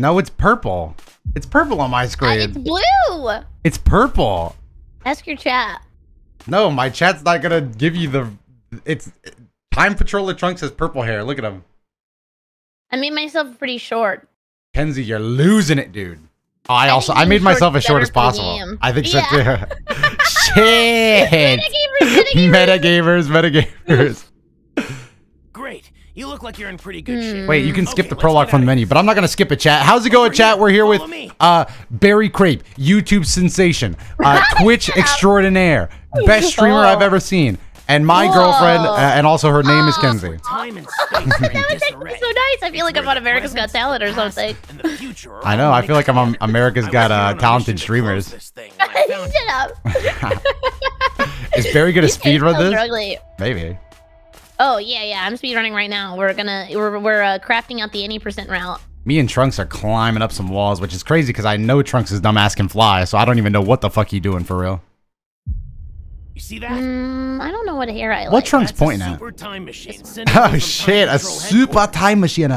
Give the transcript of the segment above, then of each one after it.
No, it's purple. It's purple on my screen. It's blue. It's purple. Ask your chat. No, my chat's not gonna give you the. It's Time Patroller Trunks has purple hair. Look at him. I made myself pretty short. Kenzie, you're losing it, dude. Oh, I made myself as short as possible. Game. I think so too. Shit. Metagamers, metagamers. Great. You look like you're in pretty good shape. Wait, you can skip the prologue from the menu, but I'm not going to skip it, chat. How's it going, chat? We're here with Barry Crepe, YouTube sensation, Twitch extraordinaire, best streamer I've ever seen, and my girlfriend, and also her name is Kenzie. That's so nice. I feel like I'm on America's Got Talent or something. I know. I feel like I'm on America's Got Talented Streamers. Shut up. Is Barry going to speedrun this? Maybe. Oh yeah, yeah. I'm speedrunning right now. We're crafting out the any percent route. Me and Trunks are climbing up some walls, which is crazy because I know Trunks' dumbass can fly, so I don't even know what the fuck he doing for real. You see that? I don't know what hair I like. What Trunks pointing at? Oh shit! A super time machine.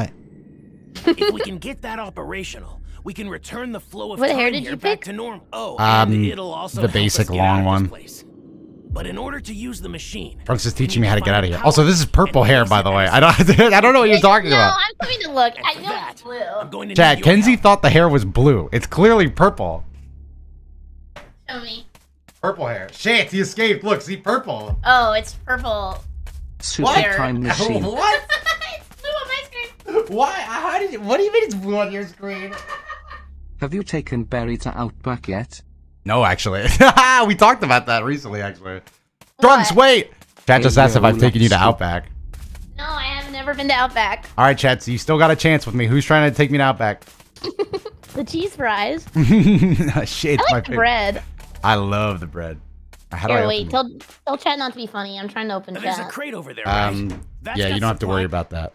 If we can get that operational, we can return the flow of time here back to normal. Oh, it'll also the basic long one. But in order to use the machine, Trunks is teaching me how to get out of here. Also, this is purple hair, by the way. I don't know what you're talking about. No, I'm coming to look. I know it's blue. I'm going to Chad, Kenzie thought the hair was blue. It's clearly purple. Show me. Purple hair. Shit, he escaped. Look, see, purple. Oh, it's purple. Super time machine. What? It's blue on my screen. Why? How did? What do you mean it's blue on your screen? Have you taken Barry to Outback yet? No, actually. We talked about that recently, actually. Trunks, wait! Chat just asked if I've taken you to Outback. No, I have never been to Outback. All right, chat, so you still got a chance with me. Who's trying to take me to Outback? The cheese fries. Shit, I like the bread. I love the bread. How do I wait, tell chat not to be funny. I'm trying to open chat. There's a crate over there, right? Yeah, you don't have to worry about that.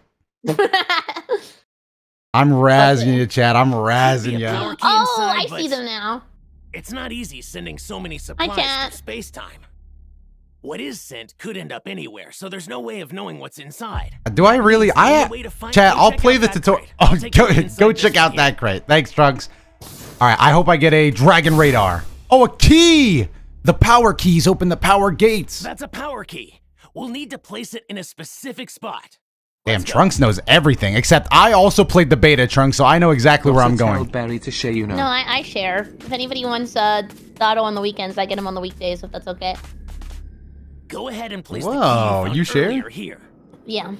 I'm razzing you, chat. I'm razzing you. Oh, I see them now. It's not easy sending so many supplies to space-time. What is sent could end up anywhere, so there's no way of knowing what's inside. Do I really? Chat, I'll play the tutorial. Oh, go check out that crate. Thanks, Trunks. All right, I hope I get a Dragon Radar. Oh, a key! The power keys open the power gates. That's a power key. We'll need to place it in a specific spot. Damn, Trunks knows everything, except I also played the beta, Trunks, so I know exactly where I'm going. Barry to share, you know. No, I share. If anybody wants Dotto on the weekends, I get him on the weekdays, if that's okay. Go ahead and place the key you share? Here. Yeah.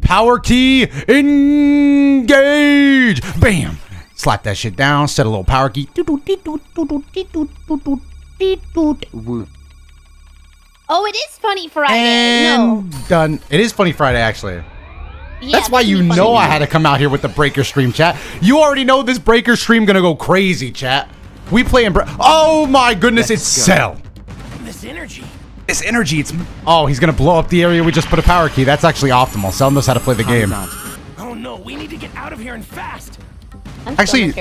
Power key, engage! Bam! Slap that shit down, set a little power key. Oh, it is Funny Friday. And done. It is Funny Friday, actually. Yeah, that's why you know I had to come out here with the Breaker stream, chat. You already know this Breaker stream gonna go crazy, chat. We play in. Oh my goodness, it's Cell. This energy. This energy. It's. Oh, he's gonna blow up the area. We just put a power key. That's actually optimal. Cell knows how to play the game. Oh no, we need to get out of here and fast. I'm actually.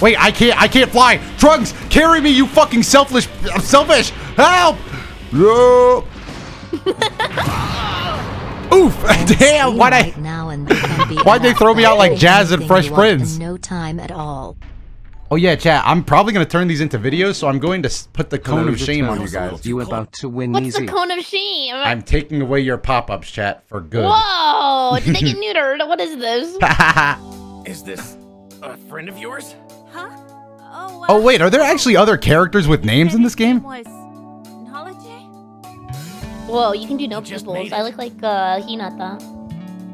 Wait, I can't fly. Trunks, carry me, you fucking selfish. I'm selfish. Help! No. Oof! Damn! Why'd they throw me out like Jazz and Fresh Prince? No time at all. Oh yeah, chat. I'm probably gonna turn these into videos, so I'm going to put the cone of shame on you guys. You about to win? What's the cone of shame? I'm taking away your pop-ups, chat, for good. Whoa! Did they get neutered? What is this? Is this a friend of yours? Huh? Oh, wow. Oh wait, are there actually other characters with names in this game? Whoa, you can do no peoples. I look like Hinata.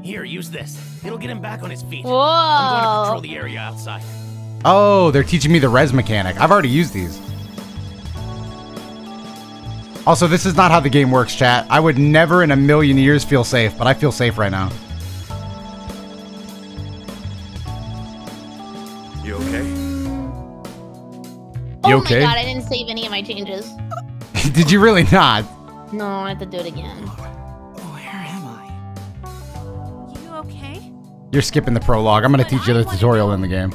Here, use this. It'll get him back on his feet. Whoa! I'm going to control the area outside. Oh, they're teaching me the res mechanic. I've already used these. Also, this is not how the game works, chat. I would never in a million years feel safe, but I feel safe right now. You okay? Oh my god, I didn't save any of my changes. Did you really not? No, I have to do it again. Where am I? You okay? You're skipping the prologue. I'm gonna teach you the tutorial in the game.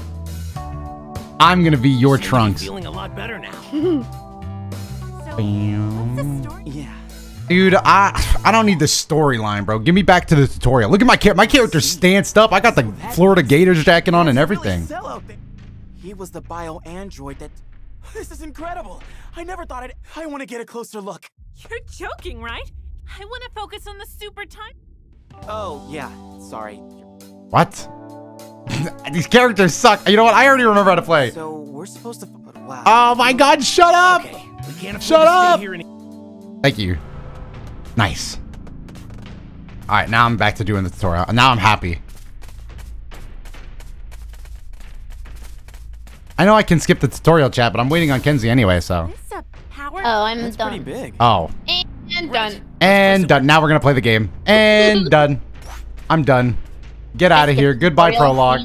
I'm gonna be your Trunks. Feeling a lot better now. So, what's the story? Yeah. Dude, I don't need the storyline, bro. Give me back to the tutorial. Look at my character's stanced up. I got the Florida Gators jacket on and everything. He was the bio android that... This is incredible. I never thought I want to get a closer look. You're joking, right? I want to focus on the super time. Oh, yeah. Sorry. What? These characters suck. You know what? I already remember how to play. So we're supposed to... Wow. Oh my God! Shut up! Okay. We can't shut up! Here Thank you. Nice. All right, now I'm back to doing the tutorial. Now I'm happy. I know I can skip the tutorial chat, but I'm waiting on Kenzie anyway, so. Oh, I'm That's done. Big. Oh. And done. And done. Now we're gonna play the game. And done. I'm done. Get out of here. Goodbye, prologue.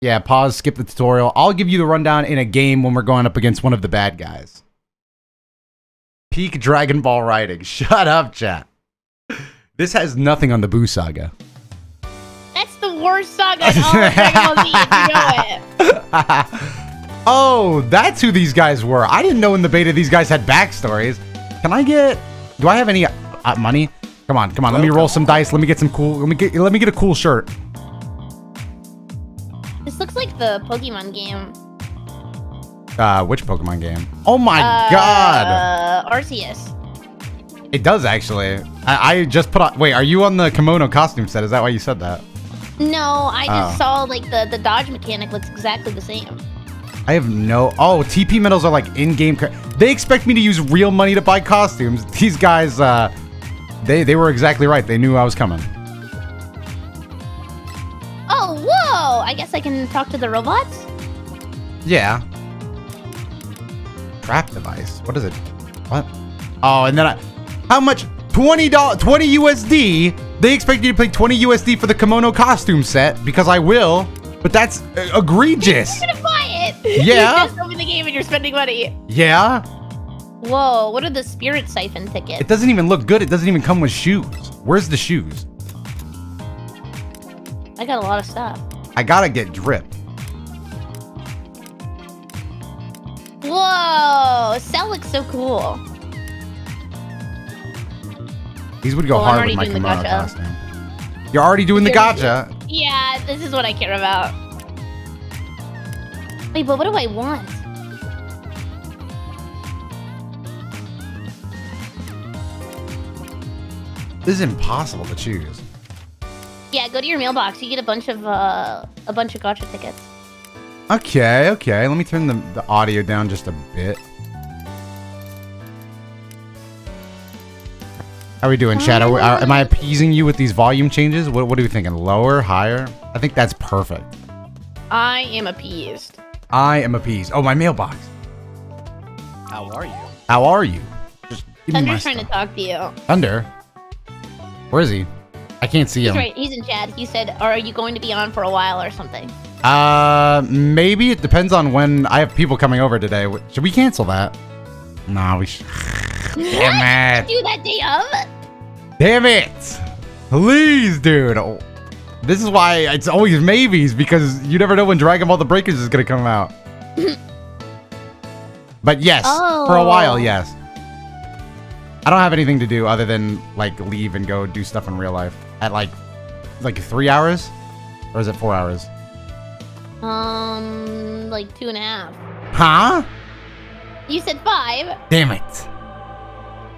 Yeah, pause, skip the tutorial. I'll give you the rundown in a game when we're going up against one of the bad guys. Peak Dragon Ball writing. Shut up, chat. This has nothing on the Buu saga. That's the worst saga in all of Dragon Ball Z, you know it. Oh, that's who these guys were. I didn't know in the beta these guys had backstories. Can I get... Do I have any money? Come on, come on. Let me roll some dice. Let me get some cool... Let me get a cool shirt. This looks like the Pokemon game. Which Pokemon game? Oh my God! Arceus. It does actually. I just put on. Wait, are you on the kimono costume set? Is that why you said that? No, I just saw like the dodge mechanic looks exactly the same. I have no. Oh, TP medals are like in-game. They expect me to use real money to buy costumes. These guys, they were exactly right. They knew I was coming. Oh, whoa! I guess I can talk to the robots? Yeah. Trap device. What is it? What? Oh, and then I... How much? $20... 20 USD? They expect you to pay 20 USD for the kimono costume set, because I will. But that's egregious. You're gonna buy it! Yeah? You just open the game and you're spending money. Yeah? Whoa, what are the spirit siphon tickets? It doesn't even look good. It doesn't even come with shoes. Where's the shoes? I got a lot of stuff. I gotta get drip. Whoa! Cell looks so cool. These would go hard with my kimono costume. You're already doing the gacha. Yeah, this is what I care about. Wait, but what do I want? This is impossible to choose. Yeah, go to your mailbox. You get a bunch of gacha tickets. Okay, okay. Let me turn the audio down just a bit. How are we doing, chat? Am I appeasing you with these volume changes? What are we thinking? Lower, higher? I think that's perfect. I am appeased. I am appeased. Oh, my mailbox. How are you? How are you? Just give Thunder's me my trying stuff. To talk to you. Thunder? Where is he? I can't see him. He's right. He's in chat. He said, are you going to be on for a while or something? Maybe. It depends on when I have people coming over today. Should we cancel that? Nah, we should. Damn it. Do that day of? Damn it. Please, dude. Oh, this is why it's always maybes, because you never know when Dragon Ball The Breakers is going to come out. But yes, for a while, yes. I don't have anything to do other than, like, leave and go do stuff in real life. At, like 3 hours? Or is it 4 hours? Like 2.5. Huh? You said 5. Damn it.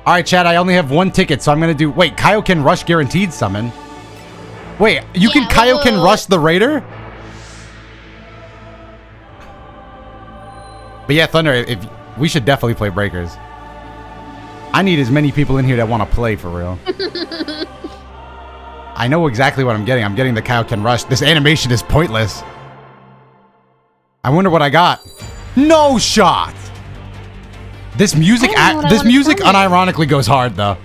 All right, Chad, I only have 1 ticket, so I'm going to do... Wait, Kaioken Rush Guaranteed Summon? Wait, you can Kaioken Rush the Raider? But yeah, Thunder, if we should definitely play Breakers. I need as many people in here that want to play for real. I know exactly what I'm getting. I'm getting the Kaioken Rush. This animation is pointless. I wonder what I got. No shot. This music, unironically goes hard though.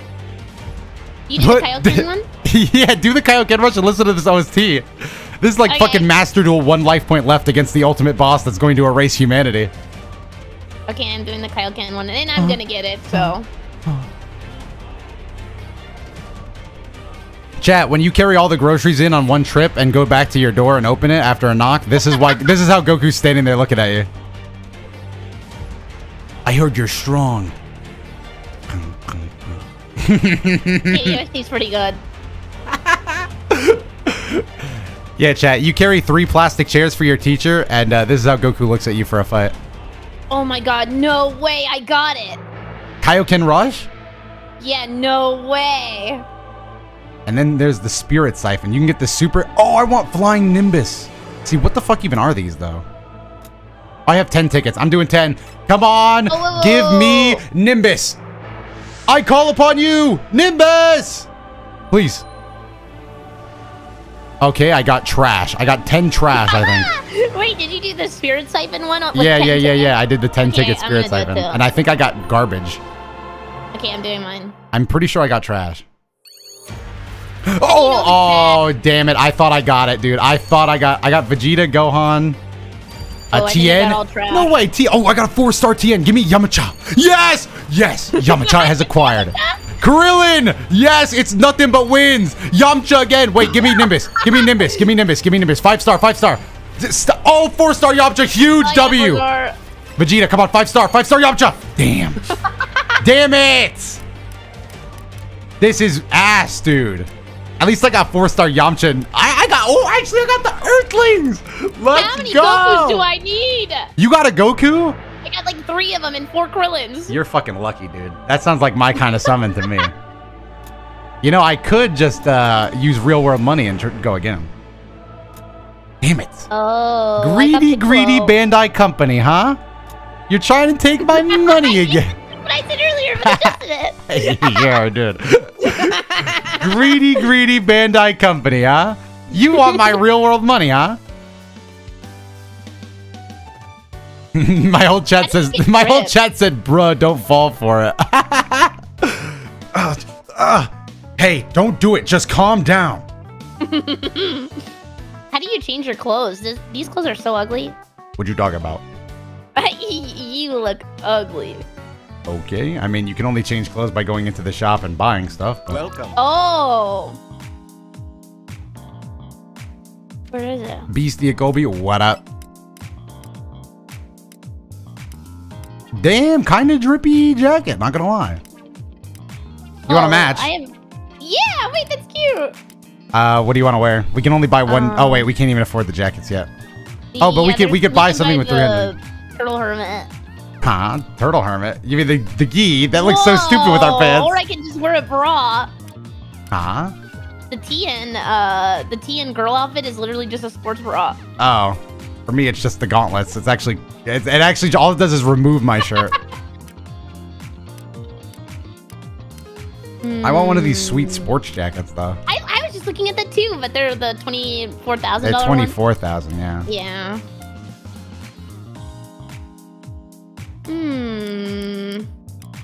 You do the Kaioken one? Yeah, do the Kaioken Rush and listen to this OST. This is like fucking Master Duel, 1 life point left against the ultimate boss that's going to erase humanity. Okay, I'm doing the Kaioken one, and I'm gonna get it. So. Chat, when you carry all the groceries in on 1 trip and go back to your door and open it after a knock, this is why. This is how Goku's standing there looking at you. I heard you're strong. He's pretty good. Yeah, chat, you carry 3 plastic chairs for your teacher, and this is how Goku looks at you for a fight. Oh my god, no way, I got it! Kaioken Raj? Yeah, no way! And then there's the Spirit Siphon. You can get the super... Oh, I want Flying Nimbus! See, what the fuck even are these, though? I have 10 tickets. I'm doing 10. Come on! Oh, give me Nimbus! I call upon you! Nimbus! Please. Okay, I got trash. I got 10 trash, I think. Wait, did you do the Spirit Siphon one? With yeah. I did the 10 ticket Spirit Siphon. And I think I got garbage. Okay, I'm doing mine. I'm pretty sure I got trash. Oh, damn it. I thought I got it, dude. I thought I got Vegeta, Gohan, Tien. No way, Tien. Oh, I got a 4-star Tien. Give me Yamcha. Yes! Yes! Yamcha has acquired. Krillin! Yes, it's nothing but wins. Yamcha again. Wait, give me Nimbus. Give me Nimbus. Give me Nimbus. Give me Nimbus. 5-star. 5-star. Oh, 4-star Yamcha. Huge W. Vegeta, come on. 5-star. 5-star Yamcha. Damn. Damn it. This is ass, dude. At least I got 4-star Yamcha. And I got... Oh, actually, I got the Earthlings. Let's go. How many Gokus do I need? You got a Goku? I got like 3 of them and 4 Krillins. You're fucking lucky, dude. That sounds like my kind of summon to me. You know, I could just use real world money and go again. Damn it. Oh. Greedy Bandai Company, huh? You're trying to take my money again. What I said earlier, but I just did it. Yeah, I did. Greedy Bandai Company, huh? You want my real world money, huh? My whole chat says, bruh, don't fall for it. Hey, don't do it. Just calm down. How do you change your clothes? These clothes are so ugly. What you talking about? You look ugly. Okay. I mean, you can only change clothes by going into the shop and buying stuff. But... Welcome. Oh. Where is it? Beastie Akobi, what up? Damn, kind of drippy jacket, not gonna lie. You want a match? Yeah, wait, that's cute. What do you want to wear? We can only buy one. Oh wait, we can't even afford the jackets yet. Oh, but yeah, we could buy something with 300. Turtle Hermit. Huh? Turtle Hermit? You mean the gi? That looks so stupid with our pants. Or I can just wear a bra. Huh? The Tien girl outfit is literally just a sports bra. Oh. For me, it's just the gauntlets. It actually all it does is remove my shirt. I want one of these sweet sports jackets, though. I was just looking at that too, but they're the $24,000. They're $24,000, yeah. Yeah. Hmm.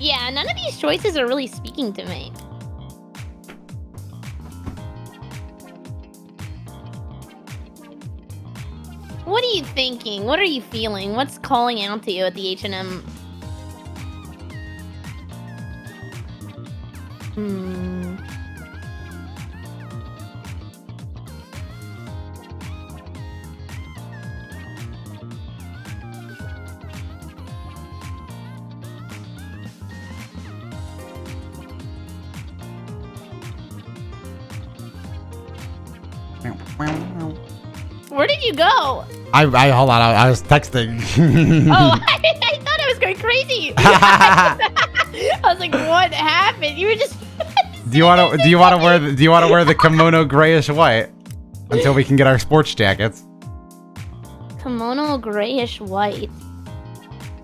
Yeah, none of these choices are really speaking to me. What are you thinking? What are you feeling? What's calling out to you at the H&M? Hmm. Where did you go? I hold on. I was texting. Oh, I thought I was going crazy. I was like, "What happened?" You were just. Do you want to wear the kimono grayish white until we can get our sports jackets? Kimono grayish white.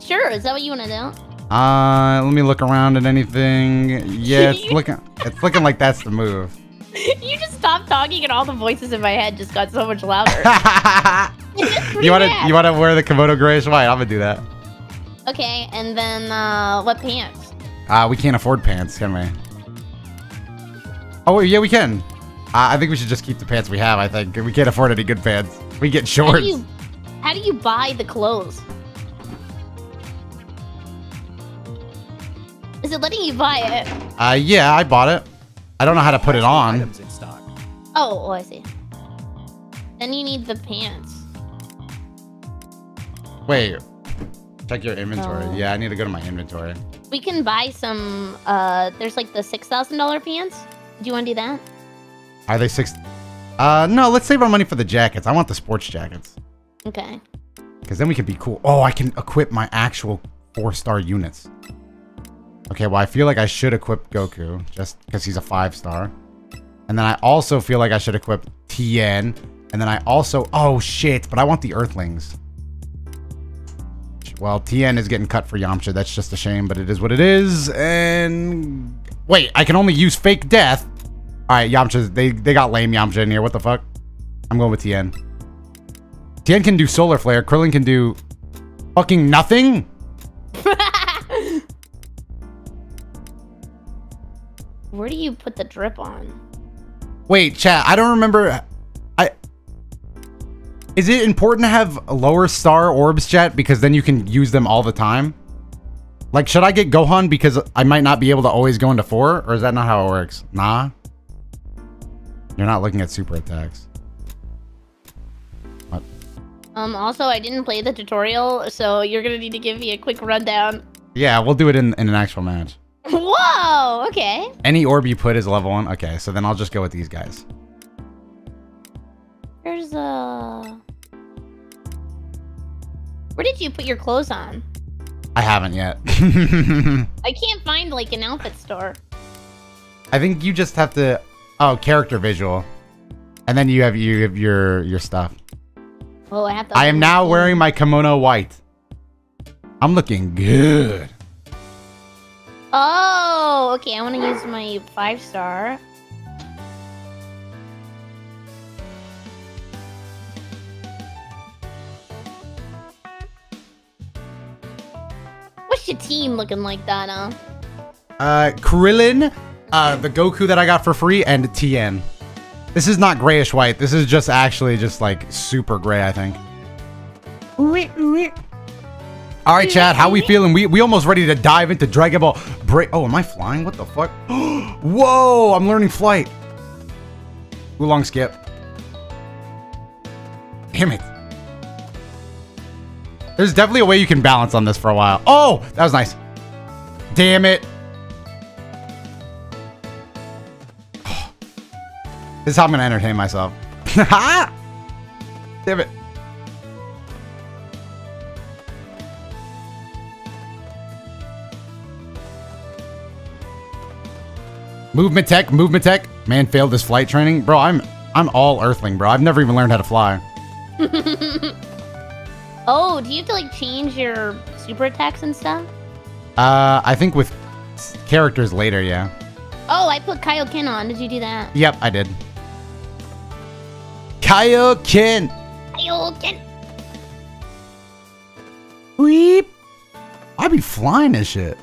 Sure. Is that what you want to do? Let me look around at anything. Yeah, it's looking. It's looking like that's the move. You just stopped talking, and all the voices in my head just got so much louder. You want to wear the kimono grayish white? I'm gonna do that. Okay, and then what pants? We can't afford pants, can we? Oh yeah, we can. I think we should just keep the pants we have. I think we can't afford any good pants. We get shorts. How do you buy the clothes? Is it letting you buy it? Yeah, I bought it. I don't know how to put it on. Items in stock. Oh, I see. Then you need the pants. Wait. Check your inventory. Yeah, I need to go to my inventory. We can buy some, there's like the $6,000 pants. Do you want to do that? Are they six? No, let's save our money for the jackets. I want the sports jackets. Okay. Because then we could be cool. Oh, I can equip my actual 4-star units. Okay, well, I feel like I should equip Goku just because he's a 5-star. And then I also feel like I should equip Tien. And then I also... Oh, shit. But I want the Earthlings. Well, Tien is getting cut for Yamcha. That's just a shame, but it is what it is. And... Wait, I can only use fake death. All right, Yamcha. They got lame Yamcha in here. What the fuck? I'm going with Tien. Tien can do Solar Flare. Krillin can do... Fucking nothing? Where do you put the drip on? Wait, chat. I don't remember... Is it important to have lower star orbs, chat? Because then you can use them all the time. Like, should I get Gohan because I might not be able to always go into 4? Or is that not how it works? Nah. You're not looking at super attacks. What? Also, I didn't play the tutorial, so you're going to need to give me a quick rundown. Yeah, we'll do it in an actual match. Whoa, okay. Any orb you put is level 1. Okay, so then I'll just go with these guys. There's a... Where did you put your clothes on? I haven't yet. I can't find, like, an outfit store. I think you just have to... Oh, character visual. And then you have your stuff. Oh, I have to... I am now wearing my kimono white. I'm looking good. Oh, okay. I want to use my 5-star. What's your team looking like, Donna? Krillin, the Goku that I got for free, and Tien. This is not grayish white. This is just actually just like super gray, I think. All right, chat, how we feeling? We almost ready to dive into Dragon Ball Break. Oh, am I flying? What the fuck? Whoa, I'm learning flight. Oolong skip. Damn it. There's definitely a way you can balance on this for a while. Oh, that was nice. Damn it. This is how I'm going to entertain myself. Damn it. Movement tech, movement tech. Man failed his flight training. Bro, I'm all earthling, bro. I've never even learned how to fly. Oh, do you have to, like, change your super attacks and stuff? I think with characters later, yeah. Oh, I put Kaioken on. Did you do that? Yep, I did. Kaioken! Kaioken! Weep! I be flying this shit.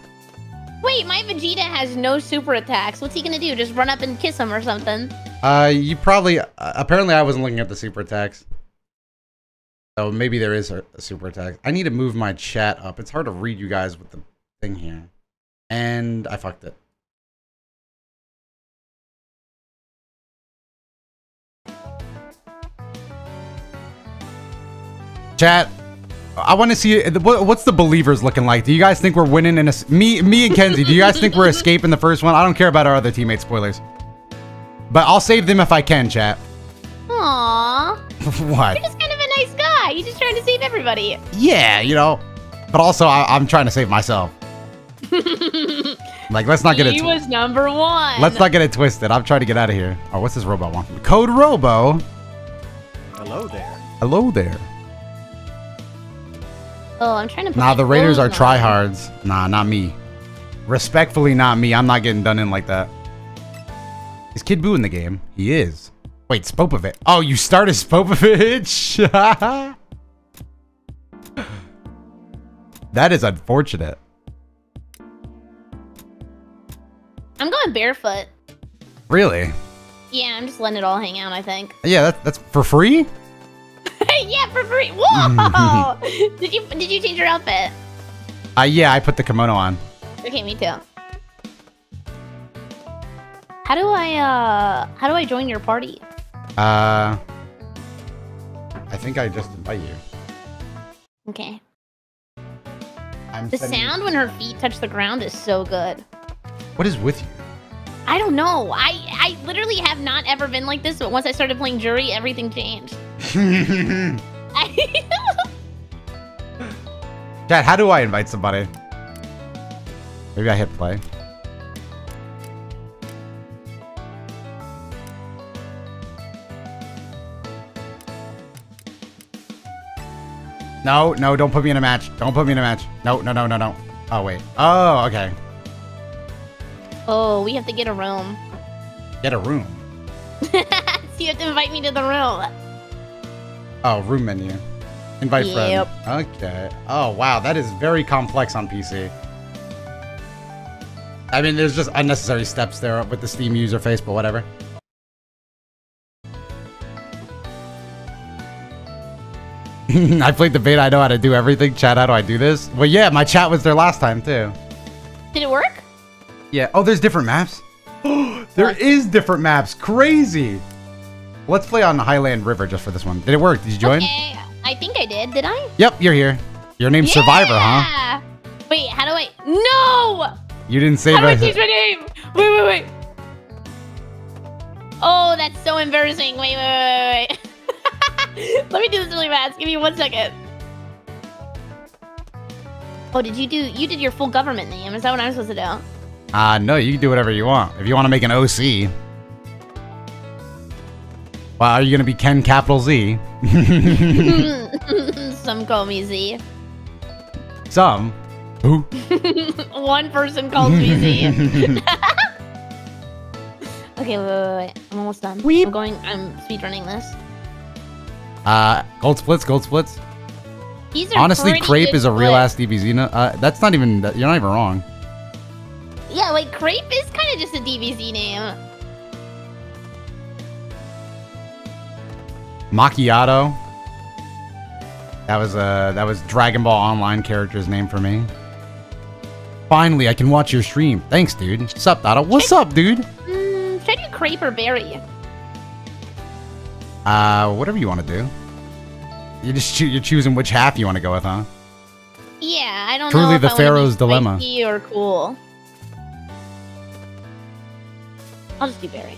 Wait, my Vegeta has no super attacks. What's he gonna do? Just run up and kiss him or something? You probably... apparently, I wasn't looking at the super attacks. So maybe there is a super attack. I need to move my chat up. It's hard to read you guys with the thing here. And I fucked it. Chat, I want to see, what's the believers looking like? Do you guys think we're winning in a... Me and Kenzie, do you guys think we're escaping the first one? I don't care about our other teammates, spoilers. But I'll save them if I can, chat. Aww. What? You're just kind of a nice guy. You're just trying to save everybody. Yeah, you know. But also, I'm trying to save myself. Like, let's not get it... He was #1. Let's not get it twisted. I'm trying to get out of here. Oh, what's this robot one? Code Robo. Hello there. Hello there. Oh, I'm trying to... Nah, the Raiders are tryhards. Nah, not me. Respectfully, not me. I'm not getting done in like that. Is Kid Buu in the game? He is. Wait, Spopovich. Oh, you start as Spopovich? That is unfortunate. I'm going barefoot. Really? Yeah, I'm just letting it all hang out, I think. Yeah, that's for free? Yeah, for free. Whoa! Did you change your outfit? Yeah, I put the kimono on. Okay, me too. How do I join your party? I think I just invite you. Okay. times. The sound when her feet touch the ground is so good. What is with you? I don't know. I literally have not ever been like this, but once I started playing Jury, everything changed. Dad, how do I invite somebody? Maybe I hit play. No, no, don't put me in a match. Don't put me in a match. No, no, no, no, no. Oh, wait. Oh, okay. Oh, we have to get a room. Get a room? So you have to invite me to the room. Oh, room menu. Invite friend. Okay. Oh, wow. That is very complex on PC. I mean, there's just unnecessary steps there with the Steam user face, but whatever. I played the beta. I know how to do everything. Chat, how do I do this? Well, yeah, my chat was there last time, too. Did it work? Yeah. Oh, there's different maps. There is different maps. Crazy. Let's play on Highland River just for this one. Did it work? Did you join? Okay. I think I did. Did I? Yep, you're here. Your name's Survivor, huh? Wait, how do I... No! You didn't save us. How do I change my name? Wait, wait, wait. Oh, that's so embarrassing. Wait, wait, wait, wait. Let me do this really fast. Give me 1 second. Oh, did you do... You did your full government name. Is that what I'm supposed to do? No, you can do whatever you want. If you want to make an OC. Wow, are you going to be Ken capital Z? Some call me Z. Some? Who? One person calls me Z. Okay, wait, wait, wait. I'm almost done. Weep. I'm speedrunning this. Gold splits, gold splits. These are honestly, Crepe is a real ass DBZ. That's not even, you're not even wrong. Yeah, like Crepe is kind of just a DBZ name. Macchiato. That was Dragon Ball Online character's name for me. Finally, I can watch your stream. Thanks, dude. What's up, Dotto? What's up, dude? Should I do Crepe or Berry? Whatever you want to do. You're choosing which half you want to go with, huh? Yeah, I don't know. Truly the Pharaoh's Dilemma. Or cool. I'll just do Berry.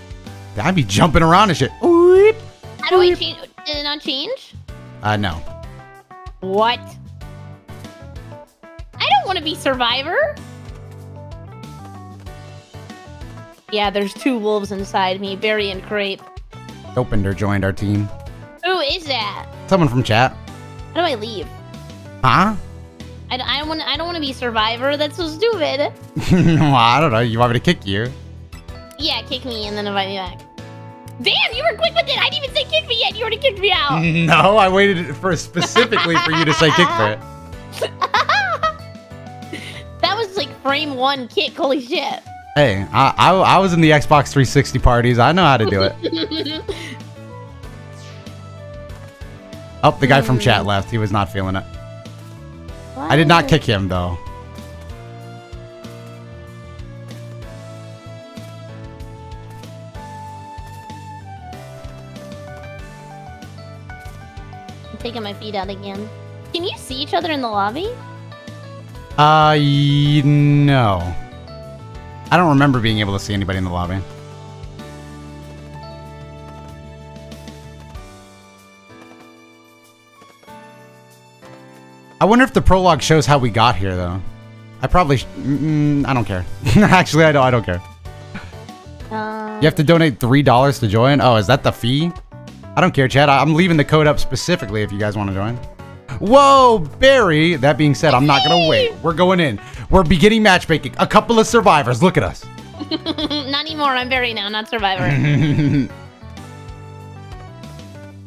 I'd be jumping around and shit. Oop. How do I change? Did it not change? No. What? I don't want to be Survivor. Yeah, there's two wolves inside me, Berry and Crepe. Opener joined our team. Who is that? Someone from chat. How do I leave? Huh? I don't want to be Survivor. That's so stupid. Well, I don't know. You want me to kick you? Yeah, kick me and then invite me back. Damn, you were quick with it. I didn't even say kick me yet. You already kicked me out. No, I waited for specifically for you to say kick for it. That was like frame one kick. Holy shit. Hey, I was in the Xbox 360 parties. I know how to do it. Oh, the guy from chat left. He was not feeling it. What? I did not kick him, though. I'm taking my feet out again. Can you see each other in the lobby? No. I don't remember being able to see anybody in the lobby. I wonder if the prologue shows how we got here, though. I probably... I don't care. Actually, I don't care. You have to donate $3 to join? Oh, is that the fee? I don't care, Chad. I'm leaving the code up specifically if you guys want to join. Whoa, Barry! That being said, I'm not gonna wait. We're going in. We're beginning matchmaking. A couple of survivors. Look at us. Not anymore. I'm Barry now, not Survivor.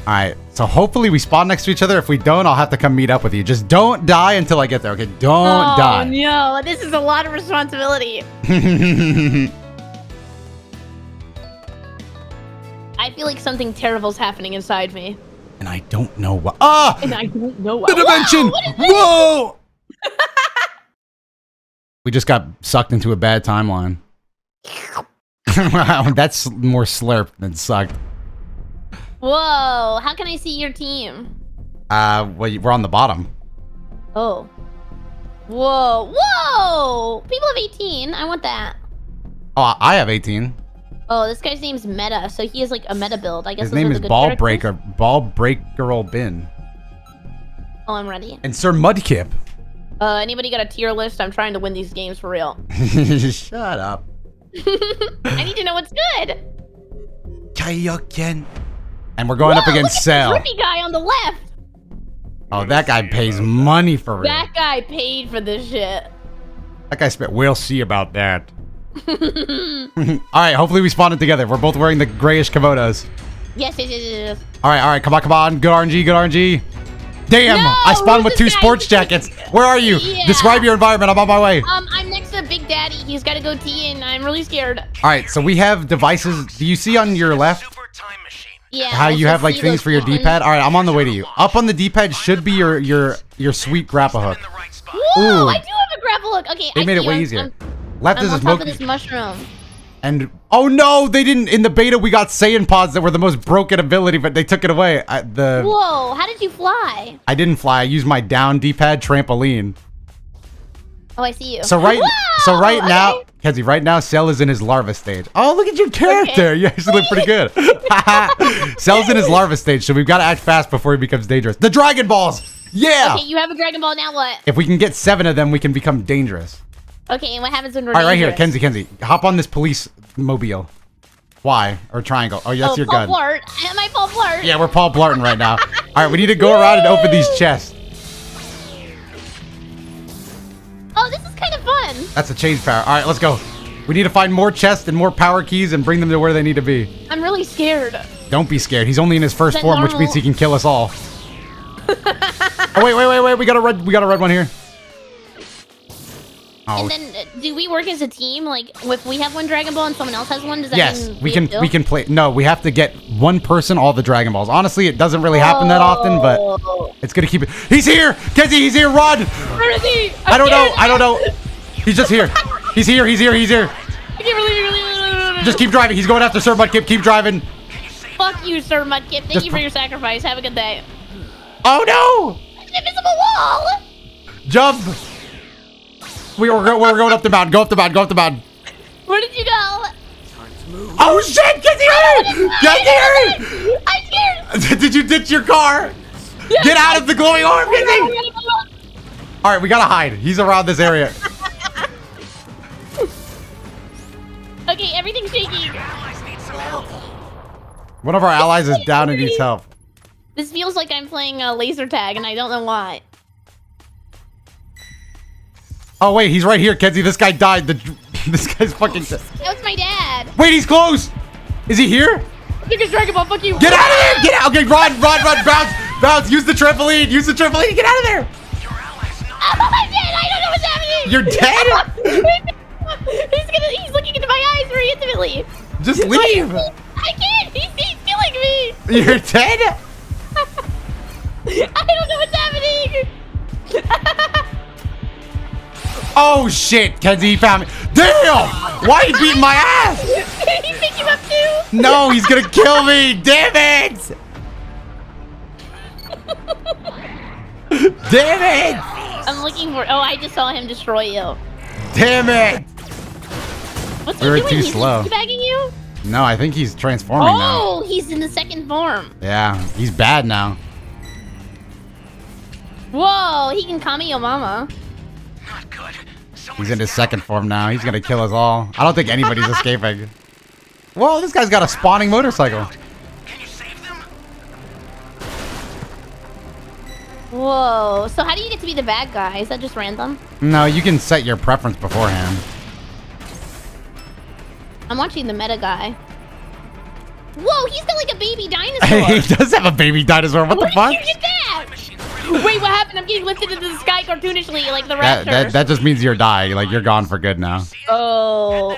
Alright, so hopefully we spawn next to each other. If we don't, I'll have to come meet up with you. Just don't die until I get there, okay? Don't die. No, this is a lot of responsibility. I feel like something terrible's happening inside me. And I don't know what. Ah! And I don't know what. The dimension! Whoa! We just got sucked into a bad timeline. Wow, that's more slurped than sucked. Whoa, how can I see your team? Well, we're on the bottom. Oh. Whoa, whoa! People have 18. I want that. Oh, I have 18. Oh, this guy's name's Meta, so he is like a meta build. I guess his name is Ball Breaker Old Bin. Oh, I'm ready. And Sir Mudkip. Anybody got a tier list? I'm trying to win these games for real. Shut up. I need to know what's good. Kaioken. And we're going up against Cell. Look at the creepy guy on the left. Oh, that guy pays money for real. That guy paid for this shit. That guy spent. We'll see about that. Alright, hopefully we spawned it together. We're both wearing the grayish kimonos. Yes, yes, yes, yes. Alright, alright, come on, come on. Good RNG, good RNG. Damn! No, I spawned with two sports jackets. Where are you? Yeah. Describe your environment. I'm on my way. I'm next to Big Daddy. He's got to go Tien. I'm really scared. All right, so we have devices. Do you see on your left? Yeah. How you have like things for your D-pad? All right, I'm on the way to you. Up on the D-pad should be your sweet grapple hook. Whoa! Ooh. I do have a grapple hook. Okay, they made it way easier. Left is this mushroom. And oh no, they didn't. In the beta, we got Saiyan pods that were the most broken ability, but they took it away. Whoa, how did you fly? I didn't fly. I used my down D-pad trampoline. Oh, I see you. So right now, Kenzie, right now, Cell is in his larva stage. Oh, look at your character. Okay. You actually look pretty good. Cell's in his larva stage, so we've got to act fast before he becomes dangerous. The Dragon Balls. Yeah. Okay, you have a Dragon Ball. Now what? If we can get 7 of them, we can become dangerous. Okay, and what happens when we're dangerous? Right here, Kenzie, hop on this police mobile. Y or triangle. Oh, that's your gun. Paul Blart. Am I Paul Blart? Yeah, we're Paul Blarting right now. All right, we need to go around and open these chests. Oh, this is kind of fun. That's a change power. All right, let's go. We need to find more chests and more power keys and bring them to where they need to be. I'm really scared. Don't be scared. He's only in his first form, which means he can kill us all. Oh, wait, wait, wait, wait. We got a red one here. Oh. And then, do we work as a team? Like, if we have one Dragon Ball and someone else has one, does that mean we can play? No, we have to get one person all the Dragon Balls. Honestly, it doesn't really happen that often, but it's gonna keep it. He's here, Kenzie. He's here. Run! Where is he? I don't know. He's just here. He's here. I can't really. Just keep driving. He's going after Sir Mudkip. Keep driving. Fuck you, Sir Mudkip. Thank you for your sacrifice. Have a good day. Oh no! It's an invisible wall. Jump. We're going up the mountain. Go up the mountain. Where did you go? Oh shit! Get here! Get here! I'm scared. Did you ditch your car? Yeah, get out of the glowing orb, Kenzie! All right, we gotta hide. He's around this area. Okay, everything's shaky. One of our allies is down and needs help. This feels like I'm playing a laser tag, and I don't know why. Oh wait, he's right here, Kenzie. This guy died. This guy's fucking dead. That was my dad. Wait, he's close. Is he here? I think it's Dragon Ball. Fuck you. Get out of there. Get out. Okay, run. Bounce. Use the trampoline. Get out of there. Oh, I'm dead. I don't know what's happening. You're dead? He's looking into my eyes very intimately. Just leave. I can't. He's killing me. You're dead? I don't know what's happening. Oh shit, Kenzie, he found me. Damn! Why are you beating my ass? Did he pick you up too? No, he's gonna kill me! Damn it! Damn it! I'm looking for. Oh, I just saw him destroy you. Damn it! What's he doing? Too slow. He's bagging you? No, I think he's transforming now. Oh, he's in the second form. Yeah, he's bad now. Whoa, he can call me your mama. Not good. He's in his second form now. He's gonna kill us all. I don't think anybody's escaping. Whoa, this guy's got a spawning motorcycle. Can you save them? Whoa, so how do you get to be the bad guy? Is that just random? No, you can set your preference beforehand. I'm watching the meta guy. Whoa, he's got like a baby dinosaur. He does have a baby dinosaur. What the fuck? Where did you get that? Wait, what happened? I'm getting lifted into the sky cartoonishly, like the raptors. That just means you're dying. Like, you're gone for good now. Oh.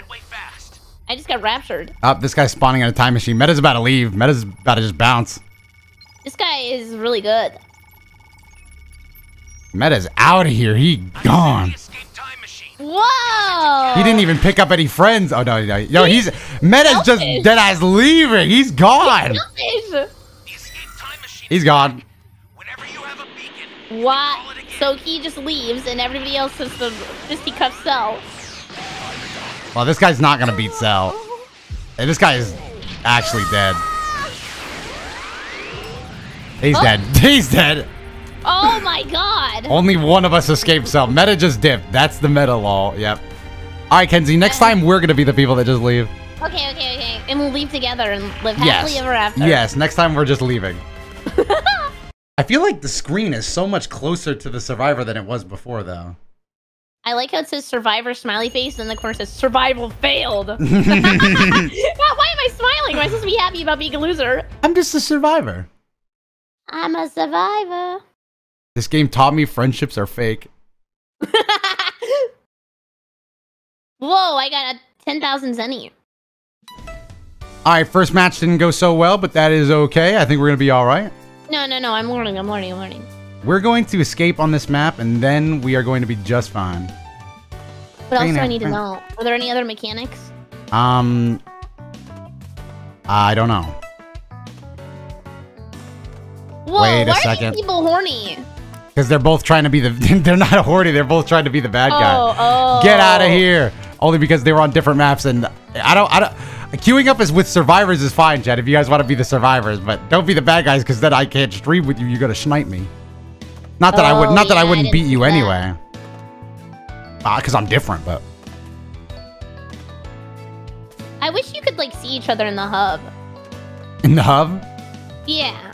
I just got raptured. Oh, this guy's spawning on a time machine. Meta's about to leave. Meta's about to just bounce. This guy is really good. Meta's out of here. He gone. Whoa. He didn't even pick up any friends. Oh, no. Yo, Meta's just dead-ass leaving. He's gone. He's gone. Why? So he just leaves, and everybody else has to fisty cuff Cell. Well, this guy's not gonna beat Cell. And this guy is actually dead. He's dead. He's dead. Oh my god. Only one of us escaped Cell. Meta just dipped. That's the meta lol. Yep. Alright, Kenzie, next time we're gonna be the people that just leave. Okay, okay, okay. And we'll leave together and live happily ever after. Yes, next time we're just leaving. I feel like the screen is so much closer to the survivor than it was before, though. I like how it says survivor smiley face, and the corner says survival failed. Why am I smiling? Am I supposed to be happy about being a loser? I'm just a survivor. I'm a survivor. This game taught me friendships are fake. Whoa, I got a 10,000 zenny. Alright, first match didn't go so well, but that is okay. I think we're going to be alright. No, no, no, I'm learning, I'm learning, I'm learning. We're going to escape on this map, and then we are going to be just fine. What else do I need to know? Are there any other mechanics? I don't know. Whoa, wait a second. Why are these people horny? Because they're both trying to be the... They're not a horny, they're both trying to be the bad guy. Oh. Get out of here! Only because they were on different maps, and I don't... Queuing up is with survivors is fine, chat, if you guys want to be the survivors, but don't be the bad guys because then I can't stream with you. You're gonna snipe me. Not that I would, not that I wouldn't beat you anyway. Because I'm different, but I wish you could like see each other in the hub. In the hub? Yeah.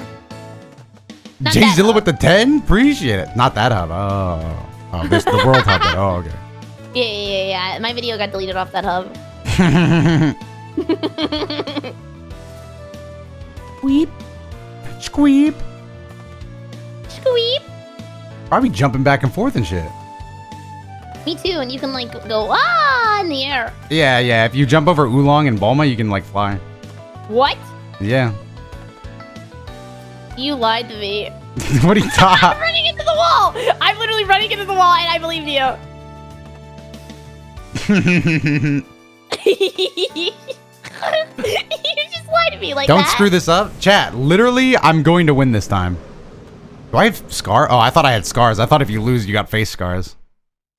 Jeez, you live with the 10? Appreciate it. Not that hub. Oh, oh, this the world hub. But, oh, okay. Yeah, yeah, yeah. My video got deleted off that hub. Squeep, squeep, squeep. Probably jumping back and forth and shit. Me too, and you can like go in the air. Yeah, yeah. If you jump over Oolong and Bulma, you can like fly. What? Yeah. You lied to me. What are you talking? I'm running into the wall. I'm literally running into the wall, and I believed you. You just lied to me like that. Don't screw this up. Chat, literally, I'm going to win this time. Do I have scar? Oh, I thought I had scars. I thought if you lose, you got face scars.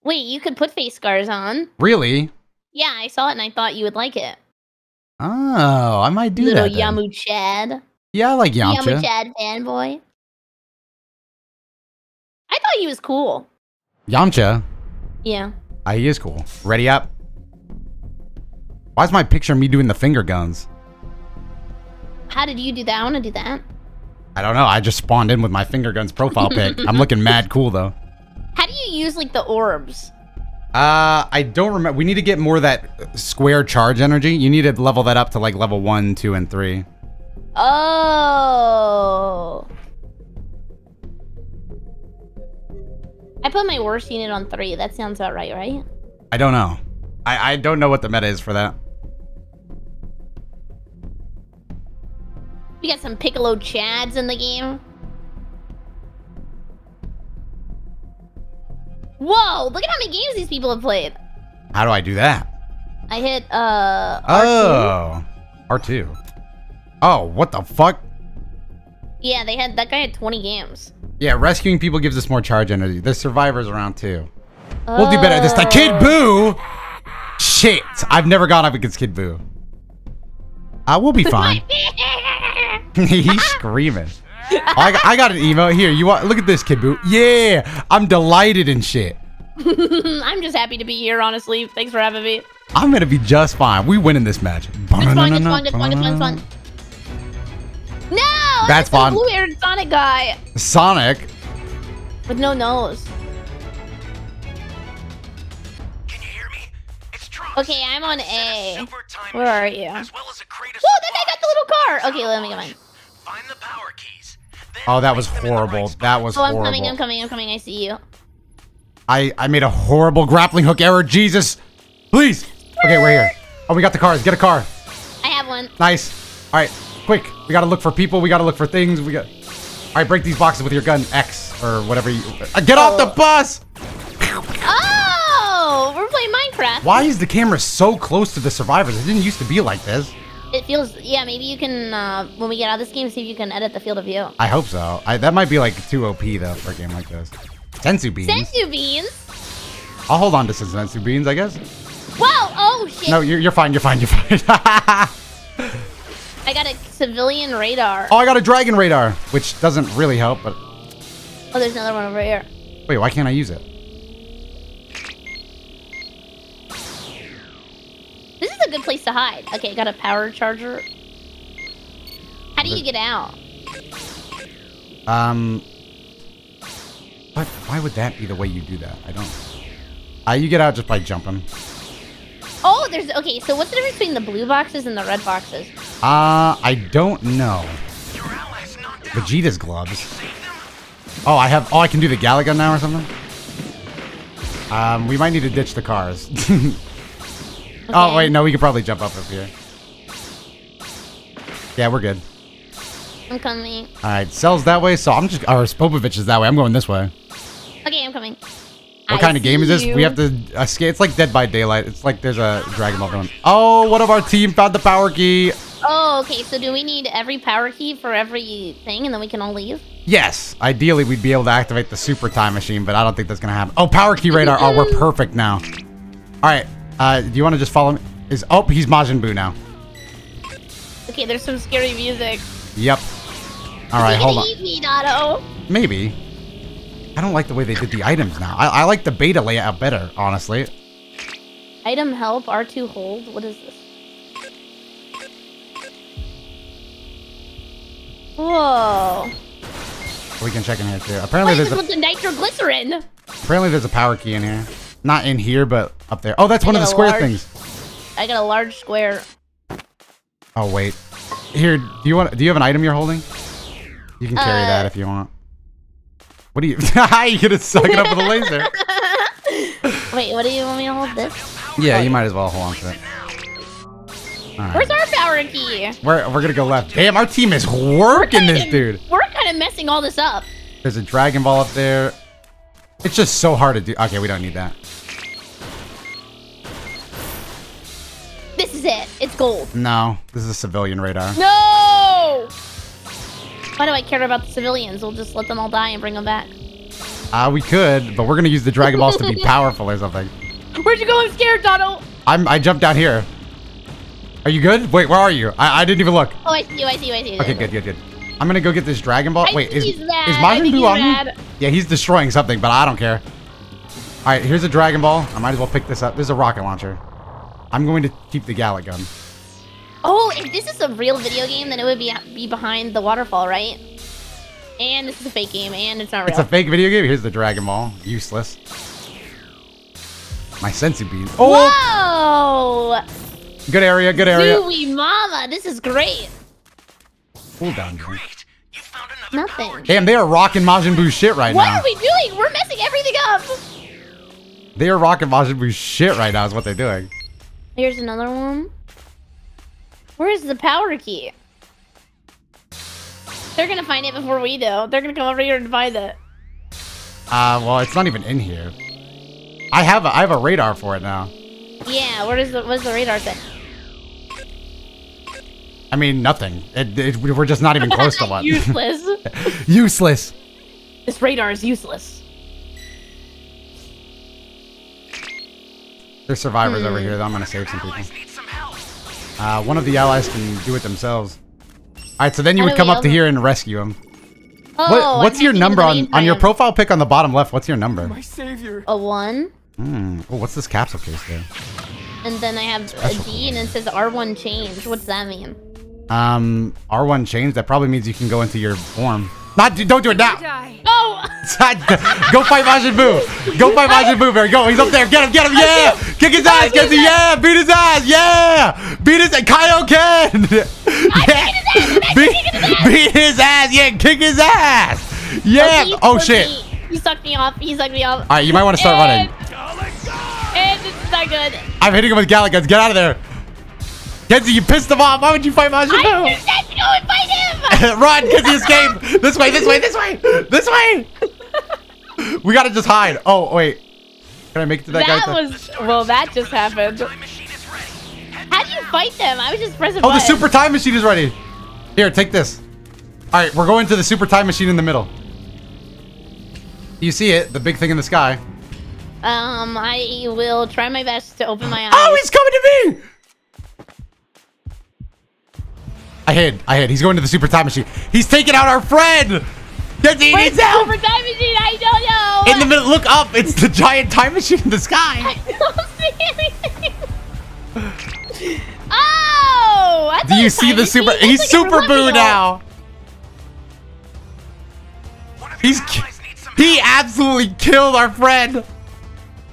Wait, you could put face scars on. Really? Yeah, I saw it and I thought you would like it. Oh, I might do that. Little Yamu Chad. Yeah, I like Yamcha. Yamu Chad fanboy. I thought he was cool. Yamcha? Yeah. He is cool. Ready up. Why is my picture of me doing the finger guns? How did you do that? I want to do that. I don't know. I just spawned in with my finger guns profile pic. I'm looking mad cool, though. How do you use, like, the orbs? I don't remember. We need to get more of that square charge energy. You need to level that up to, like, level 1, 2, and 3. Oh. I put my worst unit on 3. That sounds about right, right? I don't know. I don't know what the meta is for that. We got some Piccolo Chads in the game. Whoa, look at how many games these people have played. How do I do that? I hit, R2. Oh, R2. Oh, what the fuck? Yeah, they had, that guy had 20 games. Yeah, rescuing people gives us more charge energy. There's survivors around too. Oh. We'll do better this time. Kid Buu! Shit! I've never gone up against Kid Buu. I will be fine. He's screaming. I got an emo here. You want? Look at this, Kid Buu. Yeah, I'm delighted and shit. I'm just happy to be here, honestly. Thanks for having me. I'm gonna be just fine. We win in this match. It's fun. No, that's fun. Blue-haired Sonic guy. Sonic. With no nose. Okay, I'm on A. Where are you? Whoa, that guy got the little car! Okay, let me get mine. Find the power keys. Oh, that was horrible. That was horrible. Oh, I'm coming, I'm coming, I'm coming. I see you. I made a horrible grappling hook error. Jesus! Please! Okay, we're here. Oh, we got the cars. Get a car. I have one. Nice. Alright, quick. We gotta look for people. We gotta look for things. We got... Alright, break these boxes with your gun. X or whatever you... Get off the bus! We're playing Minecraft. Why is the camera so close to the survivors? It didn't used to be like this. It feels, yeah, maybe you can, when we get out of this game, see if you can edit the field of view. I hope so. That might be like too OP though for a game like this. Senzu beans? Senzu beans? I'll hold on to some senzu beans, I guess. Whoa! Oh, shit. No, you're fine, you're fine, you're fine. I got a civilian radar. Oh, I got a dragon radar, which doesn't really help, but... Oh, there's another one over here. Wait, why can't I use it? This is a good place to hide. Okay, got a power charger. How do you get out? But why would that be the way you do that? I don't... you get out just by jumping. Oh, there's... Okay, so what's the difference between the blue boxes and the red boxes? I don't know. Vegeta's gloves. Oh, I have... Oh, I can do the Galaga now or something? We might need to ditch the cars. Okay. Oh, wait, no, we could probably jump up here. Yeah, we're good. I'm coming. Alright, Cell's that way, so I'm just... Or Spopovich is that way. I'm going this way. Okay, I'm coming. What kind of game is this? We have to escape. It's like Dead by Daylight. It's like there's a Dragon Ball going. Oh, one of our team found the power key. Oh, okay. So do we need every power key for every thing and then we can all leave? Yes. Ideally, we'd be able to activate the super time machine, but I don't think that's going to happen. Oh, power key radar. Oh, we're perfect now. All right. Do you want to just follow me? Oh, he's Majin Buu now. Okay, there's some scary music. Yep. All right, hold on. Is he gonna eat me, Dotto? Maybe. I don't like the way they did the items now. I like the beta layout better, honestly. Item help, R2 hold. What is this? Whoa. We can check in here too. Apparently there's a nitroglycerin. Apparently there's a power key in here. Not in here, but up there. Oh, that's one of the square things. I got a large square. Oh wait. Here, do you have an item you're holding? You can carry that if you want. What are you? You could have sucked it up with a laser. Wait, what do you want me to hold this? Yeah, you might as well hold on to it. Right. Where's our power key? We're gonna go left. Damn, our team is working this dude. We're kind of messing all this up. There's a Dragon Ball up there. It's just so hard to do. Okay, we don't need that. This is it. It's gold. No, this is a civilian radar. No. Why do I care about the civilians? We'll just let them all die and bring them back. We could, but we're going to use the Dragon Balls to be powerful or something. Where'd you go? I'm scared, Donald. I jumped down here. Are you good? Wait, where are you? I didn't even look. Oh, I see you, I see you, I see you. Okay, good, good, good. I'm going to go get this Dragon Ball. Wait, is Majin Buu on me? Yeah, he's destroying something, but I don't care. All right, here's a Dragon Ball. I might as well pick this up. This is a rocket launcher. I'm going to keep the Gallic gun. Oh, if this is a real video game, then it would be behind the waterfall, right? And this is a fake game, and it's not real. It's a fake video game? Here's the Dragon Ball. Useless. My sensu bean. Oh! Whoa! Good area, good area. Dooey mama, this is great. Hold on, dude. Nothing. Damn, they are rocking Majin Buu shit right now. What are we doing? We're messing everything up. They are rocking Majin Buu shit right now is what they're doing. Here's another one. Where's the power key? They're gonna find it before we do. They're gonna come over here and find it. Well, it's not even in here. I have a radar for it now. Yeah, what's the radar thing? I mean, nothing. We're just not even close to one. Useless. Useless. This radar is useless. There's survivors over here, though. I'm gonna save some people. One of the allies can do it themselves. All right, so then you would come up to here and rescue him. Oh, what's your number on your profile pic on the bottom left? What's your number? My savior. A 1. Oh, what's this capsule case there? And then I have a D, and it says R1 change. What's that mean? R1 change. That probably means you can go into your form. Don't do it now. Oh. Go fight Majin Buu. Go fight Majin Buu, Barry. Go. He's up there. Get him. Get him. Yeah. Kick his eyes. Kenzie. Yeah. Beat his eyes. Yeah. Beat his. Kaioken. Yeah. Beat his ass. Yeah. Kick his ass. Yeah. Oh shit. He sucked me off. He sucked me off. All right. You might want to start running. And this is not good. I'm hitting him with Gallic guns. Get out of there. Kenzie, you pissed him off. Why would you fight Majin Buu? I just had to go and fight him. Run, Kenzie, escape. This way, this way, this way, this way. We gotta just hide. Oh, wait. Can I make it to that guy? Well, that just happened. How do you fight them? I was just pressing buttons. The super time machine is ready. Here, take this. All right, we're going to the super time machine in the middle. You see it, the big thing in the sky. I will try my best to open my eyes. Oh, he's coming to me! I hid. He's going to the super time machine. He's taking out our friend! Where's the super time machine? I don't know! In the middle, look up! It's the giant time machine in the sky! I don't see anything! Oh! I do you see the super... He's like Super Buu now! He absolutely killed our friend!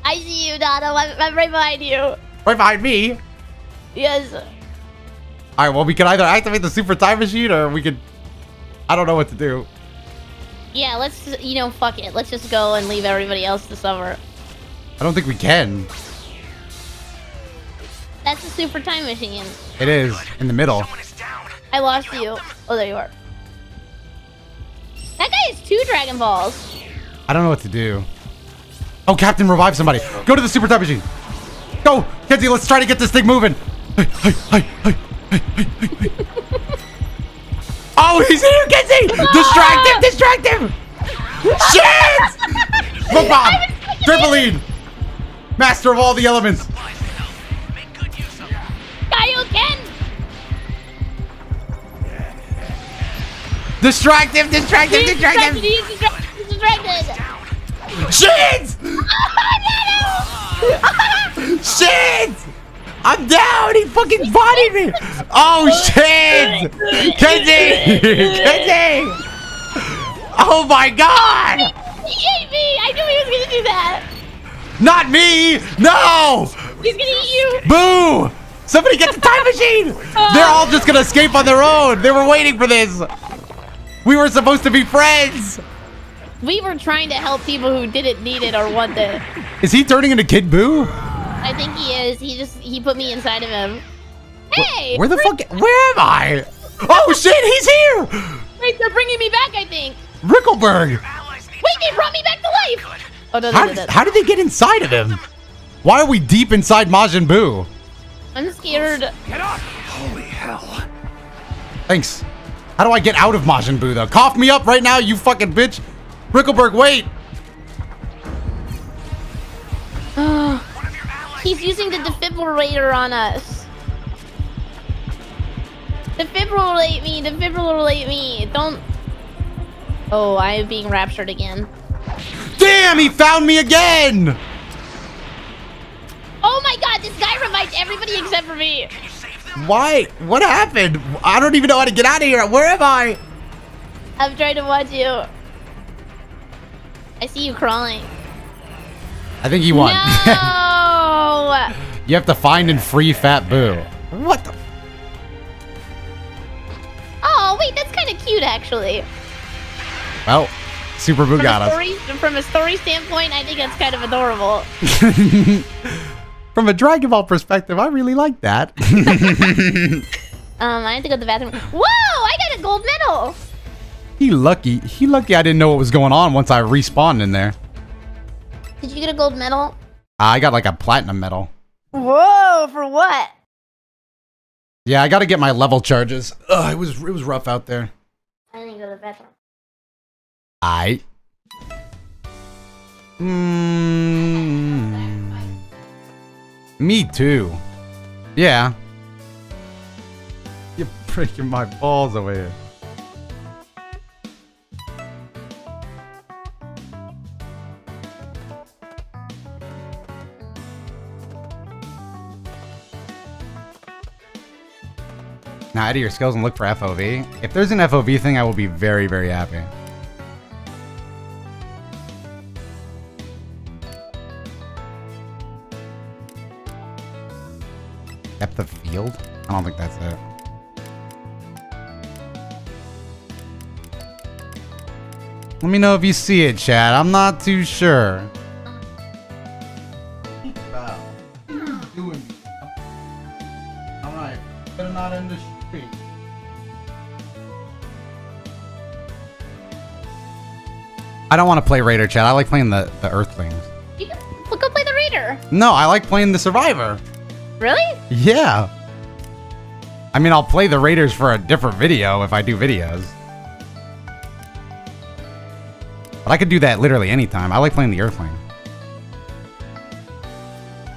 I see you, Dotto. I'm right behind you. Right behind me? Yes. Alright, well, we can either activate the super time machine or we could... I don't know what to do. Yeah, let's... You know, fuck it. Let's just go and leave everybody else to suffer. I don't think we can. That's the super time machine. It is. In the middle. I lost you. Oh, there you are. That guy has 2 Dragon Balls. I don't know what to do. Oh, Captain, revive somebody. Go to the super time machine. Go, Kenzie, let's try to get this thing moving. Oh, he's here, Kenzie! Distract him, distract him! Shit! Bomb, Trampoline! Master of all the elements. Distract him, distract him, distract him! He's distracted, he's distracted! Shit! Shit! I'm down! He fucking bodied me! Oh shit! Kenzie! Kenzie! Oh my god! He ate me! I knew he was gonna do that! Not me! No! He's gonna eat you! Boo! Somebody get the time machine! They're all just gonna escape on their own! They were waiting for this! We were supposed to be friends! We were trying to help people who didn't need it or want it. Is he turning into Kid Buu? I think he is. He put me inside of him. Hey! Where the fuck? Where am I? Oh shit! He's here! Wait, they're bringing me back. I think. Rickelberg. Wait, they brought me back to life. Oh no! How did they get inside of him? Why are we deep inside Majin Buu? I'm scared. Get up! Holy hell! Thanks. How do I get out of Majin Buu though? Cough me up right now, you fucking bitch! Rickelberg, wait! He's using the defibrillator on us. Defibrillate me, defibrillate me. Don't... Oh, I'm being raptured again. Damn, he found me again! Oh my god, this guy revived everybody except for me. Why? What happened? I don't even know how to get out of here. Where am I? I'm trying to watch you. I see you crawling. I think he won. No! You have to find and free Fat Boo. What the? Oh, wait, that's kind of cute, actually. Well, Super Boo got us. From a story standpoint, I think that's kind of adorable. From a Dragon Ball perspective, I really like that. I have to go to the bathroom. Whoa, I got a gold medal. He lucky I didn't know what was going on once I respawned in there. Did you get a gold medal? I got like a platinum medal. Whoa, for what? Yeah, I gotta get my level charges. Ugh, it was rough out there. I didn't go to the bathroom. Me too. Yeah. You're breaking my balls over here. Now, edit your skills and look for FOV. If there's an FOV thing, I will be very, very happy. Depth of field? I don't think that's it. Let me know if you see it, chat. I'm not too sure. I don't want to play Raider, chat. I like playing the Earthlings. You can go play the Raider. No, I like playing the Survivor. Really? Yeah. I mean, I'll play the Raiders for a different video if I do videos. But I could do that literally anytime. I like playing the Earth lane.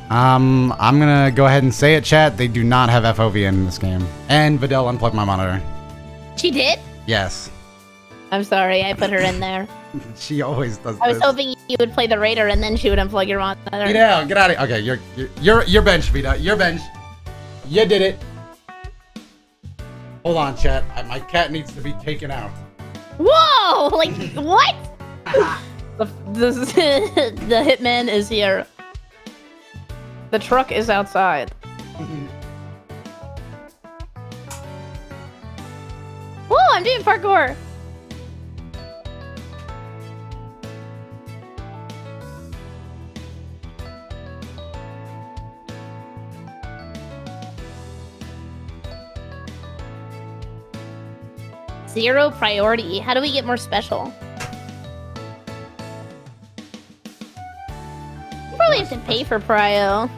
I'm gonna go ahead and say it, chat. They do not have FOV in this game. And Videl unplugged my monitor. She did? Yes. I'm sorry, I put her in there. She always does. I was hoping you would play the Raider and then she would unplug your monitor. Get out! Get out of here! Okay, you're benched, Vita. You're benched. You did it. Hold on, chat. My cat needs to be taken out. Whoa! Like what? The hitman is here. The truck is outside. Whoa! I'm doing parkour. Zero priority. How do we get more special? You probably have to pay for prio.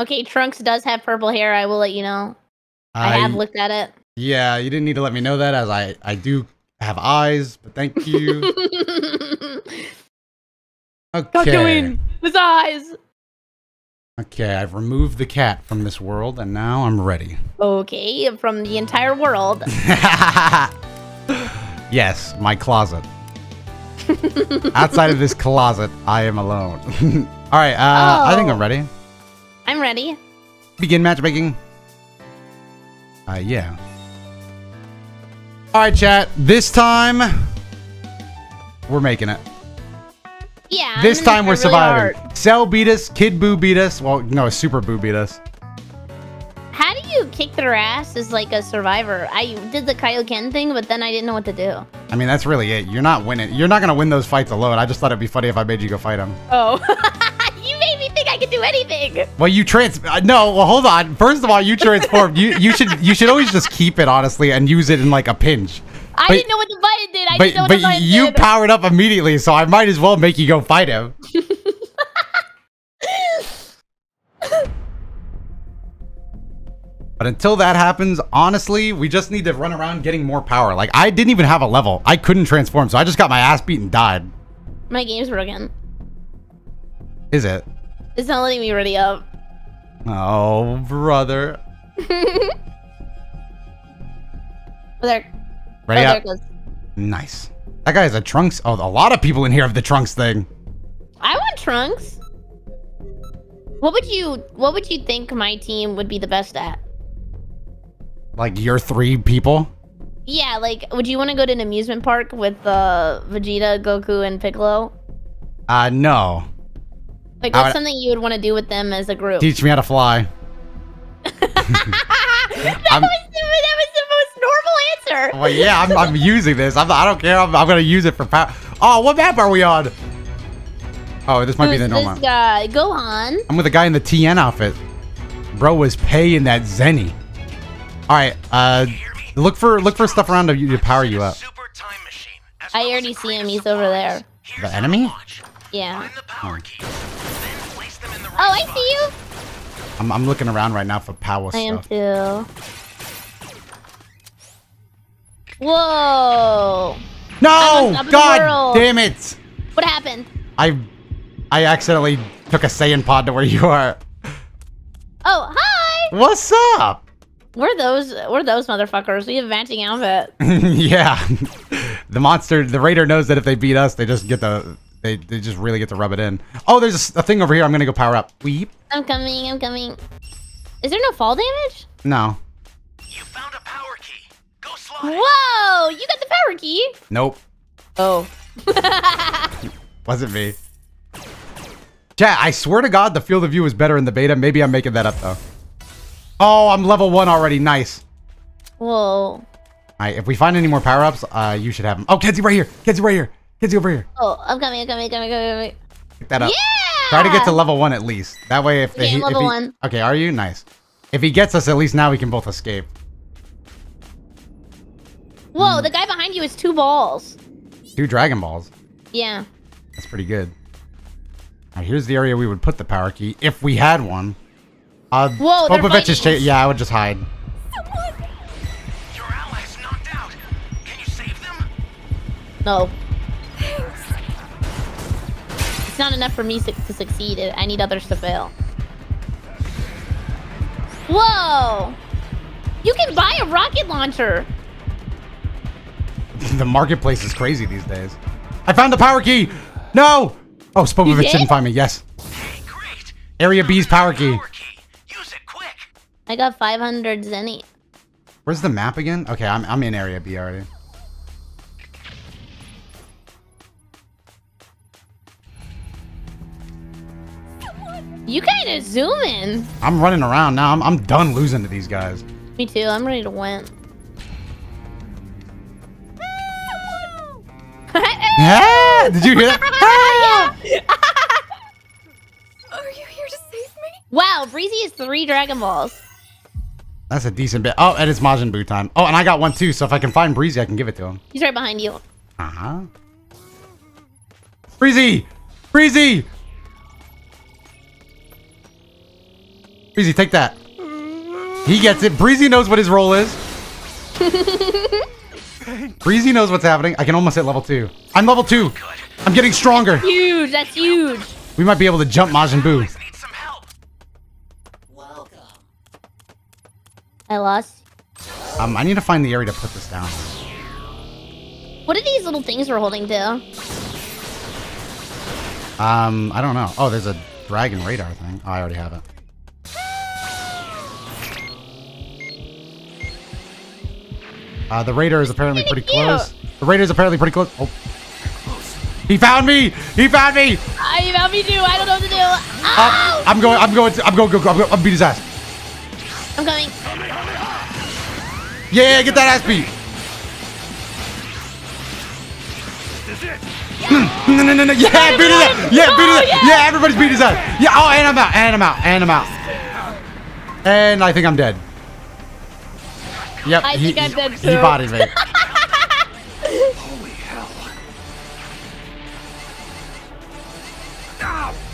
Okay, Trunks does have purple hair. I will let you know. I have looked at it. Yeah, you didn't need to let me know that, as I do have eyes, but thank you. Okay. His eyes. Okay, I've removed the cat from this world, and now I'm ready. Okay, from the entire world. Yes, my closet. Outside of this closet, I am alone. All right, I think I'm ready. I'm ready. Begin matchmaking. Yeah. All right, chat. This time, we're making it. Yeah, this time we're surviving. Really, Cell beat us. Kid Buu beat us. Well, no, Super Buu beat us. How do you kick their ass as like a survivor? I did the Kaioken thing, but then I didn't know what to do. I mean, that's really it. You're not winning. You're not going to win those fights alone. I just thought it'd be funny if I made you go fight them. Oh, you made me think I could do anything. Well, you no, well, hold on. First of all, you transformed. you should always just keep it, honestly, and use it in like a pinch. But I didn't know what the button did. But you powered up immediately, so I might as well make you go fight him. But until that happens, honestly, we just need to run around getting more power. Like, I didn't even have a level. I couldn't transform, so I just got my ass beat and died. My game's broken. Is it? It's not letting me ready up. Oh, brother. There. Ready up? There it goes. Nice. That guy has a Trunks. Oh, a lot of people in here have the Trunks thing. I want Trunks. What would you think my team would be the best at? Like your three people? Yeah, like would you want to go to an amusement park with Vegeta, Goku, and Piccolo? No. Like what's something you would want to do with them as a group? Teach me how to fly. Well, yeah, I'm using this. I don't care. I'm going to use it for power. Oh, what map are we on? Oh, this might be the normal. This guy? Gohan. I'm with a guy in the Tien outfit. Bro was paying that Zenny. All right, look for stuff around to power you up. I already see him. He's over there. The enemy? Yeah. Oh, I see you. I'm looking around right now for power stuff. I am too. Whoa! No! God damn it! What happened? I accidentally took a Saiyan pod to where you are. Oh, hi! What's up? We're those motherfuckers. We have vanting outfit. Yeah. The raider knows that if they beat us, they just get they just really get to rub it in. Oh, there's a thing over here. I'm gonna go power up. Weep. I'm coming, I'm coming. Is there no fall damage? No. You found a power key. Whoa! You got the power key? Nope. Oh. Wasn't me. Chat, I swear to God, the field of view is better in the beta. Maybe I'm making that up, though. Oh, I'm level 1 already. Nice. Whoa. Alright, if we find any more power-ups, you should have them. Oh, Kenzie right here! Kenzie right here! Kenzie over here! Oh, I'm coming, I'm coming, I'm coming, I'm coming. Pick that up. Yeah! Try to get to level 1 at least. That way if I'm level 1. Okay, are you? Nice. If he gets us, at least now we can both escape. Whoa, the guy behind you is 2 balls. 2 Dragon Balls? Yeah. That's pretty good. Now, here's the area we would put the power key, if we had one. Whoa, Spopovich is chasing. Yeah, I would just hide. Your ally's knocked out. No. Thanks. It's not enough for me to succeed. I need others to fail. Whoa! You can buy a rocket launcher! The marketplace is crazy these days. I found the power key! No! Oh, Spopovich didn't find me, yes. Hey, great. Area B's power key. Use it quick. I got 500 zenny. Where's the map again? Okay, I'm in Area B already. You kinda zoom in. I'm running around now. I'm done losing to these guys. Me too, I'm ready to win. Yeah, did you hear that? Are you here to save me? Wow, Breezy is 3 Dragon Balls. That's a decent bit. Oh, and it's Majin Buu time. Oh, and I got one too, so if I can find Breezy, I can give it to him. He's right behind you. Uh-huh. Breezy! Breezy! Breezy, take that. He gets it. Breezy knows what his role is. Breezy knows what's happening. I can almost hit level 2. I'm level 2. I'm getting stronger. That's huge. That's huge. We might be able to jump Majin Buu. I lost. I need to find the area to put this down. What are these little things we're holding to? I don't know. Oh, there's a dragon radar thing. Oh, I already have it. The raider is apparently pretty close. The raider is apparently pretty close. Oh. He found me! He found me! He found me too. I don't know what to do. Oh! I'm going to beat his ass. I'm coming. Yeah, get that ass beat. No. Yeah, beat his ass. Yeah, beat his ass. Yeah, everybody's beat his ass. Yeah, oh, and I'm out. And I'm out. And I'm out. And I think I'm dead. Yep, he bodied me. Holy hell.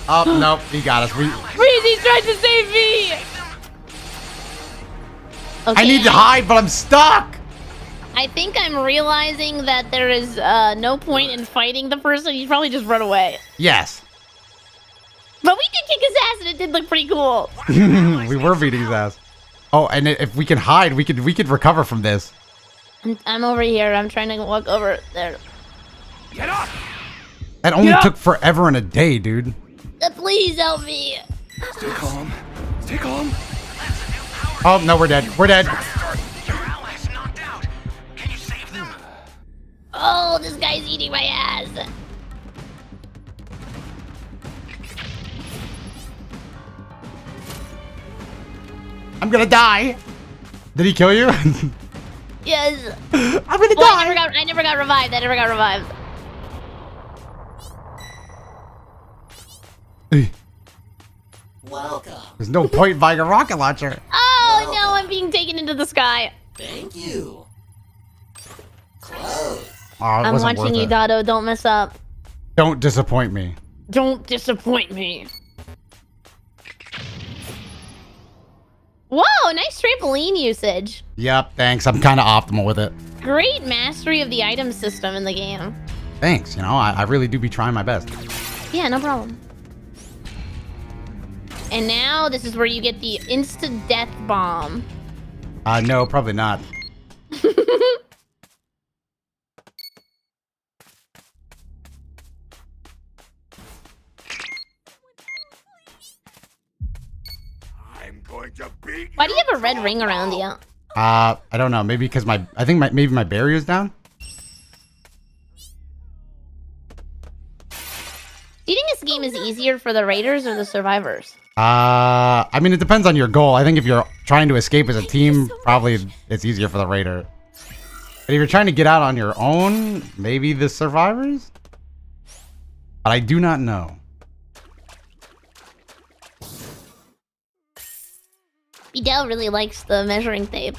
Oh, nope, he got us. Breezy's trying to save me! Okay. I need to hide, but I'm stuck! I think I'm realizing that there is no point in fighting the person. You probably just run away. Yes. But we did kick his ass, and it did look pretty cool. We were beating his ass. Oh, and if we can hide, we could recover from this. I'm over here. I'm trying to walk over there. Get up! That only took forever and a day, dude. Please help me. Stay calm. Stay calm. Oh no, we're dead. We're dead. Your allies knocked out. Can you save them? Oh, this guy's eating my ass. I'm gonna die. Did he kill you? Yes. I'm gonna die. I never got revived. I never got revived. Welcome. There's no point buying a rocket launcher. Oh, no, I'm being taken into the sky. Thank you. Close. Oh, I'm watching you, Dotto. Don't mess up. Don't disappoint me. Don't disappoint me. Whoa, nice trampoline usage. Yep, thanks. I'm kind of optimal with it. Great mastery of the item system in the game. Thanks, you know, I really do be trying my best. Yeah, no problem. And now this is where you get the insta-death bomb. No, probably not. Why do you have a red ring around you? I don't know. Maybe because maybe my barrier's down. Do you think this game is easier for the raiders or the survivors? I mean, it depends on your goal. I think if you're trying to escape as a team, probably it's easier for the raider. But if you're trying to get out on your own, maybe the survivors? But I do not know. Fidel really likes the measuring tape.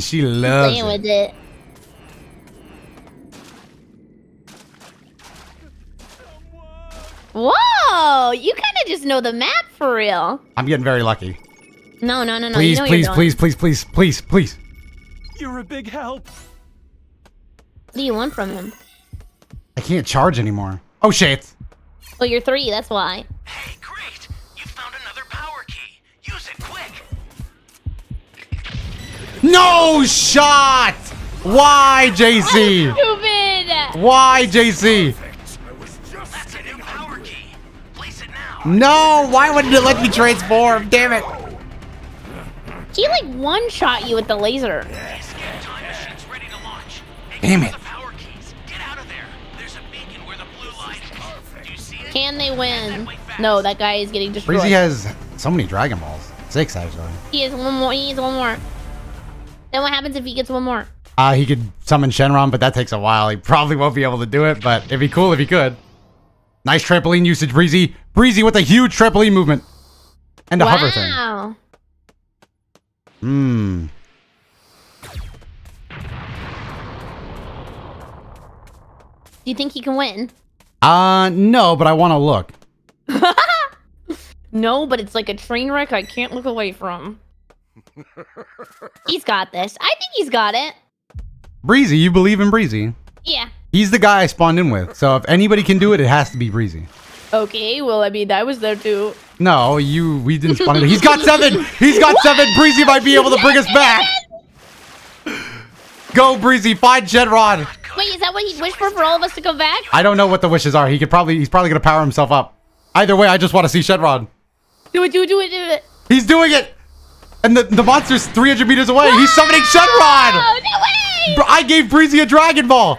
She loves playing with it. Whoa! You kind of just know the map for real. I'm getting very lucky. No. Please, you know please, please, please, please, please, please. You're a big help. What do you want from him? I can't charge anymore. Oh shit! Well, you're 3, that's why. Hey, great! You found another power key. Use it quick. No shot! Why, JC? Stupid! Why, JC? That's a new power key. Place it now. No! Why wouldn't it let me transform? Damn it! He like one-shot you with the laser. Damn it! Can they win? No, that guy is getting destroyed. Frieza has so many Dragon Balls. 6 actually. He has one more. He needs one more. Then what happens if he gets one more? He could summon Shenron, but that takes a while. He probably won't be able to do it, but it'd be cool if he could. Nice trampoline usage, Breezy. Breezy with a huge trampoline movement. And a hover thing. Wow. Hmm. Do you think he can win? No, but I want to look. No, but it's like a train wreck I can't look away from. He's got this. I think he's got it. Breezy, you believe in Breezy? Yeah. He's the guy I spawned in with, so if anybody can do it, it has to be Breezy. Okay, well, I mean, I was there too. No, we didn't spawn in. He's got 7! He's got 7! Breezy might be able to bring us back! Go, Breezy, find Shenron! Wait, is that what he wished for all of us to go back? I don't know what the wishes are. He's probably gonna power himself up. Either way, I just want to see Shenron. Do it, do it, do it, do it. He's doing it! And the monster's 300 meters away. Whoa! He's summoning Shenron! No way! I gave Breezy a Dragon Ball.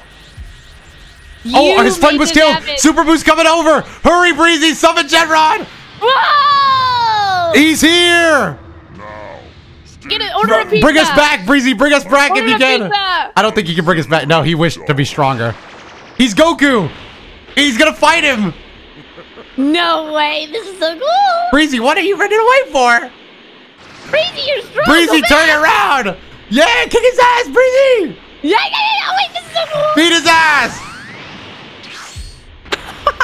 Oh, his friend was killed. Super Boost's coming over. Hurry, Breezy, summon Shenron! Whoa! He's here! Get it, order a pizza. Bring us back, Breezy. Bring us back if you can. Pizza. I don't think he can bring us back. No, he wished to be stronger. He's Goku. He's going to fight him. No way. This is so cool. Breezy, what are you running away for? Breezy, you're strong. Breezy, turn around. Yeah, kick his ass, Breezy. Yeah, yeah, yeah. Oh, wait, this is so cool. Beat his ass.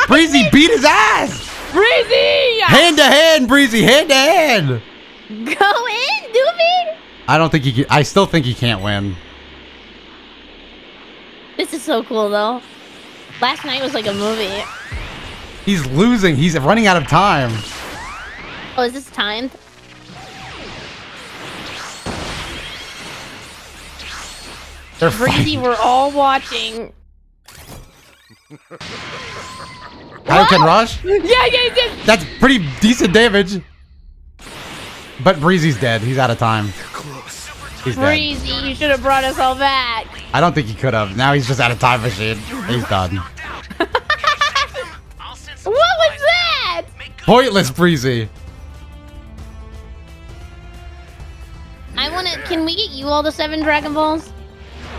Breezy, beat his ass. Breezy. Hand to hand, Breezy. Hand to hand. Go in, Doobie! I don't think he can. I still think he can't win. This is so cool, though. Last night was like a movie. He's losing. He's running out of time. Oh, is this timed? They're crazy. We're all watching. Can rush? Yeah, yeah, yeah. That's pretty decent damage. But Breezy's dead. He's out of time. He's Breezy, dead. You should have brought us all back. I don't think he could have. Now he's just out of time machine. He's done. What was that? Pointless, Breezy. I want to... Can we get you all the 7 Dragon Balls?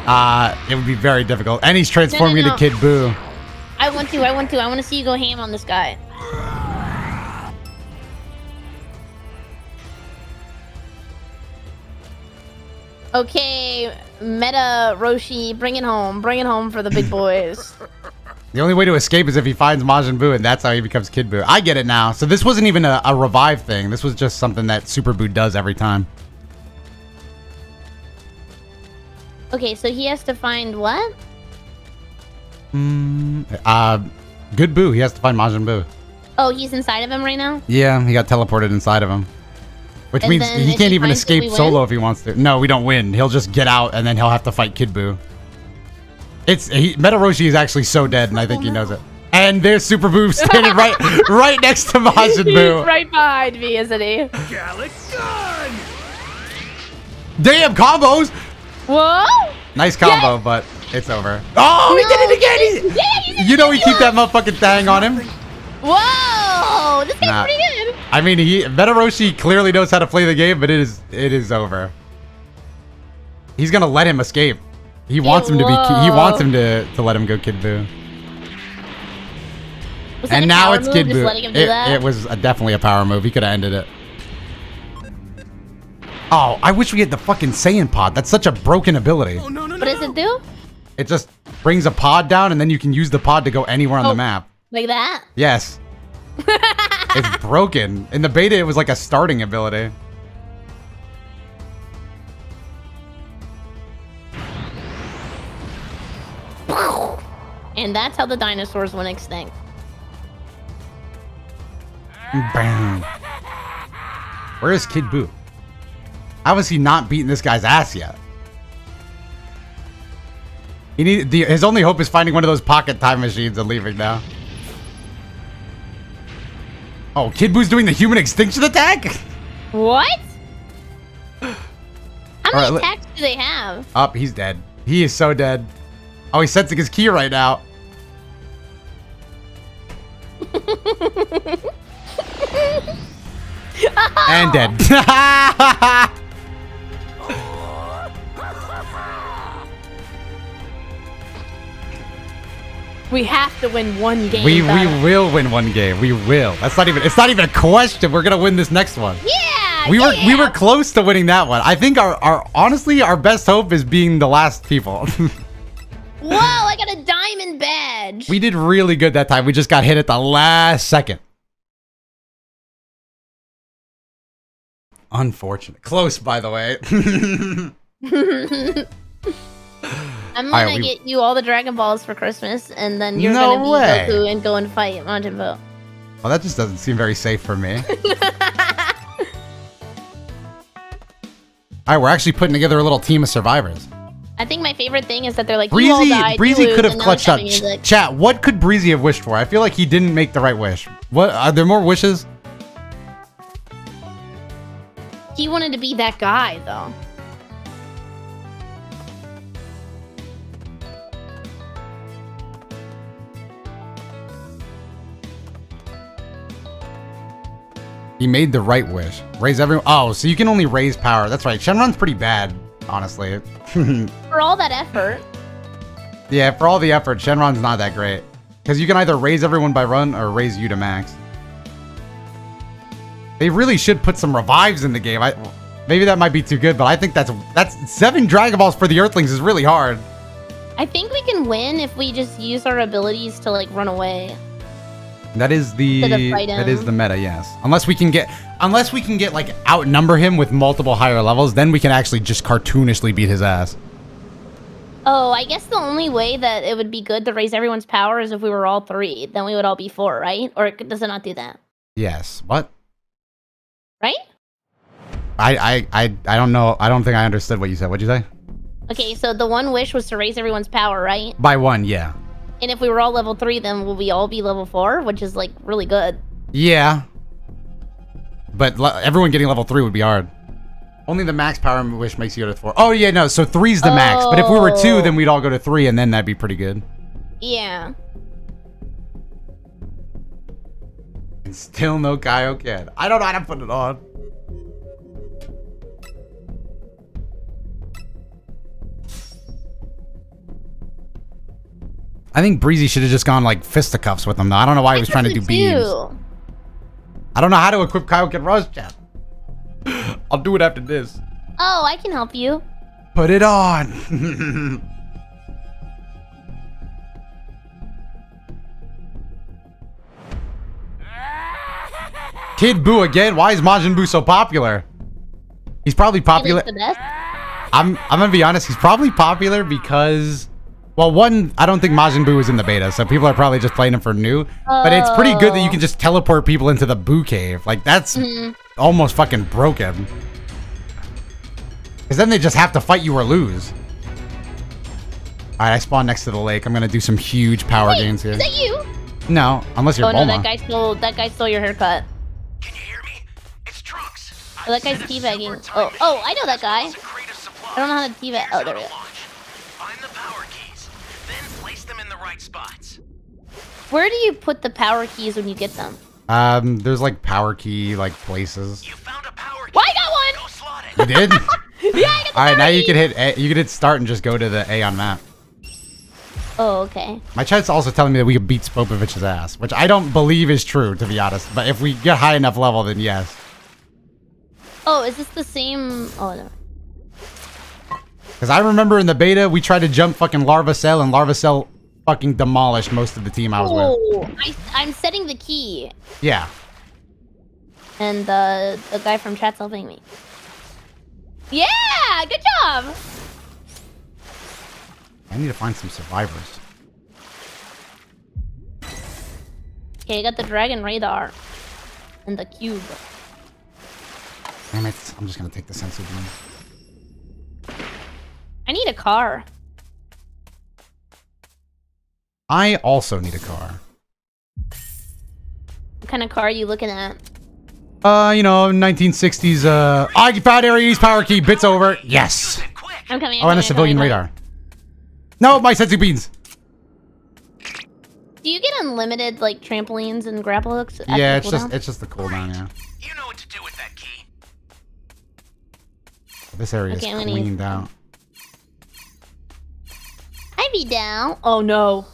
It would be very difficult. And he's transforming into Kid Buu. I want to see you go ham on this guy. Okay, Meta Roshi, bring it home for the big boys. The only way to escape is if he finds Majin Buu, and that's how he becomes Kid Buu. I get it now. So this wasn't even a revive thing. This was just something that Super Buu does every time. Okay, so he has to find what? Good Buu. He has to find Majin Buu. Oh, he's inside of him right now? Yeah, he got teleported inside of him. Which means he can't even escape solo if he wants to. No, we don't win. He'll just get out, and then he'll have to fight Kid Buu. Meta Roshi is actually so dead, and I think he knows it. And there's Super Buu standing right next to Majin Buu. He's right behind me, isn't he? Damn, combos! Whoa! Nice combo, yes. But it's over. Oh, he did it again! You know we keep that motherfucking thing on him. Whoa! This guy's pretty good. I mean, Meta Roshi clearly knows how to play the game, but it is over. He's gonna let him escape. He wants him to let him go, Kid Buu. And now it's Kid Buu. It was definitely a power move. He could have ended it. Oh, I wish we had the fucking Saiyan pod. That's such a broken ability. Oh, no. What does it do? It just brings a pod down, and then you can use the pod to go anywhere on the map. Like that? Yes. It's broken. In the beta, it was like a starting ability. That's how the dinosaurs went extinct. Bam. Where is Kid Buu? How is he not beating this guy's ass yet? He need, his only hope is finding one of those pocket time machines and leaving now. Oh, Kid Boo's doing the human extinction attack? What? How many attacks do they have? Oh, he's dead. He is so dead. Oh, he's sensing his ki right now. And dead. We have to win one game. We will win one game. We will. That's not even. It's not even a question. We're gonna win this next one. Yeah. We were close to winning that one. I think honestly our best hope is being the last people. Whoa! I got a diamond badge. We did really good that time. We just got hit at the last second. Unfortunate. Close, by the way. I'm gonna get you all the Dragon Balls for Christmas, and then you're gonna be Goku and go and fight Majin Buu. Well, that just doesn't seem very safe for me. Alright, we're actually putting together a little team of survivors. I think my favorite thing is that they're like, Breezy, you all died, Breezy could have clutched up. Chat, what could Breezy have wished for? I feel like he didn't make the right wish. What? Are there more wishes? He wanted to be that guy, though. He made the right wish. Raise everyone. Oh, so you can only raise power. That's right. Shenron's pretty bad, honestly. For all that effort. Yeah, for all the effort, Shenron's not that great. Because you can either raise everyone by run or raise you to max. They really should put some revives in the game. Maybe that might be too good, but I think that's 7 Dragon Balls for the Earthlings is really hard. I think we can win if we just use our abilities to like run away. That is the meta, yes. Unless we can get like outnumber him with multiple higher levels, then we can actually just cartoonishly beat his ass. Oh, I guess the only way that it would be good to raise everyone's power is if we were all 3. Then we would all be 4, right? Or does it not do that? Yes. What? Right? I don't know. I don't think I understood what you said. What'd you say? Okay, so the one wish was to raise everyone's power, right? By 1, yeah. And if we were all level 3, then will we all be level 4, which is like really good. Yeah. But everyone getting level 3 would be hard. Only the max power wish makes you go to 4. Oh yeah, no. So 3's the max. But if we were 2, then we'd all go to 3, and then that'd be pretty good. Yeah. And still no Kaioken. I don't know how to put it on. I think Breezy should have just gone like fisticuffs with him though. I don't know why he was trying to do beams. I don't know how to equip Kaioken Rush, chat. I'll do it after this. Oh, I can help you. Put it on. Kid Buu again? Why is Majin Buu so popular? He's probably popular. He likes the best. I'm gonna be honest. He's probably popular because, well, one, I don't think Majin Buu is in the beta, so people are probably just playing him for new. Oh. But it's pretty good that you can just teleport people into the Buu cave. Like that's almost fucking broken. Because then they just have to fight you or lose. All right, I spawned next to the lake. I'm gonna do some huge power gains here. Is that you? No, unless you're Bulma. Oh no, that guy stole your haircut. Can you hear me? It's Trunks. Oh, that guy's teabagging. Oh, I know that guy. I don't know how to teabag. Oh, there we go. Find the power keys, then place them in the right spots. Where do you put the power keys when you get them? There's like power key like places. You found a power key. Well, I got one. Go slot it. You did? Yeah, I got the. All right, now you can hit start and just go to the A on map. Oh, okay. My chat's also telling me that we could beat Spopovich's ass, which I don't believe is true, to be honest. But if we get high enough level, then yes. Oh, is this the same? Oh, no. Because I remember in the beta, we tried to jump fucking Larva Cell, and Larva Cell fucking demolished most of the team I was with. I'm setting the key. Yeah. And the guy from chat's helping me. Yeah! Good job! I need to find some survivors. Okay, I got the Dragon Radar. And the cube. Damn it, I'm just gonna take the sensor beam. I need a car. I also need a car. What kind of car are you looking at? You know, 1960s, I found Aries power key, bits over. Yes! I'm coming. Oh, and a civilian radar. No, my sensing beans! Do you get unlimited, like, trampolines and grapple hooks? Yeah, it's just the cooldown, yeah. You know what to do with that key. This area is cleaned out. I'd be down. Oh, no.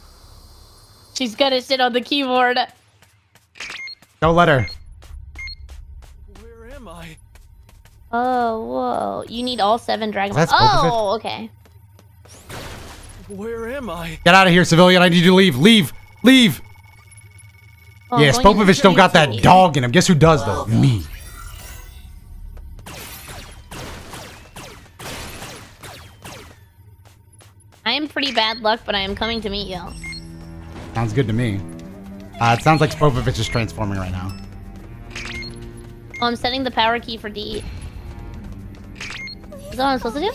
She's gonna sit on the keyboard. Don't let her. Where am I? Oh, whoa. You need all 7 dragons. Oh, okay. Where am I? Get out of here, civilian. I need you to leave. Leave. Leave. Oh, yeah, Spopovich don't got that dog in him. Guess who does, though? Me. I am pretty bad luck, but I am coming to meet you. Sounds good to me. It sounds like Spopovich is transforming right now. Oh, I'm setting the power key for D. Is that what I'm supposed to do?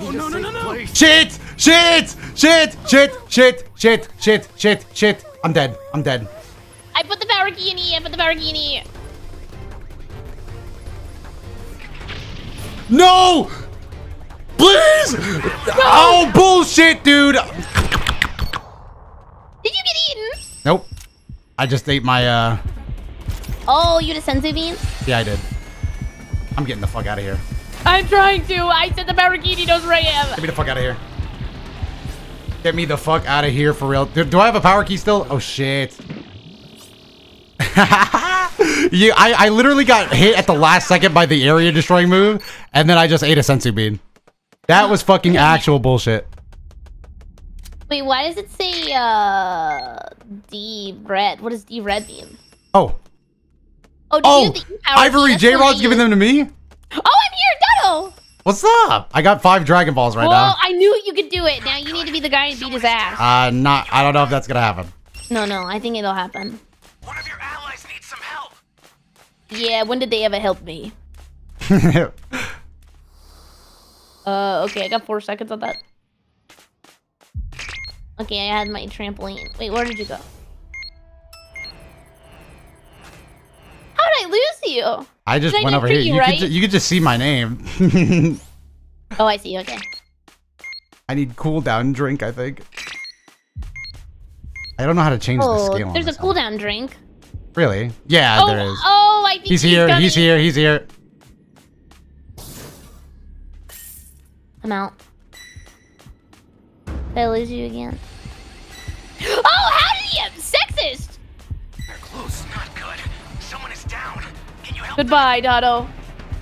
Oh, no, no, no, no! Shit! Shit! Shit! Shit! Shit! Shit! Shit! Shit! Shit! I'm dead. I'm dead. I put the power key in E. I put the power key in E. No! Please! No! Oh, bullshit, dude! Did you get eaten? Nope. I just ate my, Oh, you just sensei beans? Yeah, I did. I'm getting the fuck out of here. I'm trying to! I said the barricade knows where I am! Get me the fuck out of here. Get me the fuck out of here, for real. Do I have a power key still? Oh, shit. I literally got hit at the last second by the area destroying move, and then I just ate a sensu bean. That was fucking actual bullshit. Wait, why does it say D red? What does D red mean? Oh. Oh, Ivory J-Rod's giving them to me? Oh, I'm here, Dotto! What's up? I got 5 Dragon Balls right now. Oh, I knew you could do it. Now you need to be the guy and beat his ass. I don't know if that's gonna happen. No, no, I think it'll happen. One of your allies needs some help. Yeah, when did they ever help me? Okay, I got 4 seconds on that. Okay, I had my trampoline. Wait, where did you go? How did I lose you? I just went over here. You could just see my name. Oh, I see. Okay. I need cooldown drink, I think. I don't know how to change the scale. There's a cooldown drink. Really? Yeah, there is. Oh, I think he's here. He's here. He's here. I'm out. Did I lose you again? Oh, how did he have sexist? They're close. Not good. Someone is down. Can you help? Goodbye, Dotto.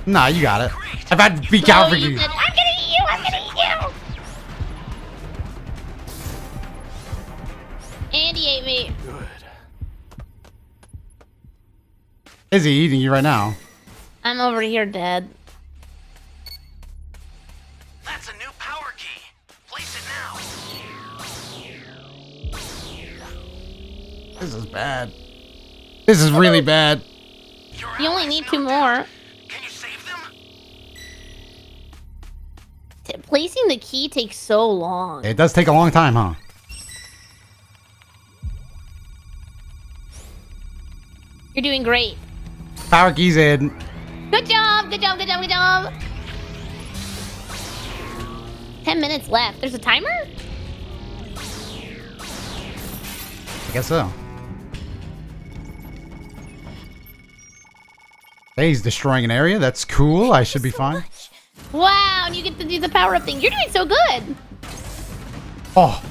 Nah, you got it. I've had to be out for you. Said, I'm gonna eat you. I'm gonna eat you. And he ate me. Good. Is he eating you right now? I'm over here dead. That's a new power key. Place it now. This is bad. This is really bad. You only need 2 more. Can you save them? Placing the key takes so long. It does take a long time, huh? You're doing great. Power key's in. Good job. Good job. Good job. Good job. 10 minutes left. There's a timer? I guess so. Hey, he's destroying an area. That's cool. I should be fine. Wow, and you get to do the power-up thing. You're doing so good. Oh.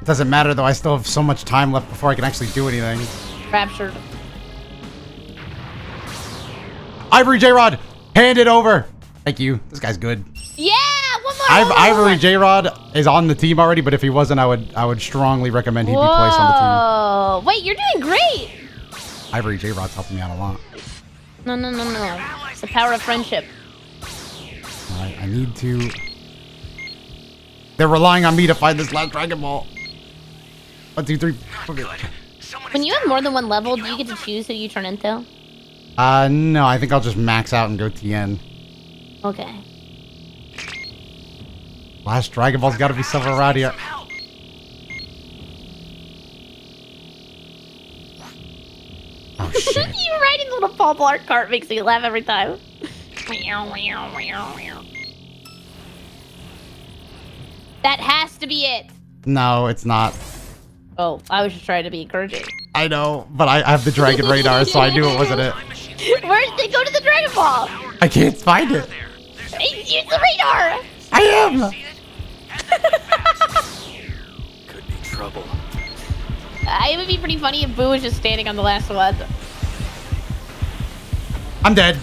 It doesn't matter, though. I still have so much time left before I can actually do anything. Raptured. Ivory J-Rod, hand it over. Thank you. This guy's good. Yeah! Ivory J-Rod is on the team already, but if he wasn't, I would strongly recommend he be placed on the team. Wait, you're doing great. Ivory J-Rod's helping me out a lot. No, no, no, no. It's the power of friendship. I need to... They're relying on me to find this last Dragon Ball. 1, 2, 3... Okay. When you have more than one level, do you get to choose who you turn into? No, I think I'll just max out and go Tien. Okay. Last Dragon Ball's gotta be somewhere around here. Oh, shit. You riding the little Paul Blart cart makes me laugh every time. That has to be it. No, it's not. Oh, I was just trying to be encouraging. I know, but I have the Dragon Radar, so I knew it wasn't it. Where did they go to the Dragon Ball? I can't find it. Use the radar! I am! Could be trouble. It would be pretty funny if Boo was just standing on the last one. I'm dead.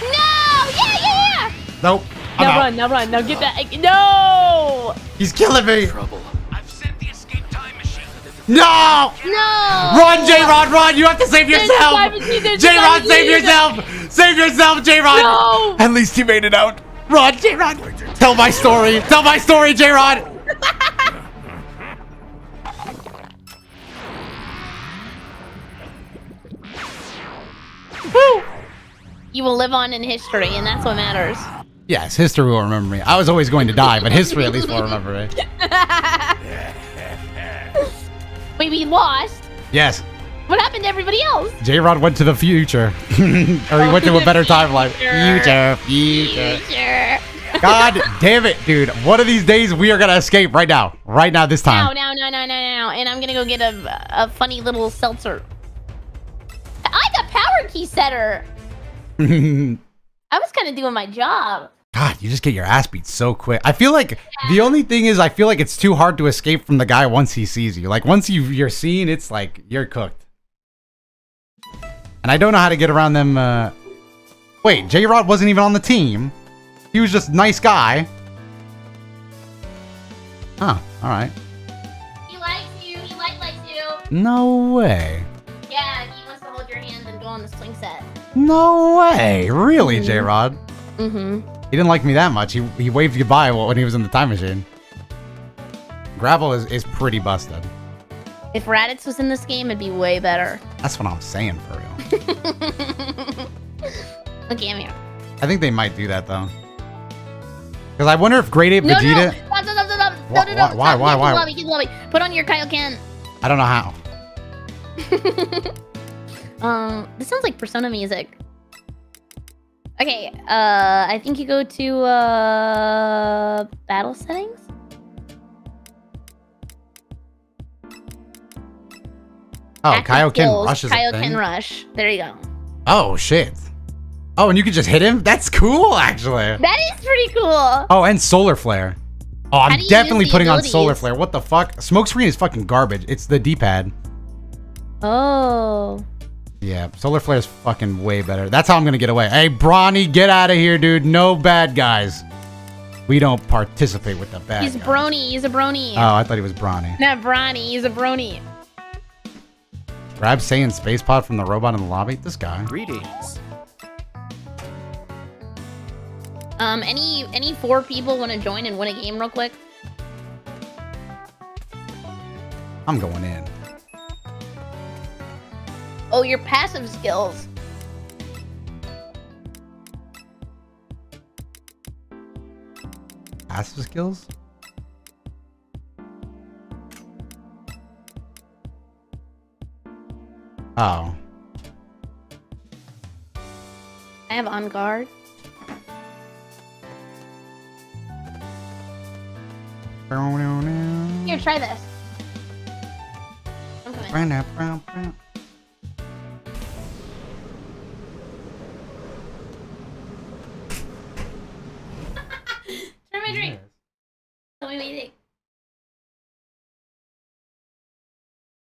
No! Yeah, yeah, yeah! Nope. I'm now out. Run, now run, now get back. No! He's killing me! Trouble. No! No! Run, J-Rod, run! You have to save yourself! J-Rod, save yourself! Save yourself, J-Rod! No! At least he made it out. Run, J-Rod! Tell my story! Tell my story, J-Rod! Woo! You will live on in history, and that's what matters. Yes, history will remember me. I was always going to die, but history at least will remember me. Wait, we lost? Yes. What happened to everybody else? J-Rod went to the future. Or he went to a better timeline. Future. God damn it, dude. One of these days, we are going to escape right now. Right now, this time. No. And I'm going to go get a funny little seltzer. I got power key setter. I was kind of doing my job. God, you just get your ass beat so quick. I feel like the only thing is I feel like it's too hard to escape from the guy once he sees you. Like, once you're seen, it's like, you're cooked. And I don't know how to get around them. Wait, J-Rod wasn't even on the team. He was just nice guy. Huh, alright. He likes you. He likes you. No way. Yeah, he wants to hold your hand and go on the swing set. No way. Really, J-Rod? Mm-hmm. He didn't like me that much. He waved goodbye when he was in the time machine. Gravel is pretty busted. If Raditz was in this game, it'd be way better. That's what I'm saying, for real. Okay, I'm here. I think they might do that, though. Because I wonder if Grade 8 Vegeta... No, stop. Why? Lobby. Put on your Kaioken. I don't know how. This sounds like Persona music. Okay, I think you go to, battle settings? Oh, Kaioken Rush is a thing? Kaioken Rush. There you go. Oh, shit. Oh, and you can just hit him? That's cool, actually. That is pretty cool. Oh, and Solar Flare. Oh, I'm definitely putting on Solar Flare. What the fuck? Smokescreen is fucking garbage. It's the D-pad. Oh... Yeah, Solar Flare is fucking way better. That's how I'm gonna get away. Hey, Brawny, get out of here, dude. No bad guys. We don't participate with the bad guys. He's Brony. He's a Brony. Oh, I thought he was Brawny. Not Brawny. He's a Brony. Grab Saiyan Space Pod from the robot in the lobby. This guy. Greetings. Any four people want to join and win a game real quick? I'm going in. Oh, your passive skills. Passive skills? Oh. I have on guard. Here, try this. I'm coming.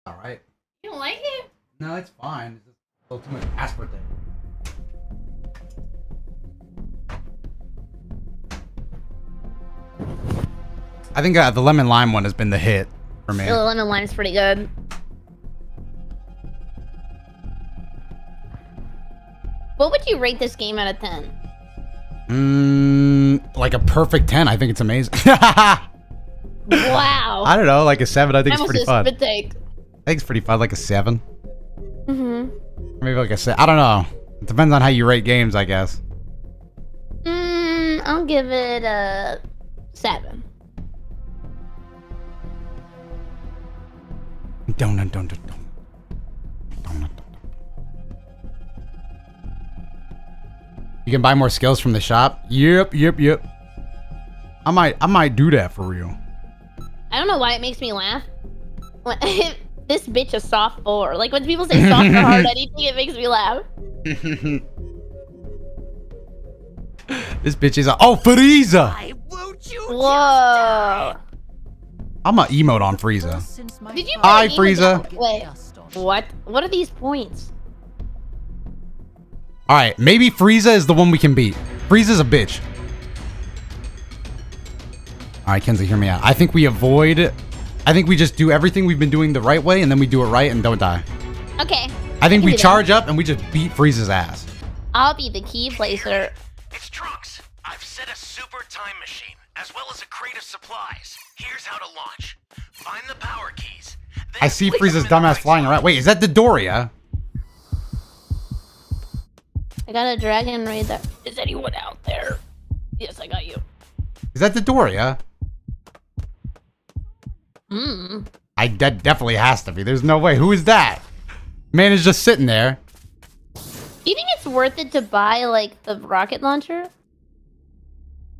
Alright. You don't like it? No, it's fine. It's just a little too much aspirin there. I think the lemon lime one has been the hit for me. The lemon lime's pretty good. What would you rate this game out of 10? Like a perfect 10. I think it's amazing. Wow. I don't know, like a 7. I think it's pretty fun. I think it's pretty fun, like a 7. Mm-hmm. Maybe like a 6. I don't know. It depends on how you rate games, I guess. I'll give it a 7. Don't. You can buy more skills from the shop. Yep. I might do that for real. I don't know why it makes me laugh. This bitch is soft bore. Like when people say soft or hard, anything, it makes me laugh. This bitch is a Frieza. Why won't you just die? I'm gonna emote on Frieza. Did you Hi Frieza. Wait, what? What are these points? All right, maybe Frieza is the one we can beat. Frieza's a bitch. All right, Kenzie, hear me out. I think we just do everything we've been doing the right way, and then we do it right and don't die. Okay. I think we charge up and we just beat Frieza's ass. I'll be the key placer. It's Trunks. I've set a super time machine, as well as a crate of supplies. Here's how to launch. Find the power keys. I see Frieza's dumbass flying around. Wait, is that Dodoria? I got a dragon right there. Is anyone out there? Yes, I got you. Is that Dodoria? That definitely has to be. There's no way. Who is that? Man is just sitting there. Do you think it's worth it to buy, like, the rocket launcher?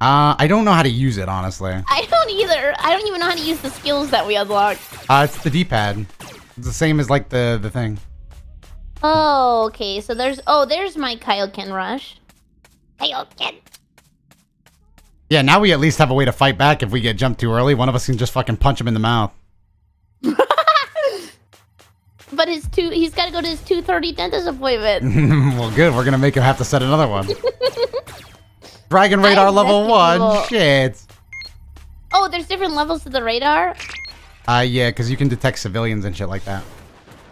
I don't know how to use it, honestly. I don't either. I don't even know how to use the skills that we unlocked. It's the D-pad. It's the same as, like, the thing. Oh, okay. So there's... Oh, there's my Kaioken rush. Kaioken. Yeah, now we at least have a way to fight back if we get jumped too early. One of us can just fucking punch him in the mouth. But he's got to go to his 2:30 dentist appointment. Well, good. We're going to make him have to set another one. Dragon radar level 1. Shit. Oh, there's different levels to the radar? Yeah, because you can detect civilians and shit like that.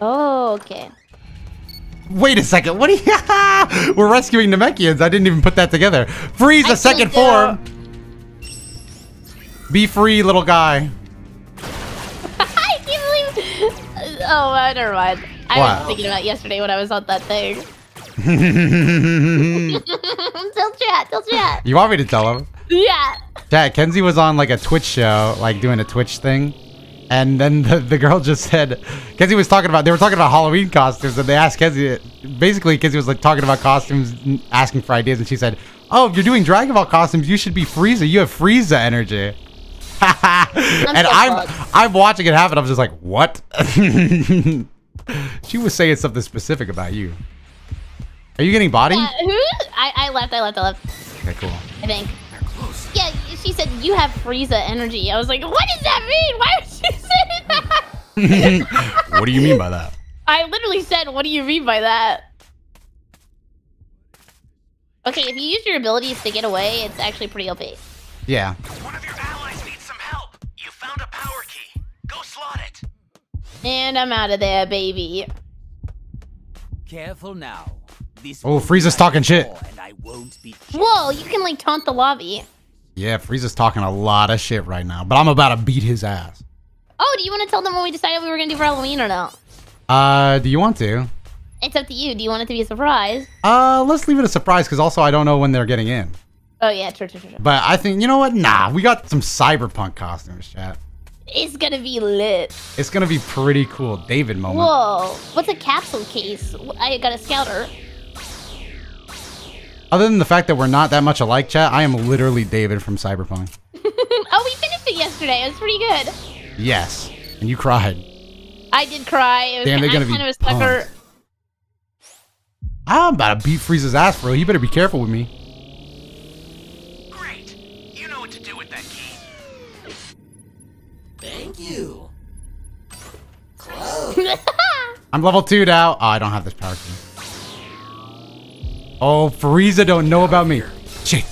Oh, okay. Wait a second. What are you... We're rescuing Namekians. I didn't even put that together. Freeze the second form. Be free, little guy. Oh, never mind. I was thinking about yesterday when I was on that thing. Tell chat. You want me to tell him? Yeah. Chat, Kenzie was on like a Twitch show, like doing a Twitch thing. And then the girl just said, Kenzie was talking about, they were talking about Halloween costumes and they asked Kenzie, basically Kenzie was like talking about costumes, asking for ideas. And she said, oh, if you're doing Dragon Ball costumes, you should be Frieza. You have Frieza energy. And I'm watching it happen. I'm just like, what? She was saying something specific about you. Are you getting bodied? I left. Okay, cool. I think. Yeah, she said you have Frieza energy. I was like, what does that mean? Why would she say that? What do you mean by that? I literally said, what do you mean by that? Okay, if you use your abilities to get away, it's actually pretty OP. Yeah. One of your allies needs some help. You found a power key. Go slot it. And I'm out of there, baby. Careful now. Oh, Frieza's talking shit. Whoa, you can like taunt the lobby. Yeah, Frieza's talking a lot of shit right now, but I'm about to beat his ass. Oh, do you want to tell them what we decided we were going to do for Halloween or no? Do you want to? It's up to you. Do you want it to be a surprise? Let's leave it a surprise because also I don't know when they're getting in. Oh, yeah, true. But I think, you know what? Nah, we got some Cyberpunk costumes, chat. It's gonna be lit. It's gonna be pretty cool. David moment. Whoa, what's a capsule case? I got a scouter. Other than the fact that we're not that much alike, chat, I am literally David from Cyberpunk. Oh, we finished it yesterday. It was pretty good. Yes. And you cried. I did cry. It was Damn, they're going to be kind of a sucker. I'm about to beat Frieza's ass, bro. You better be careful with me. Great. You know what to do with that key. Thank you. Close. I'm level 2 now. Oh, I don't have this power key. Oh, Frieza don't know about me. Shit.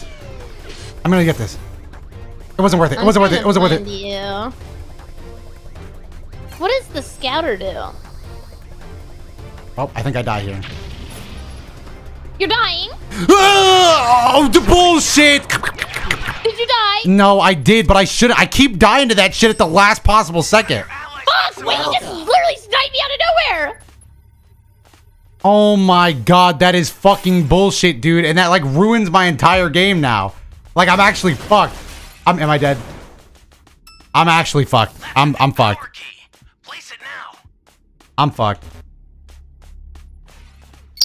I'm gonna get this. It wasn't worth it. It wasn't worth it. It wasn't worth it. You. What does the scouter do? Oh, I think I die here. You're dying? Oh, the bullshit! Did you die? No, I did, but I keep dying to that shit at the last possible second. Fuck, wait, you just literally sniped me Oh my god, that is fucking bullshit, dude. And that like ruins my entire game now. Like, I'm actually fucked. Am I dead? I'm actually fucked. I'm fucked. Place it now. I'm fucked.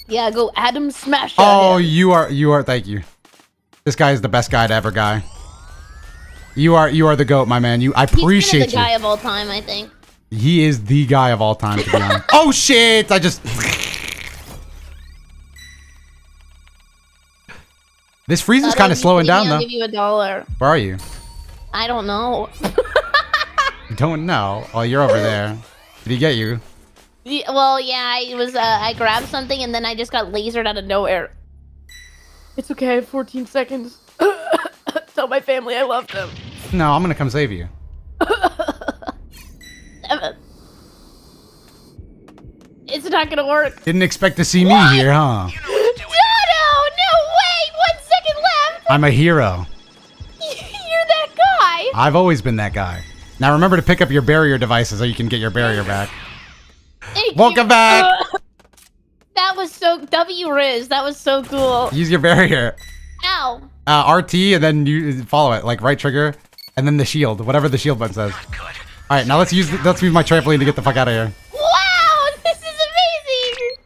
Yeah, go Adam Smash. Oh, you are, thank you. This guy is the best guy to ever guy. You are the GOAT, my man. I appreciate you. He's the guy of all time, I think. He is the guy of all time, to be honest. Oh shit, I just... This Frieza's kind of slowing down, though. I'll give you $1. Where are you? I don't know. You don't know? Oh, you're over there. Did he get you? Yeah, well, yeah, I grabbed something, and then I just got lasered out of nowhere. It's okay, I have 14 seconds. Tell my family I love them. No, I'm gonna come save you. It's not gonna work. Didn't expect to see me here, huh? I'm a hero. You're that guy. I've always been that guy. Now remember to pick up your barrier devices so you can get your barrier back. Welcome back. That was so... Riz, that was so cool. Use your barrier. Ow. RT and then you follow it. Like right trigger and then the shield. Whatever the shield button says. All right, now let's use my trampoline to get the fuck out of here. Wow, this is amazing.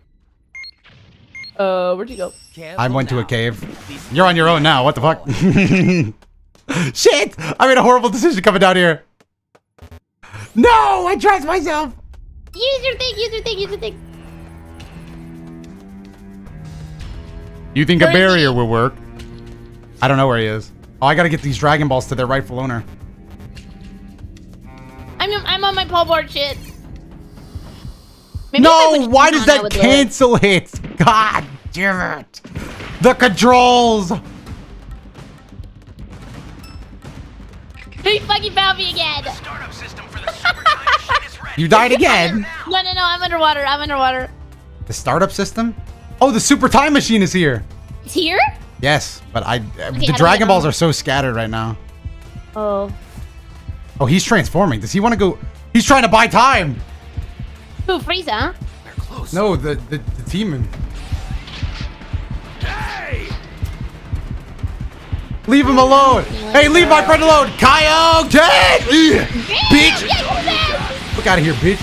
Where'd you go? I went to a cave. You're on your own now. What the fuck? Shit! I made a horrible decision coming down here. No! I trapped myself! Use your thing, use your thing, use your thing. You think a barrier will work? I don't know where he is. Oh, I gotta get these Dragon Balls to their rightful owner. I'm on my Paw Board shit. Maybe no! Why does that cancel it? God! Damn it. The controls! He fucking found me again! You died again? No, I'm underwater, I'm underwater. The startup system? Oh, the super time machine is here! It's here? Yes, but okay, the Dragon Balls are so scattered right now. Oh. Oh, he's transforming. Does he want to go... He's trying to buy time! Who, Frieza? They're close. No, the team... Leave him alone! Hey, leave my friend alone! Coyote! Bitch! Look out of here, bitch!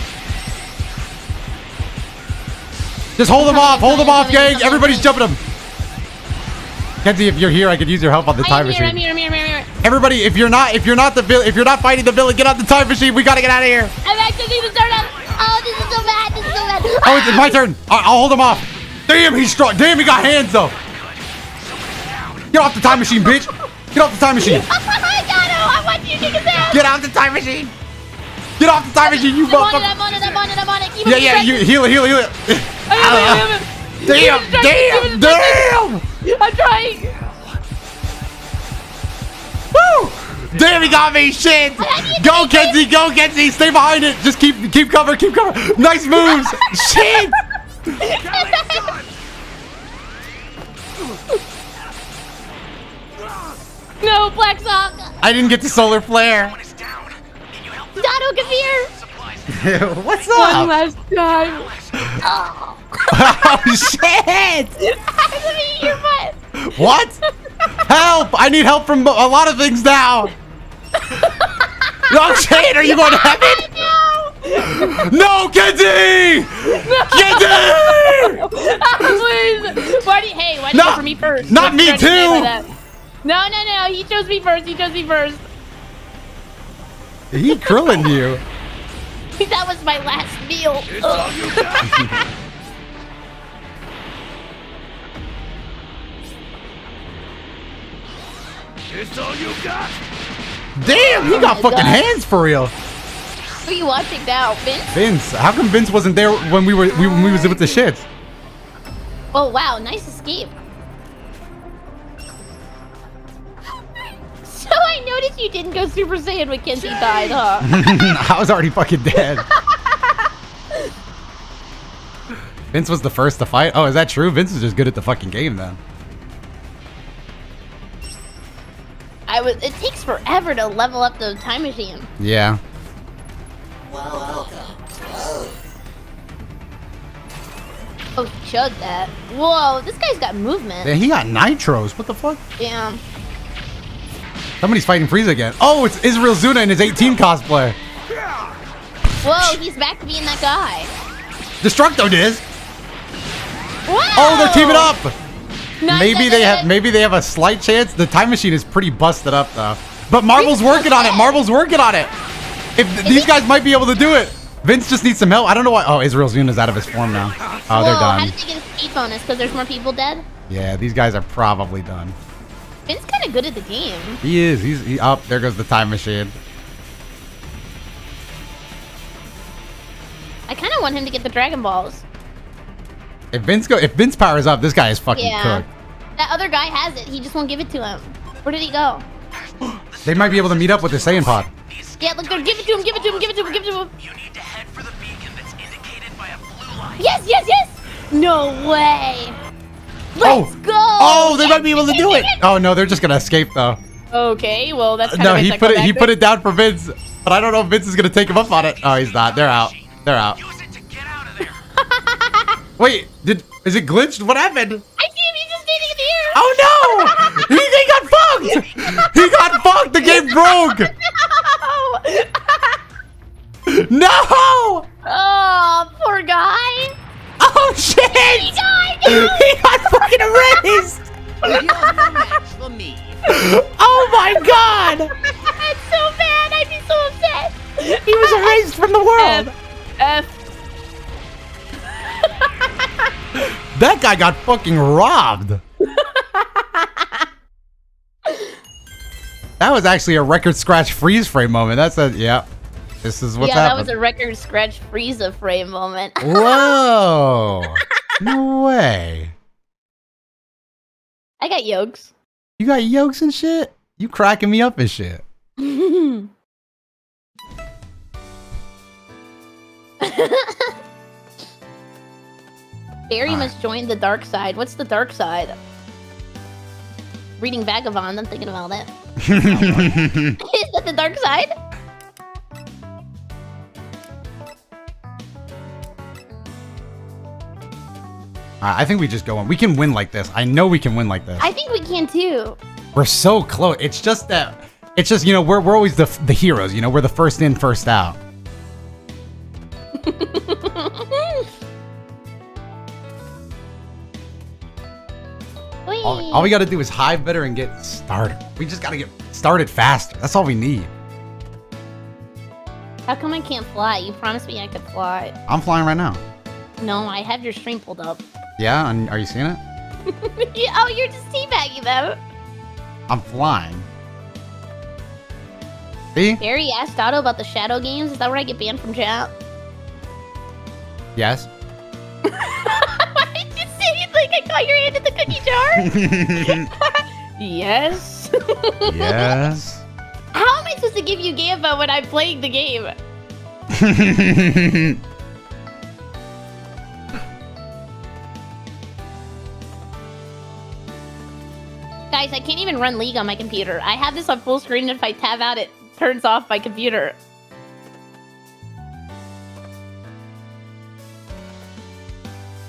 Just hold him off! Hold him off, gang! Everybody's jumping him! Kenzie, if you're here, I could use your help on the time machine. I'm here. Everybody, if you're not fighting the villain, get on the time machine. We gotta get out of here. I'm actually the turn up. Oh, this is so bad. This is so bad. Oh, it's my turn. I'll hold him off. Damn, he's strong. Damn, he got hands though. Get off the time machine, bitch! Get off the time machine! I want you to get out! Get off the time machine! Get off the time machine, you motherfucker! I'm on it! Keep you heal it! Damn! I'm trying! Woo! Damn, he got me! Shit! Go, Kenzie! Go, Kenzie! Stay behind it! Just keep cover, keep cover! Nice moves! Shit! No, Black Sock! I didn't get the solar flare. Dotto, come here! What's up? One last time. Oh, oh shit! I didn't eat your butt. What? Help! I need help from a lot of things now. No, Shane, are you going to heaven? No, Kenzie! No. Kenzie! Please! Why do you go for me first? Not me too! No, he chose me first, He Krillin you. That was my last meal. It's all you got. Damn, he got fucking hands for real. Who are you watching now, Vince? Vince, how come Vince wasn't there when we was with the shits? Oh wow, nice escape. So I noticed you didn't go Super Saiyan when Kenzie died, huh? I was already fucking dead. Vince was the first to fight? Oh, is that true? Vince is just good at the fucking game, then. It takes forever to level up the time machine. Yeah. Welcome. Oh, chug that. Whoa, this guy's got movement. Yeah, he got nitros. What the fuck? Damn. Somebody's fighting Frieza again. Oh, it's Israel Zuna in his 18 cosplay. Whoa, he's back to being that guy. Destructo Diz. Whoa. Oh, they're teaming up. Nice. Maybe they have a slight chance. The time machine is pretty busted up though. But Marvel's working on it. Marvel's working on it. If these guys might be able to do it. Vince just needs some help. I don't know why. Oh, Israel Zuna's out of his form now. Oh, whoa, they're done. How did they get a speed bonus? Because there's more people dead? Yeah, these guys are probably done. Vince's kind of good at the game. He is. He's up. There goes the time machine. I kind of want him to get the Dragon Balls. If Vince powers up, this guy is fucking cooked. That other guy has it. He just won't give it to him. Where did he go? They might be able to meet up with the Saiyan pod. Yeah, look, give it to him, give it to him, give it to him, give it to him. You need to head for the beacon that's indicated by a blue light. Yes, yes, yes! No way! Let's go! Oh, they might be able to do it! Oh no, they're just gonna escape though. Okay, well that's kind of he put it down for Vince, but I don't know if Vince is gonna take him up on it. Oh, he's not. They're out. They're out. Use it to get out of there. Wait, is it glitched? What happened? Oh no! They got fucked! He got fucked! The game broke! No! No! Oh, poor guy! Oh shit! He died! He got fucking erased! You're no match for me. Oh my god! That's so bad! I'd be so upset! He was erased from the world! That guy got fucking robbed! That was actually a record scratch freeze frame moment. That's a, yeah. This is what's happened. Yeah, that was a record scratch Frieza frame moment. Whoa. No way. I got yokes. You got yokes and shit? You cracking me up and shit. Barry must join the dark side. What's the dark side? Reading Vagabond, I'm thinking about that. Is that the dark side? I think we just go on. We can win like this. I know we can win like this. I think we can too. We're so close. It's just that, you know, we're always the heroes. You know, we're the first in, first out. All we gotta do is hive better and get started. We just gotta get started faster. That's all we need. How come I can't fly? You promised me I could fly. I'm flying right now. No, I have your stream pulled up. Yeah, and are you seeing it? Oh, you're just teabagging them. I'm flying. See? Barry asked Dotto about the shadow games. Is that where I get banned from chat? Yes. I caught your hand in the cookie jar. Yes. Yes. How am I supposed to give you Gamba when I'm playing the game? Guys, I can't even run League on my computer. I have this on full screen, and if I tab out, it turns off my computer.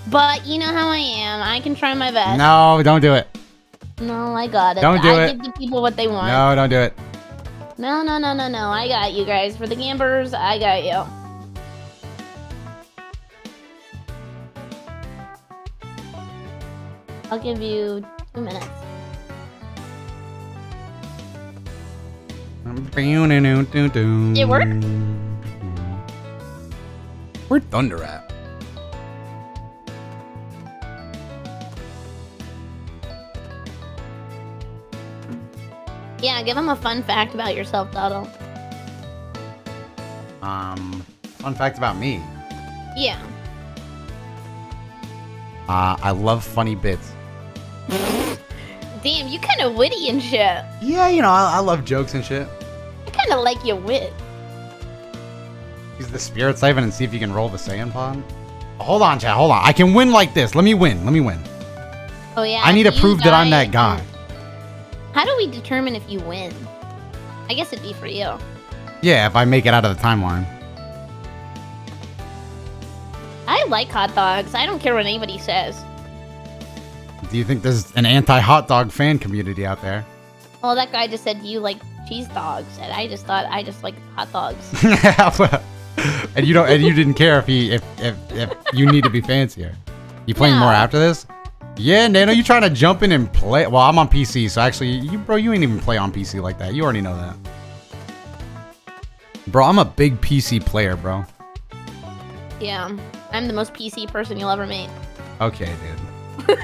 But you know how I am. I can try my best. No, don't do it. No, I got it. Don't do it. I give the people what they want. No, don't do it. No, no, no, no, no. I got you guys. For the gamblers, I got you. I'll give you 2 minutes. Did it work? Where'd Thunder at? Yeah, give them a fun fact about yourself, Dotto. Fun fact about me? Yeah. I love funny bits. Damn, you kind of witty and shit. Yeah, you know, I love jokes and shit. I kind of like your wit. Use the Spirit Siphon and see if you can roll the Saiyan Pond. Hold on, chat, hold on. I can win like this. Let me win, let me win. Oh yeah, I need to prove that I'm that guy. How do we determine if you win? I guess it'd be for you. Yeah, if I make it out of the timeline. I like hot dogs. I don't care what anybody says. Do you think there's an anti-hot dog fan community out there? Well, that guy just said, do you like cheese dogs? And I just thought, I just like hot dogs. And you don't, and you didn't care if he, if you need to be fancier. You playing more after this? Yeah, Nano, you trying to jump in and play? Well, I'm on PC, so actually, bro, you ain't even play on PC like that. You already know that. Bro, I'm a big PC player, bro. Yeah, I'm the most PC person you'll ever meet. Okay, dude.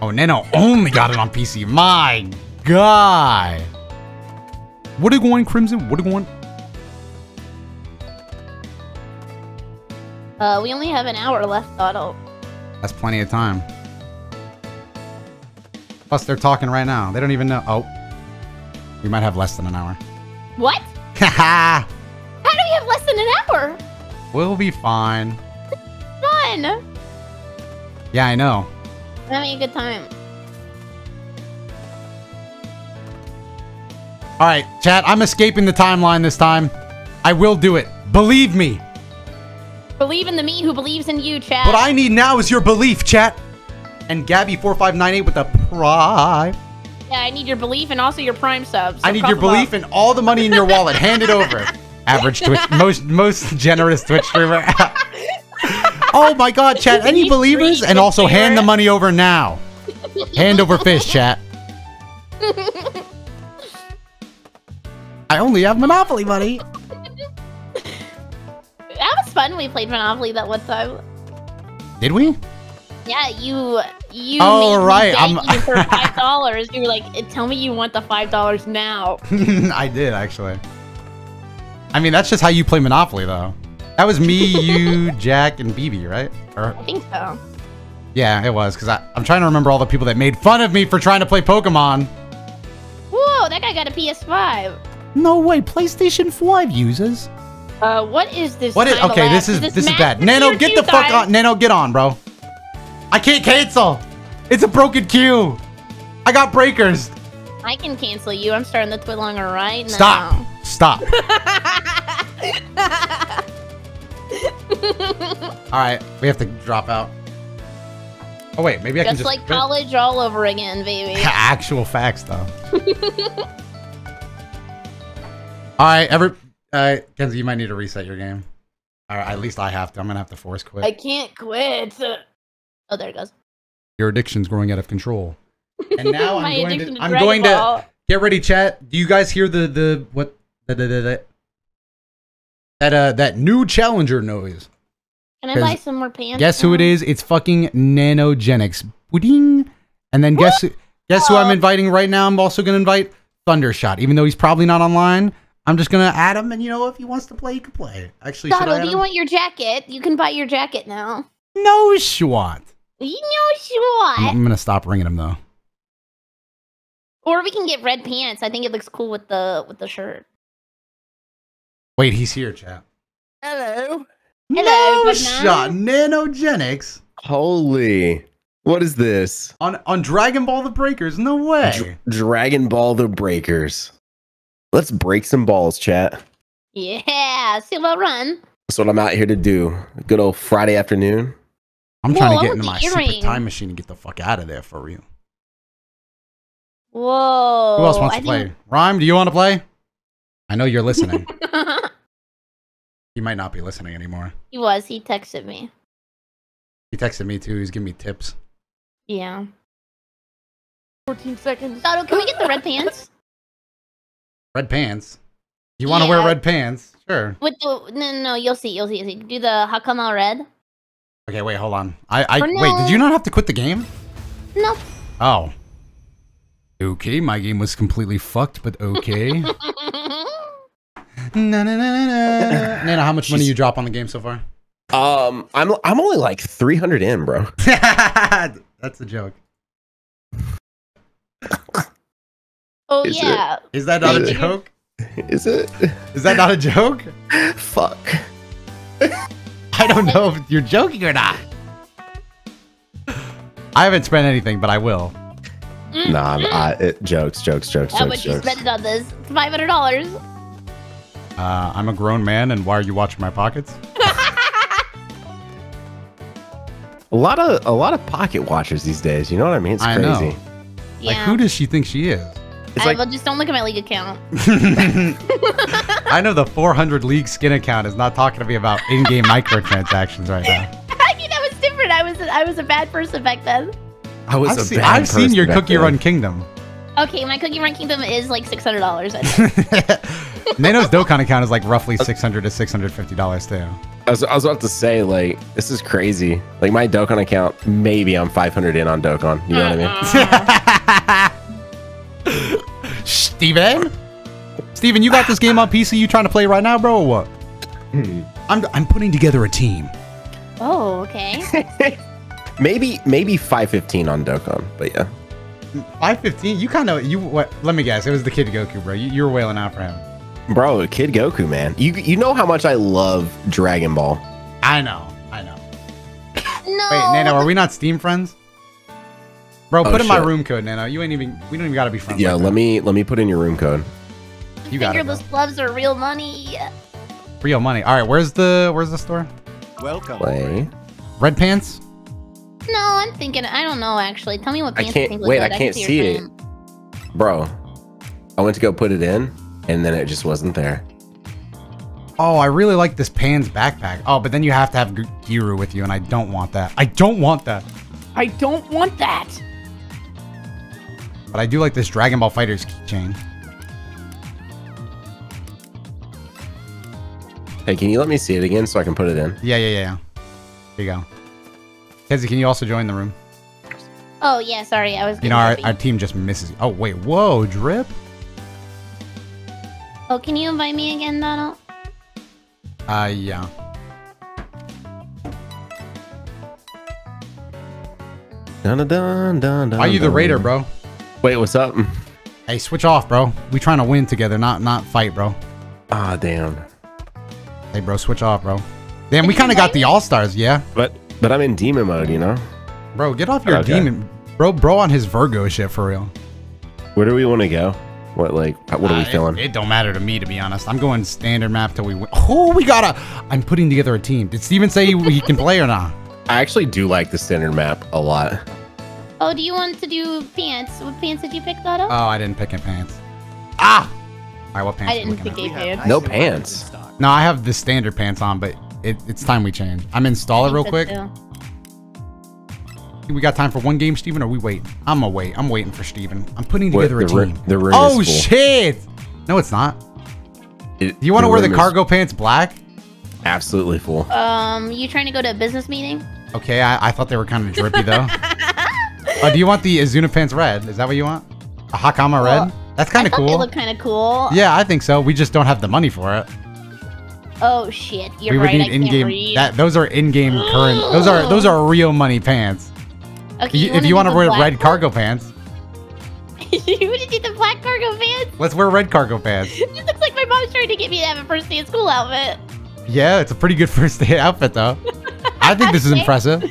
Oh, Nano only got it on PC. My God. What are going, Crimson? What are going? We only have an hour left, Dotto. That's plenty of time. Plus, they're talking right now. They don't even know. Oh. We might have less than an hour. What? Haha! How do we have less than an hour? We'll be fine. Fun! Yeah, I know. I'm having a good time. Alright, chat, I'm escaping the timeline this time. I will do it. Believe me! Believe in the me who believes in you, chat. What I need now is your belief, chat. And Gabby4598 with a prime. Yeah, I need your belief and also your prime subs. So I need your belief and all the money in your wallet. Hand it over. Average Twitch, most generous Twitch streamer. Oh my God, chat. Any believers? And also hand the money over now. Hand over fist, chat. I only have Monopoly money. That was fun. We played Monopoly that one time. Did we? Yeah, you made me thank you for $5. You were like, tell me you want the $5 now. I did, actually. I mean, that's just how you play Monopoly, though. That was me, you, Jack, and BB, right? Or, I think so. Yeah, it was, because I'm trying to remember all the people that made fun of me for trying to play Pokemon. Whoa, that guy got a PS5. No way, PlayStation 5 users. What is this? What is? Okay, this is bad. Nano, get the fuck on. Nano, get on, bro. I can't cancel. It's a broken queue. I got breakers. I can cancel you. I'm starting the Twilonger right now. Stop. All right, we have to drop out. Oh wait, maybe I can just like college all over again, baby. Actual facts, though. All right, Kenzie, you might need to reset your game. All right, at least I have to. I'm going to have to force quit. I can't quit. Oh, there it goes. Your addiction's growing out of control. And now I'm going to get ready, chat. Do you guys hear that new challenger noise? Can I buy some more pants? Guess who it is? It's fucking Nanogenics. Pudding. And then guess who I'm inviting right now? I'm also going to invite Thundershot, even though he's probably not online. I'm just going to add him, and, you know, if he wants to play, he can play. Actually, Dotto, do you want your jacket? You can buy your jacket now. No shot. I'm going to stop ringing him, though. Or we can get red pants. I think it looks cool with the shirt. Wait, he's here, chat. Hello. No shot. Nanogenics. Holy. What is this? On Dragon Ball: The Breakers. No way. Dragon Ball: The Breakers. Let's break some balls, chat. Yeah, Silver Run. That's what I'm out here to do. A good old Friday afternoon. I'm trying to get into my secret time machine and get the fuck out of there for real. Whoa. Who else wants to play? Rhyme, do you want to play? I know you're listening. He might not be listening anymore. He was. He texted me. He texted me, too. He's giving me tips. Yeah. 14 seconds. Dotto, can we get the red pants? Red pants? You want to wear red pants? Sure. With the, no, you'll see. Do the Hakama red. Okay, wait, hold on. Wait, did you not have to quit the game? No. Nope. Oh. Okay, my game was completely fucked, but okay. Nana, how much money you drop on the game so far? I'm only like 300 in, bro. That's a joke. Oh, yeah. Is that not a joke? Is it? Is that not a joke? Fuck. I don't know if you're joking or not. I haven't spent anything, but I will. Nah, jokes. How much you spend on this? $500. I'm a grown man, and why are you watching my pockets? A lot of pocket watchers these days. You know what I mean? It's crazy. I know. Yeah. Like, who does she think she is? It's like, well, just don't look at my League account. I know the 400 League skin account is not talking to me about in-game microtransactions right now. I mean, that was different. I was a bad person back then. I've seen your Cookie Run Kingdom. Okay, my Cookie Run Kingdom is like $600. I think. Nano's Dokkan account is like roughly $600 to $650 too. I was about to say, like, this is crazy. Like, my Dokkan account, maybe I'm 500 in on Dokkan. You know what I mean? Steven, you got this game on PC? You trying to play right now, bro, or what? I'm putting together a team. Oh, okay. Maybe 515 on Dokkan, but yeah. 515? You kind of, what? Let me guess. It was the Kid Goku, bro. You were wailing out for him. Bro, Kid Goku, man. You know how much I love Dragon Ball. I know. No. Wait, Nano, are we not Steam friends? Bro, put in my room code, Nano. You ain't even. We don't even gotta be friends. Yeah, let me put in your room code. You got it. Fingerless gloves are real money. Real money. All right, where's the store? Welcome. Play. Red pants. No, I'm thinking. I don't know actually. Tell me what pants you think. Wait, I can't see it, bro. I went to go put it in. And then it just wasn't there. Oh, I really like this Pan's backpack. Oh, but then you have to have Giru with you, and I don't want that. I don't want that. But I do like this Dragon Ball Fighters keychain. Hey, can you let me see it again so I can put it in? Yeah. Here you go. Kenzie, can you also join the room? Oh, yeah, sorry. I was. You know, our team just misses you. Oh, wait. Whoa, Drip? Oh, can you invite me again, Donald? Yeah. Are you the raider, bro? Wait, what's up? Hey, switch off, bro. We trying to win together, not fight, bro. Ah, damn. Hey, bro, switch off, bro. Damn, we kind of got the all-stars, yeah. But I'm in demon mode, you know? Bro, get off your demon. Bro on his Virgo shit, for real. Where do we want to go? What are we feeling? It don't matter to me, to be honest. I'm going standard map till we win. Oh, I'm putting together a team. Did Steven say he can play or not? I actually do like the standard map a lot. Oh, do you want to do pants? What pants did you pick, Dotto? Oh, I didn't pick any pants. Ah! All right, what pants? I didn't pick any pants. No pants. No, I have the standard pants on, but it's time we change. I'm install it real quick. We got time for one game, Steven, or we wait? I'm gonna wait. I'm waiting for Steven. I'm putting together a team. Oh, shit! No, it's not. Do you want to wear the cargo pants black? Absolutely full. You trying to go to a business meeting? Okay, I thought they were kind of drippy, though. Do you want the Azuna pants red? Is that what you want? A Hakama red? That's kind of cool. They look kind of cool. Yeah, I think so. We just don't have the money for it. Oh, shit. You're right. We would need in-game. Those are in-game current. Those are real money pants. Okay, if you want to wear red cargo pants. You want to do the black cargo pants? Let's wear red cargo pants. It looks like my mom's trying to get me to have a first day of school outfit. Yeah, it's a pretty good first day outfit, though. I think this is impressive.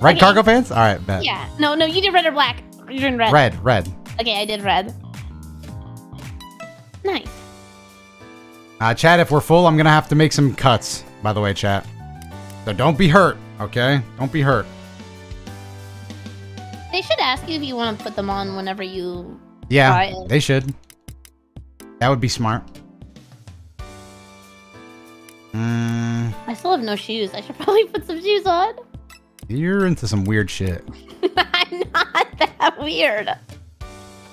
Red cargo pants? All right, bet. Yeah. No, you did red or black. You're in red. Red. Okay, I did red. Nice. Chat, if we're full, I'm going to have to make some cuts, by the way, chat. So don't be hurt, okay? Don't be hurt. They should ask you if you want to put them on whenever you buy it. Yeah, they should. That would be smart. I still have no shoes. I should probably put some shoes on. You're into some weird shit. I'm not that weird.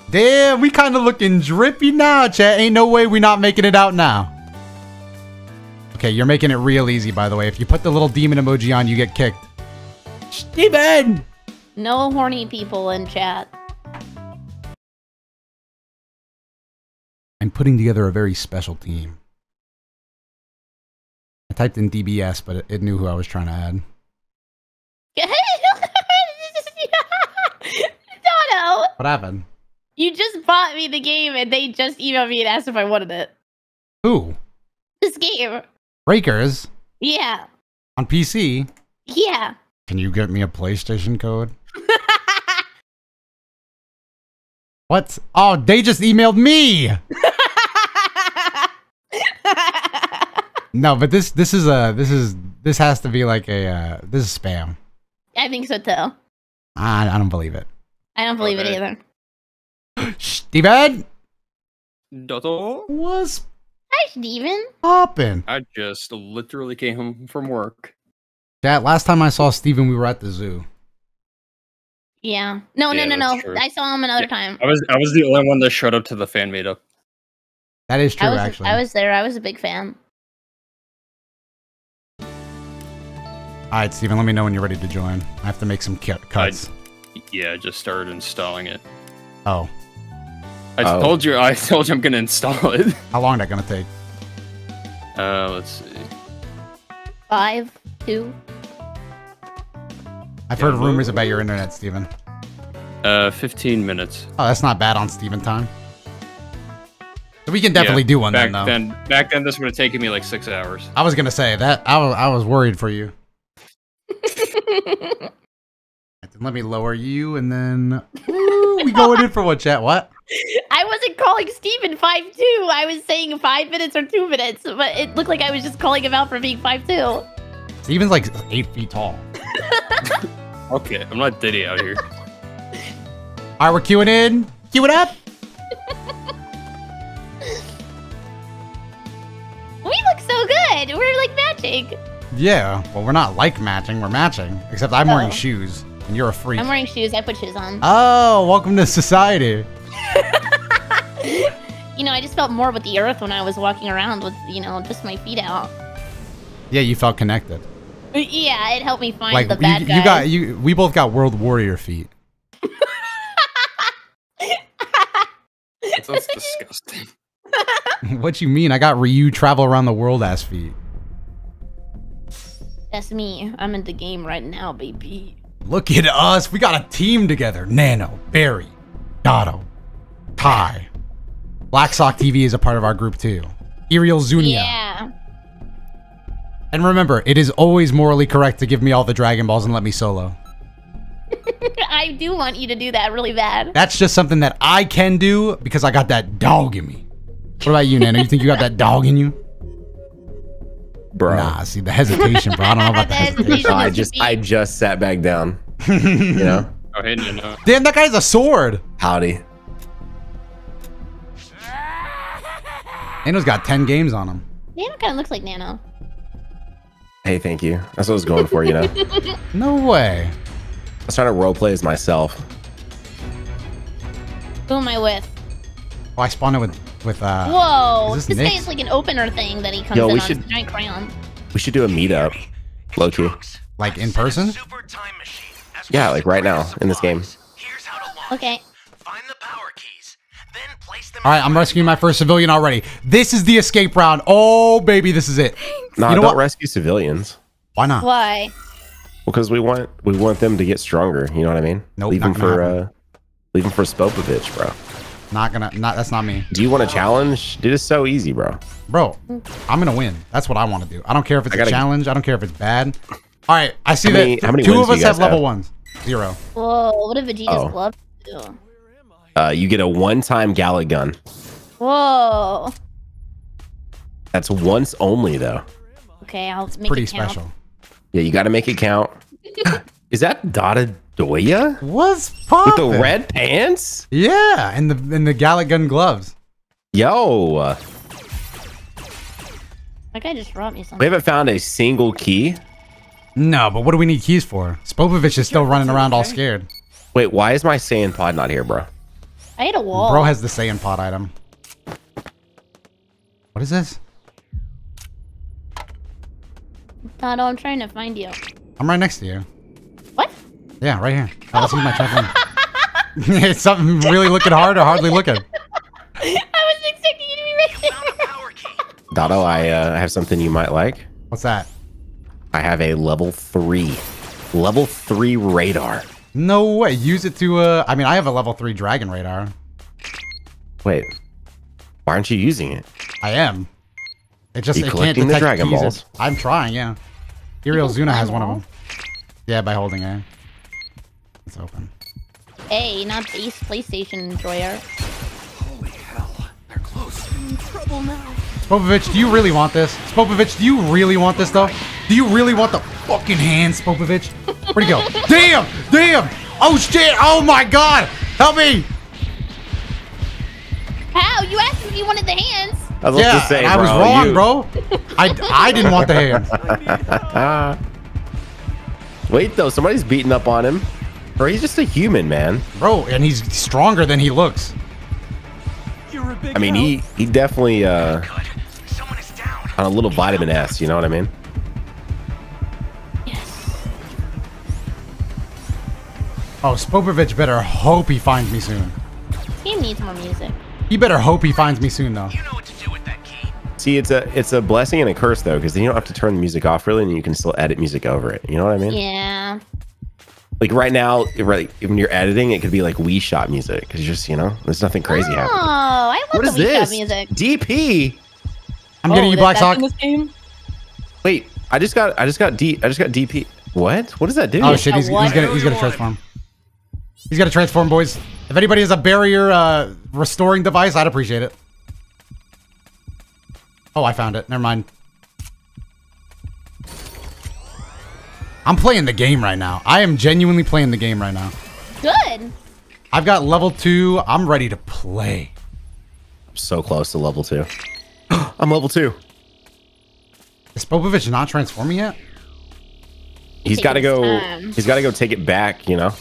Damn, we kind of looking drippy now, chat. Ain't no way we not making it out now. Okay, you're making it real easy, by the way. If you put the little demon emoji on, you get kicked. Steven! No horny people in chat. I'm putting together a very special team. I typed in DBS, but it knew who I was trying to add. Dotto! What happened? You just bought me the game, and they just emailed me and asked if I wanted it. Who? This game. Breakers? Yeah. On PC? Yeah. Can you get me a PlayStation code? What? Oh, they just emailed me! No, but this has to be like a this is spam. I think so too. I don't believe it. I don't believe it either. Steven? Dotto? What's... Hi, Steven. Poppin'? I just literally came home from work. That last time I saw Steven, we were at the zoo. Yeah. No, yeah, no. True. I saw him another time. I was the only one that showed up to the fan meetup. That is true, actually. I was there. I was a big fan. Alright, Steven, let me know when you're ready to join. I have to make some cuts. Yeah, I just started installing it. Oh. I told you I'm gonna install it. How long is that gonna take? Let's see. 5, 2. I've heard rumors about your internet, Steven. 15 minutes. Oh, that's not bad on Steven time. We can definitely do one then, though. Back then, this would have taken me like 6 hours. I was gonna say that. I was worried for you. Let me lower you, and then we going in for one chat. What? I wasn't calling Steven 5'2". I was saying 5 minutes or 2 minutes, but it looked like I was just calling him out for being 5'2". Steven's like 8 feet tall. Okay, I'm not Diddy out here. All right, we're queuing in. Queue it up. We look so good. We're like matching. Yeah, well, we're not like matching. We're matching, except I'm wearing shoes. And you're a freak. I'm wearing shoes. I put shoes on. Oh, welcome to society. You know, I just felt more with the earth when I was walking around with, you know, just my feet out. Yeah, you felt connected. Yeah, it helped me find like, the bad guys. We both got World Warrior feet. That's disgusting. What you mean? I got Ryu travel around the world ass feet. That's me. I'm in the game right now, baby. Look at us. We got a team together. Nano, Barry, Dotto, Ty. Black Sock TV is a part of our group too. Ariel Zunia. Yeah. And remember, it is always morally correct to give me all the Dragon Balls and let me solo. I do want you to do that really bad. That's just something that I can do because I got that dog in me. What about you, Nano? You think you got that dog in you? Bro. Nah, see the hesitation, bro. I don't know about the hesitation. I just sat back down. You know? Oh, hey, no. Damn, that guy has a sword. Howdy. Nano's got 10 games on him. Nano kind of looks like Nano. Hey, thank you. That's what I was going for, you know? No way. I was trying to roleplay as myself. Who am I with? Oh, I spawned it with whoa, this guy is like an opener thing that he comes in on his giant crayon. We should do a meetup, low-key. Like in person? Yeah, like right now in this game. Okay. All right, I'm rescuing my first civilian already. This is the escape round. Oh, baby, this is it. No, don't rescue civilians. Why not? Why? Because we want them to get stronger. You know what I mean? Nope, leave them for Spopovich, bro. That's not me. Do you want a challenge? Dude, it's so easy, bro. Bro, I'm gonna win. That's what I want to do. I don't care if it's a challenge. I don't care if it's bad. All right, I see that two of us have level 1s. 0. Whoa, what did Vegeta's glove do? You get a one-time galley gun. Whoa. That's once only, though. Okay, I'll make it pretty special. Yeah, you got to make it count. Is that dotted? Doya? What's poppin'? With the red pants? Yeah, and the Galley Gun gloves. Yo. That guy just robbed me something. We haven't found a single key. No, but what do we need keys for? Spopovich is still running around all scared. Wait, why is my Saiyan pod not here, bro? I hit a wall. Bro has the Saiyan pod item. What is this? Dotto, I'm trying to find you. I'm right next to you. What? Yeah, right here. Oh, that's my check-in. It's something really looking hard or hardly looking. I was expecting you to be right there. Dotto, I have something you might like. What's that? I have a level 3 radar. No way. Use it to, I mean, I have a level 3 dragon radar. Wait, why aren't you using it? I am. It just, it can't detect the Dragon Balls. I'm trying, yeah. Ariel Zuna has one of them. Yeah, by holding it. It's open. Hey, not the East PlayStation enjoyer. Holy hell, they're close. I'm in trouble now. Spopovich, do you really want this? Spopovich, do you really want this though? Do you really want the fucking hand, Spopovich? Where'd he go? Damn! Damn! Oh shit! Oh my god! Help me! How? You asked if you wanted the hands. I was yeah, say, I was wrong, bro. I didn't want the hands. Wait though, somebody's beating up on him. Bro, he's just a human, man. Bro, and he's stronger than he looks. You're a big I mean, he definitely on a little vitamin ass, you know what I mean? Yes. Oh, Spopovich better hope he finds me soon. He needs more music. He better hope he finds me soon, though. You know what to do with that key. See, it's a blessing and a curse, though, because then you don't have to turn the music off, really, and you can still edit music over it. You know what I mean? Yeah. Like right now, right, when you're editing, it could be like Wii Shop music, because just, you know, there's nothing crazy happening. Oh, I love the Wii Shop music. DP. I'm getting you Black Sock. Wait, I just got DP. What? What does that do? Oh shit! He's gonna transform. He's gonna transform, boys. If anybody has a barrier restoring device, I'd appreciate it. Oh, I found it. Never mind. I'm playing the game right now. I am genuinely playing the game right now. Good. I've got level 2. I'm ready to play. I'm so close to level 2. I'm level 2. Is Spopovich not transforming yet? He's got to go. Time. He's got to go take it back, you know.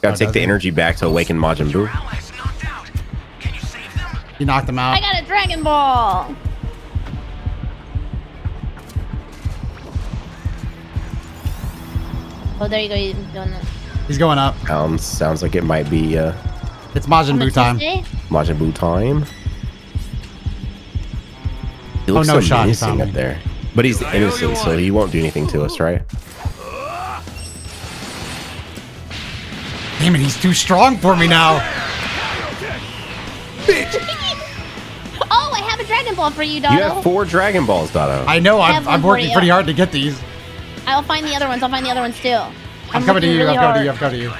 Gotta take the energy back to awaken Majin Buu. You knocked him out. I got a Dragon Ball. Oh, there you go. He's going up. He's going up. Sounds like it might be. It's Majin Buu time. Majin Buu time. He looks so innocent up there, but he's innocent, so he won't do anything to us, right? Damn it, he's too strong for me now. Bitch. Oh, I have a Dragon Ball for you, Dotto. You have 4 Dragon Balls, Dotto. I know. I'm working pretty hard to get these. I'll find the other ones. I'll find the other ones too. I'm coming to you. Really I'm coming to you.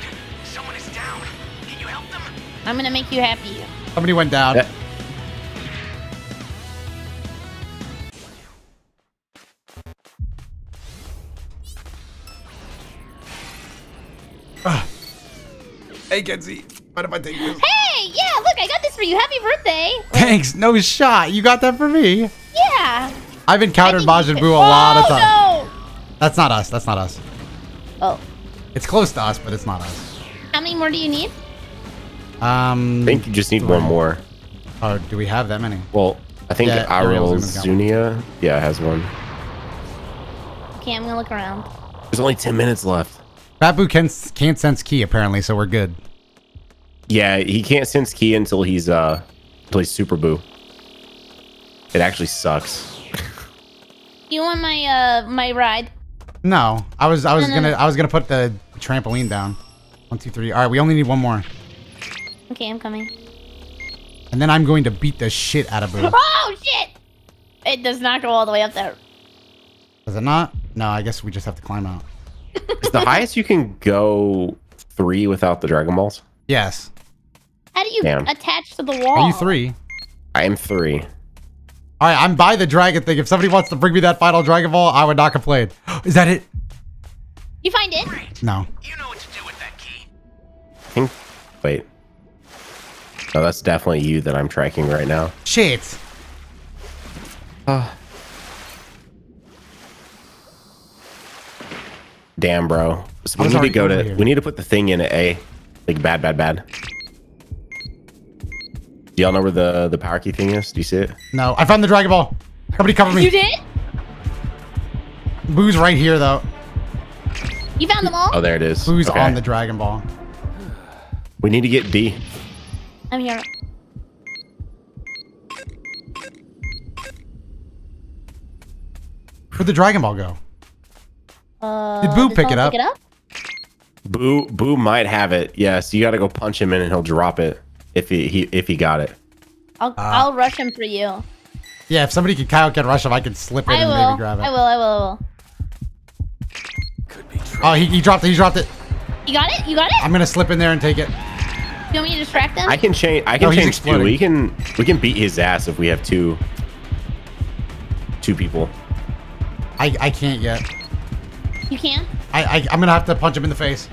Someone is down. Can you help them? I'm gonna make you happy. Somebody went down. Yeah. Hey, Kenzie. What if I take this? Hey, yeah, look, I got this for you. Happy birthday. Thanks. No shot. You got that for me? Yeah. I've encountered Majin Buu a lot of times. No. That's not us. That's not us. Oh. It's close to us, but it's not us. How many more do you need? I think you just need one more. Oh, do we have that many? Well, I think Ariel Zunia, yeah, has one. Okay, I'm going to look around. There's only 10 minutes left. Babu can't sense ki apparently, so we're good. Yeah, he can't sense ki until he's Super Buu. It actually sucks. You want my ride? No, I was gonna put the trampoline down. 1, 2, 3. All right, we only need one more. Okay, I'm coming. And then I'm going to beat the shit out of Buu. Oh shit! It does not go all the way up there. Does it not? No, I guess we just have to climb out. Is the highest you can go 3 without the Dragon Balls? Yes. How do you attach to the wall? Are you 3? I am 3. All right, I'm by the dragon thing. If somebody wants to bring me that final Dragon Ball, I would not complain. Is that it? You find it? Great. No. You know what to do with that key. Wait. No, that's definitely you that I'm tracking right now. Shit. Damn, bro. So we need to go to. We need to put the thing in A, like bad. Do y'all know where the power key thing is? Do you see it? No, I found the Dragon Ball. Somebody cover me. You did? Boo's right here though. You found them all? Oh, there it is. Boo's okay. On the Dragon Ball. We need to get B. I'm here. Where'd the Dragon Ball go? Did Buu pick it up? Buu might have it. Yeah, so you gotta go punch him in, and he'll drop it if he got it. I'll rush him for you. Yeah, if somebody can rush him, I can slip it and maybe grab it. I will. Could be true. Oh, he dropped it. You got it. I'm gonna slip in there and take it. You want me to distract them? I can change. I can change 2. We can beat his ass if we have 2. two people. I can't yet. You can? I'm gonna have to punch him in the face.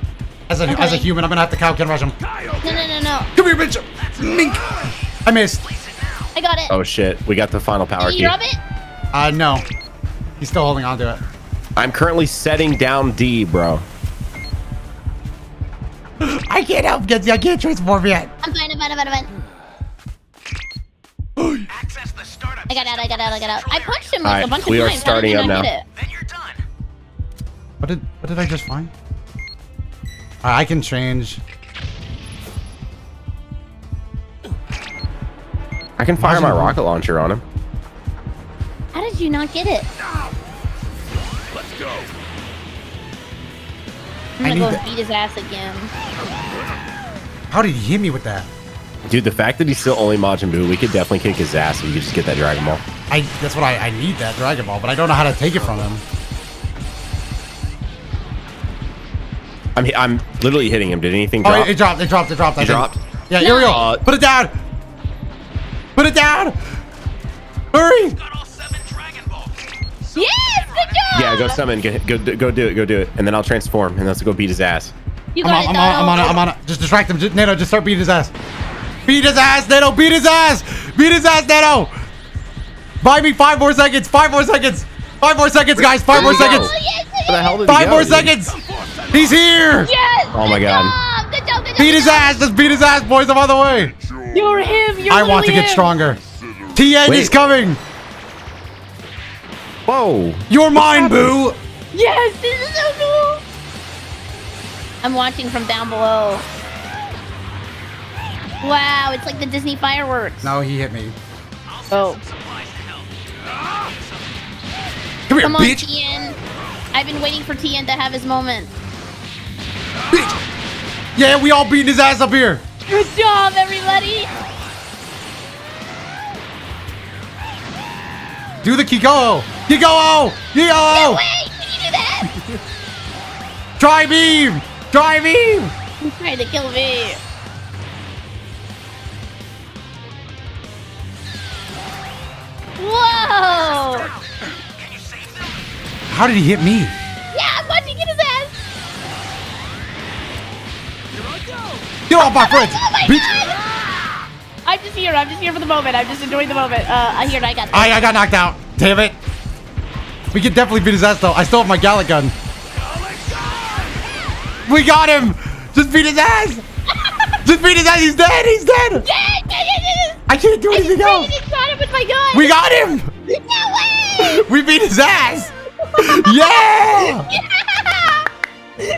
As a human, I'm gonna have to Kyoken rush him. No. Come here, bitch! Mink! I missed. I got it. Oh shit, we got the final power key. Did you drop it? No. He's still holding on to it. I'm currently setting down D, bro. I can't help, Kenzie. I can't transform yet. I'm fine. I got out. I punched him like a bunch of times. We are starting up now. What did I just find? I can change. I can fire my rocket launcher on him. How did you not get it? Let's go. I'm gonna go beat his ass again. How did he hit me with that? Dude, the fact that he's still only Majin Buu, we could definitely kick his ass if you could just get that Dragon Ball. That's what I need, that Dragon Ball, but I don't know how to take it from him. I'm literally hitting him. Did anything drop? Oh, it dropped. Yeah, here we go. Put it down. Hurry. Yes, good job. Yeah, go summon. Go do it. And then I'll transform, and let's go beat his ass. I'm on it. Just distract him. Nano, just start beating his ass. Beat his ass, Nano. Beat his ass. Beat his ass, Nano. Buy me 5 more seconds. 5 more seconds. 5 more seconds, guys. 5 more seconds. Where the hell did he go? 5 more seconds. He's here! Yes! Oh my god. Good job. Beat his ass! Just beat his ass, boys! I'm on the way! You're him! I want to get stronger. Tien is coming! Whoa! You're mine, Boo! Yes! This is so cool! I'm watching from down below. Wow, it's like the Disney fireworks. No, he hit me. Oh. Come here, bitch! Tien. I've been waiting for Tien to have his moment. Yeah, we all beat his ass up here. Good job, everybody. Do the Kikoho. No way, can you do that? Try beam. He's trying to kill me. Whoa. How did he hit me? Yeah, I'm watching his ass. Get off my friends! Oh my god! I'm just here for the moment. I'm just enjoying the moment. I got knocked out. Damn it. We could definitely beat his ass though. I still have my Gallic gun. We got him! Just beat his ass! He's dead! Yes. I can't do anything else! We got him! No way! We beat his ass! Yeah!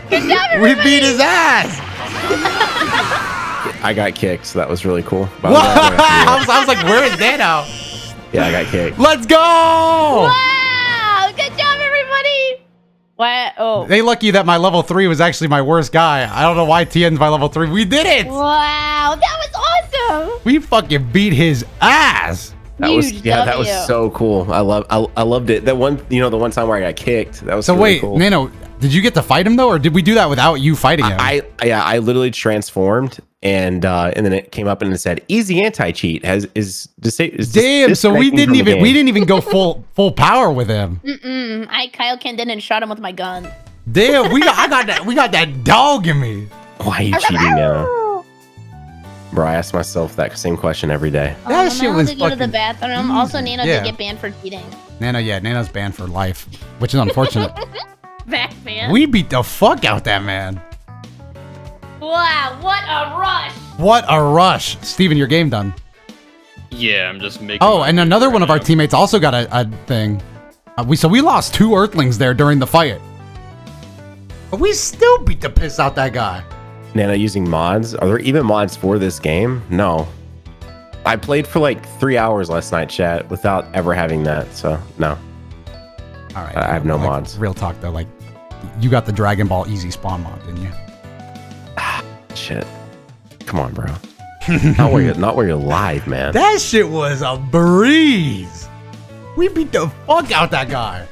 Good job, everybody. We beat his ass! I got kicked, so that was really cool. I was like, where is Dano? Yeah, I got kicked. Let's go! Wow! Good job, everybody! What? Oh. They lucky that my level 3 was actually my worst guy. I don't know why Tien's my level 3. We did it! Wow, that was awesome! We fucking beat his ass! That was so cool. I loved it. That one, you know, the one time where I got kicked. That was so really cool. Nano, did you get to fight him though, or did we do that without you fighting him? I literally transformed, and then it came up and it said easy anti-cheat is damn. So we didn't even go full power with him. I Kyoken and shot him with my gun. Damn, I got that dog in me. Why are you cheating now? Bro, I ask myself that same question every day. That shit was fucking... Nano to go to the bathroom. Also, Nano did get banned for cheating. Nano's banned for life, which is unfortunate. Back man. We beat the fuck out that man. Wow, what a rush. Steven, your game done. Yeah, I'm just making... Oh, and another one of our teammates also got a thing. So we lost 2 Earthlings there during the fight. But we still beat the piss out that guy. Nano, using mods? Are there even mods for this game? No. I played for like 3 hours last night, chat, without ever having that, so no. All right. I have no mods. Real talk though, like, you got the Dragon Ball Easy Spawn mod, didn't you? Ah, shit. Come on, bro. not where you're live, man. That shit was a breeze. We beat the fuck out that guy.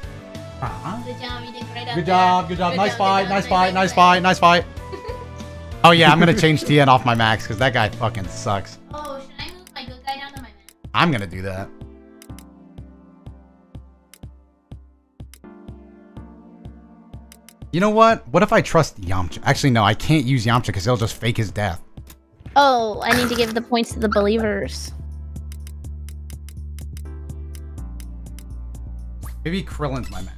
Uh-huh. Good job, you did great out Good job. Nice fight. Oh yeah, I'm gonna change Tien off my max because that guy fucking sucks. Oh, should I move my good guy down to my max? I'm gonna do that. You know what? What if I trust Yamcha? Actually, no, I can't use Yamcha because he'll just fake his death. Oh, I need to give the points to the believers. Maybe Krillin's my max.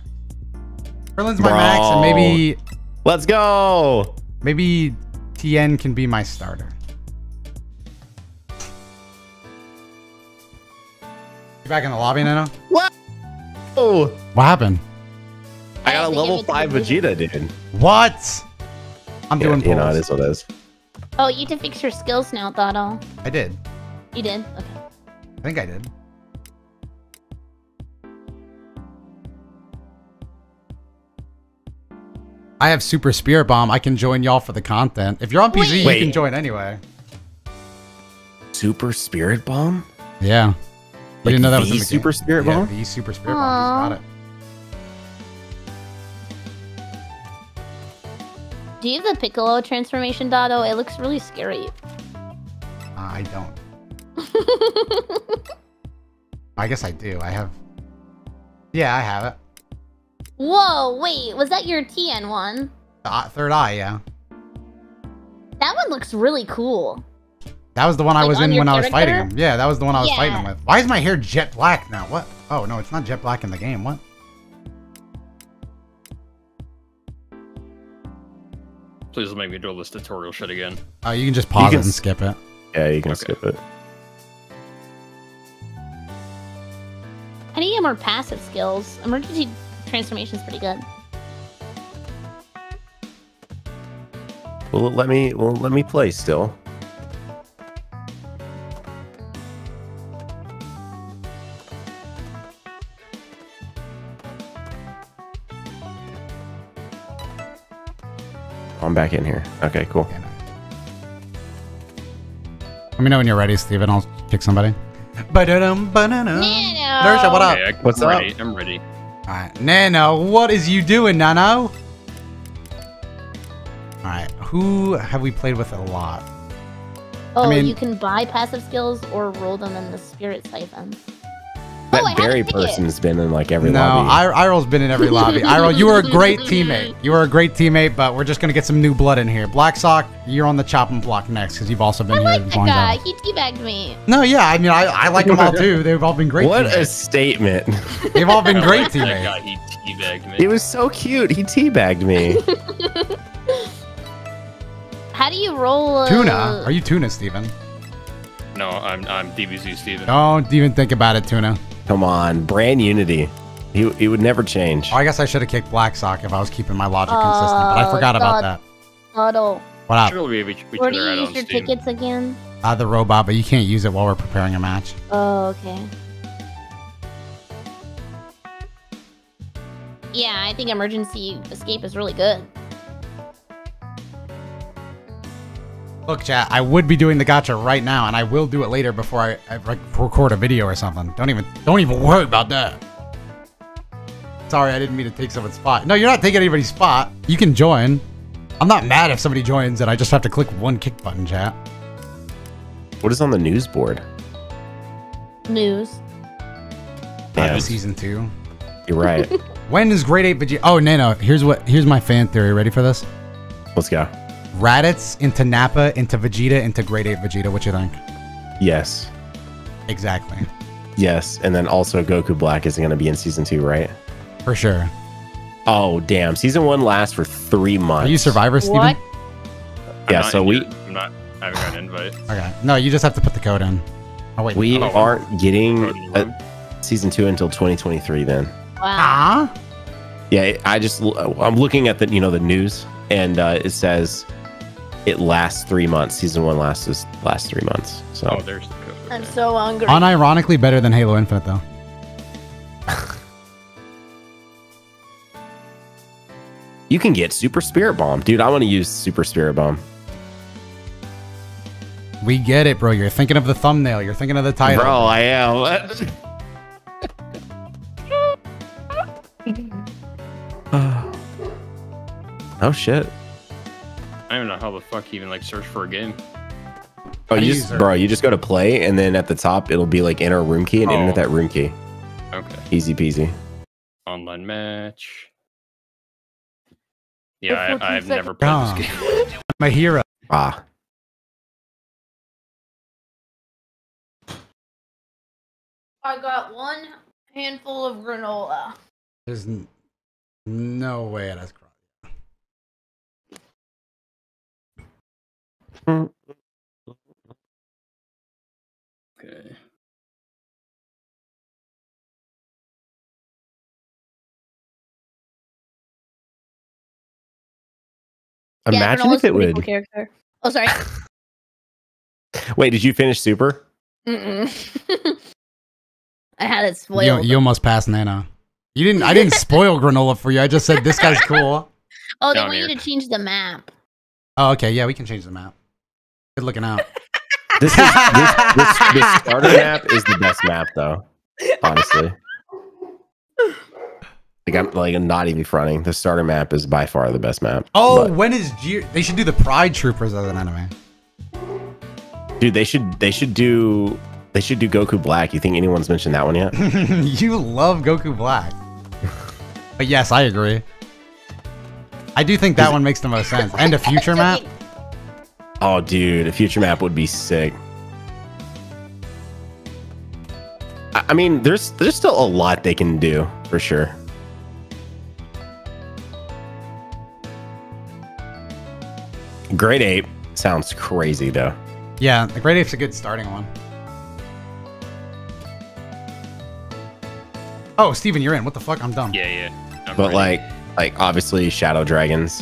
Krillin's my max, and maybe... Let's go! Maybe Tien can be my starter. You back in the lobby, Nano? What? Oh. What happened? I got a level 5 Vegeta, dude. What? I'm doing pulls. You know, it is what it is. Oh, you can fix your skills now, Dotto. I did. You did? Okay. I think I did. I have Super Spirit Bomb. I can join y'all for the content. If you're on PZ, you can join anyway. Super Spirit Bomb? Yeah. Like you didn't know that was in the Super Spirit Bomb? Yeah, the Super Spirit Bomb. He's got it. Do you have the Piccolo transformation, Dotto? It looks really scary. I don't. I guess I do. I have... Yeah, I have it. Whoa, wait, was that your Tien one? Third Eye, yeah. That one looks really cool. That was the one like I was in when I was fighting him. Yeah, that was the one I was fighting him with. Why is my hair jet black now? What? Oh, no, it's not jet black in the game. What? Please don't make me do all this tutorial shit again. Oh, you can just pause it and skip it. Yeah, you can skip it. I need to get more passive skills. Emergency... transformation's pretty good. Well, let me play still. I'm back in here. Okay, cool. Yeah, no. Let me know when you're ready, Steven. I'll kick somebody. Ba-da-dum, ba-da-dum. Nersha, what up? Hey, what's ready? Up? I'm ready. Alright, Nano, what is you doing, Nano? Alright, who have we played with a lot? Oh, I mean, you can buy passive skills or roll them in the Spirit Siphon. That Barry person's been in like every lobby. No, Irol's been in every lobby. Irol, you were a great teammate. You were a great teammate, but we're just going to get some new blood in here. Black Sock, you're on the chopping block next because you've also been here. I like that guy. He teabagged me. No, yeah, I mean, I like them all too. They've all been great teammates. What a statement. They've all been great teammates. That guy, he teabagged me. It was so cute. He teabagged me. How do you roll a... Tuna? Are you Tuna, Steven? No, I'm DBZ Steven. Don't even think about it, Tuna. Come on, brand unity. He would never change. Oh, I guess I should have kicked Black Sock if I was keeping my logic consistent, but I forgot about that. Dotto. What up? Where do you use your tickets again? The robot, but you can't use it while we're preparing a match. Oh, okay. Yeah, I think emergency escape is really good. Look, chat, I would be doing the gacha right now, and I will do it later before I record a video or something. Don't even worry about that. Sorry, I didn't mean to take someone's spot. No, you're not taking anybody's spot. You can join. I'm not mad if somebody joins, and I just have to click one kick button, chat. What is on the news board? News. Yeah. Season 2. You're right. When is Grade 8 Vegeta? Oh, Nano, here's my fan theory. Ready for this? Let's go. Raditz into Nappa, into Vegeta, into Grade 8 Vegeta. What you think? Yes. Exactly. Yes, and then also Goku Black is going to be in Season 2, right? For sure. Oh, damn. Season 1 lasts for 3 months. Are you Survivor, Steven? What? Yeah, so I'm not having an invite. Okay. No, you just have to put the code in. Oh, wait. We aren't getting Season 2 until 2023 then. Wow. Yeah, I'm looking at the, you know, the news, and it says... It lasts 3 months. Season 1 lasts 3 months. So. Oh, there's the code. I'm so hungry. Unironically better than Halo Infinite, though. You can get Super Spirit Bomb. Dude, I want to use Super Spirit Bomb. We get it, bro. You're thinking of the thumbnail. You're thinking of the title. Bro, I am. Oh, shit. I don't know how the fuck you even like search for a game. Oh, you just go to play, and then at the top it'll be like enter a room key and enter that room key. Okay. Easy peasy. Online match. Yeah, I've never played this game. My hero. Ah. I got one handful of granola. There's no way that's crap. Okay. Imagine if it would. Character. Oh, sorry. Wait, did you finish Super? Mm-mm. I had it spoiled. You almost passed Nana. You didn't. I didn't spoil granola for you. I just said this guy's cool. Oh, they want you to change the map. Oh, okay. Yeah, we can change the map. Good looking out. This starter map is the best map, though. Honestly, like I'm not even fronting. The starter map is by far the best map. Oh, when is they should do the Pride Troopers as an anime? Dude, they should do Goku Black. You think anyone's mentioned that one yet? You love Goku Black. But yes, I agree. I do think that one makes the most sense. And a future map? Oh, dude, a future map would be sick. I mean, there's still a lot they can do, for sure. Great Ape sounds crazy, though. Yeah, the Great Ape's a good starting one. Oh, Steven, you're in. What the fuck? I'm dumb. Yeah, yeah. But ready. like obviously Shadow Dragons.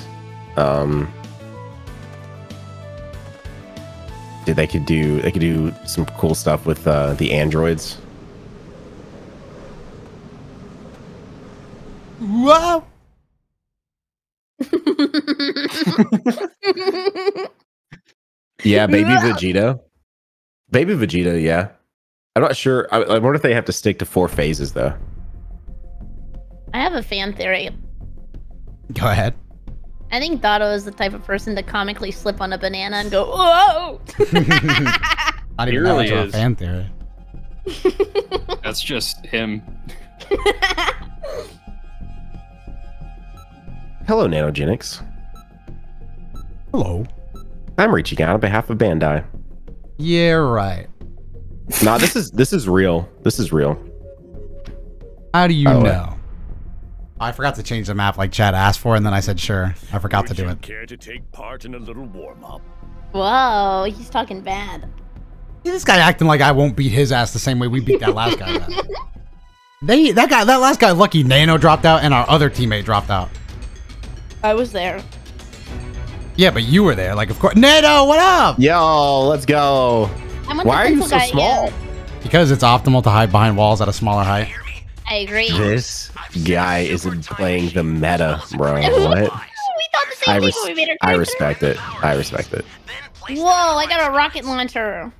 Dude, they could do some cool stuff with the androids. Wow. Yeah, baby Vegeta. Yeah, I'm not sure. I wonder if they have to stick to 4 phases though. I have a fan theory. Go ahead. I think Dotto is the type of person to comically slip on a banana and go, whoa! Not even really a fan theory. That's just him. Hello, Nanogenics. Hello. I'm reaching out on behalf of Bandai. Yeah, right. Nah, this is real. This is real. How do you know? I forgot to change the map like Chad asked for, and then I said sure. I forgot to do it. Would you care to take part in a little warm-up? Whoa, he's talking bad. This guy acting like I won't beat his ass the same way we beat that last guy. That last guy, Lucky Nano, dropped out, and our other teammate dropped out. I was there. Yeah, but you were there. Like, of course, Nano, what up? Yo, let's go. Why are you so small? Because it's optimal to hide behind walls at a smaller height. I agree. This guy isn't playing the meta, bro. What? We thought the same thing when we made our character. I respect it. I respect it. Whoa! I got a rocket launcher.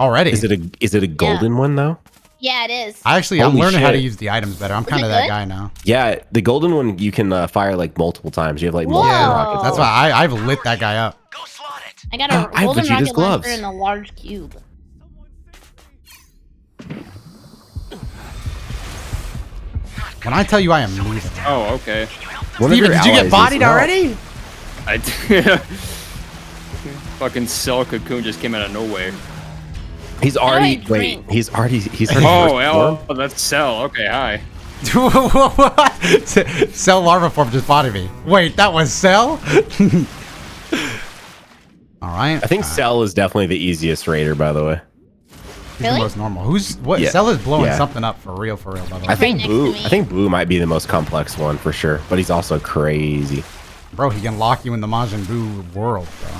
Already? Is it a golden one though? Yeah, it is. I'm learning how to use the items better. I'm kind of that guy now. Yeah, the golden one you can fire like multiple times. You have like multiple rockets. That's why I've lit that guy up. Go slot it. I got a golden rocket launcher in a large cube. When I tell you I am losing. Oh, okay. Steven, did you get bodied already? I did. Fucking Cell Cocoon just came out of nowhere. He's already oh, that's Cell. Okay, hi. What? Cell larva form just bodied me. Wait, that was Cell? Alright. I think Cell is definitely the easiest raider, by the way. He's the most normal. Yeah. Cell is blowing something up for real, by the way. I think Buu might be the most complex one for sure, but he's also crazy. Bro, he can lock you in the Majin Buu world, bro.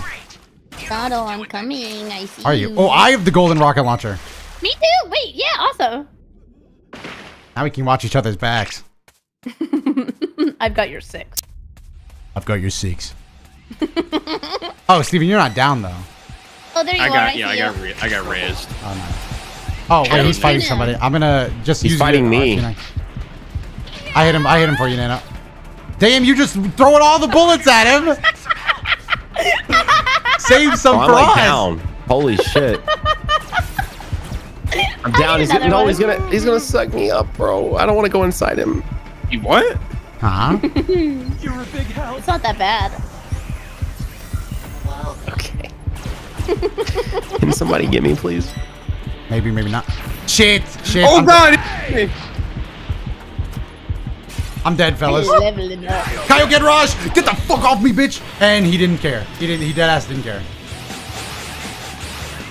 Dotto, I'm coming. I see you. Are you? Oh, I have the golden rocket launcher. Me too. Wait, yeah, also. Now we can watch each other's backs. I've got your 6. I've got your 6. Oh, Steven, you're not down, though. Oh, there you are. I got raised. Oh, no. Oh, wait, he's fighting somebody. I'm gonna just use. He's fighting me. I hit him for you, Nana. Damn, you just throwing all the bullets at him. Save some for us. Down. Holy shit. I'm down. He's gonna suck me up, bro. I don't want to go inside him. You what? Huh? You're a big help. It's not that bad. Wow. Okay. Can somebody get me, please? Maybe, maybe not. Shit! Shit! Oh god! I'm dead, fellas. Kaioken Rush! Get the fuck off me, bitch! And he didn't care. He didn't. He dead ass didn't care.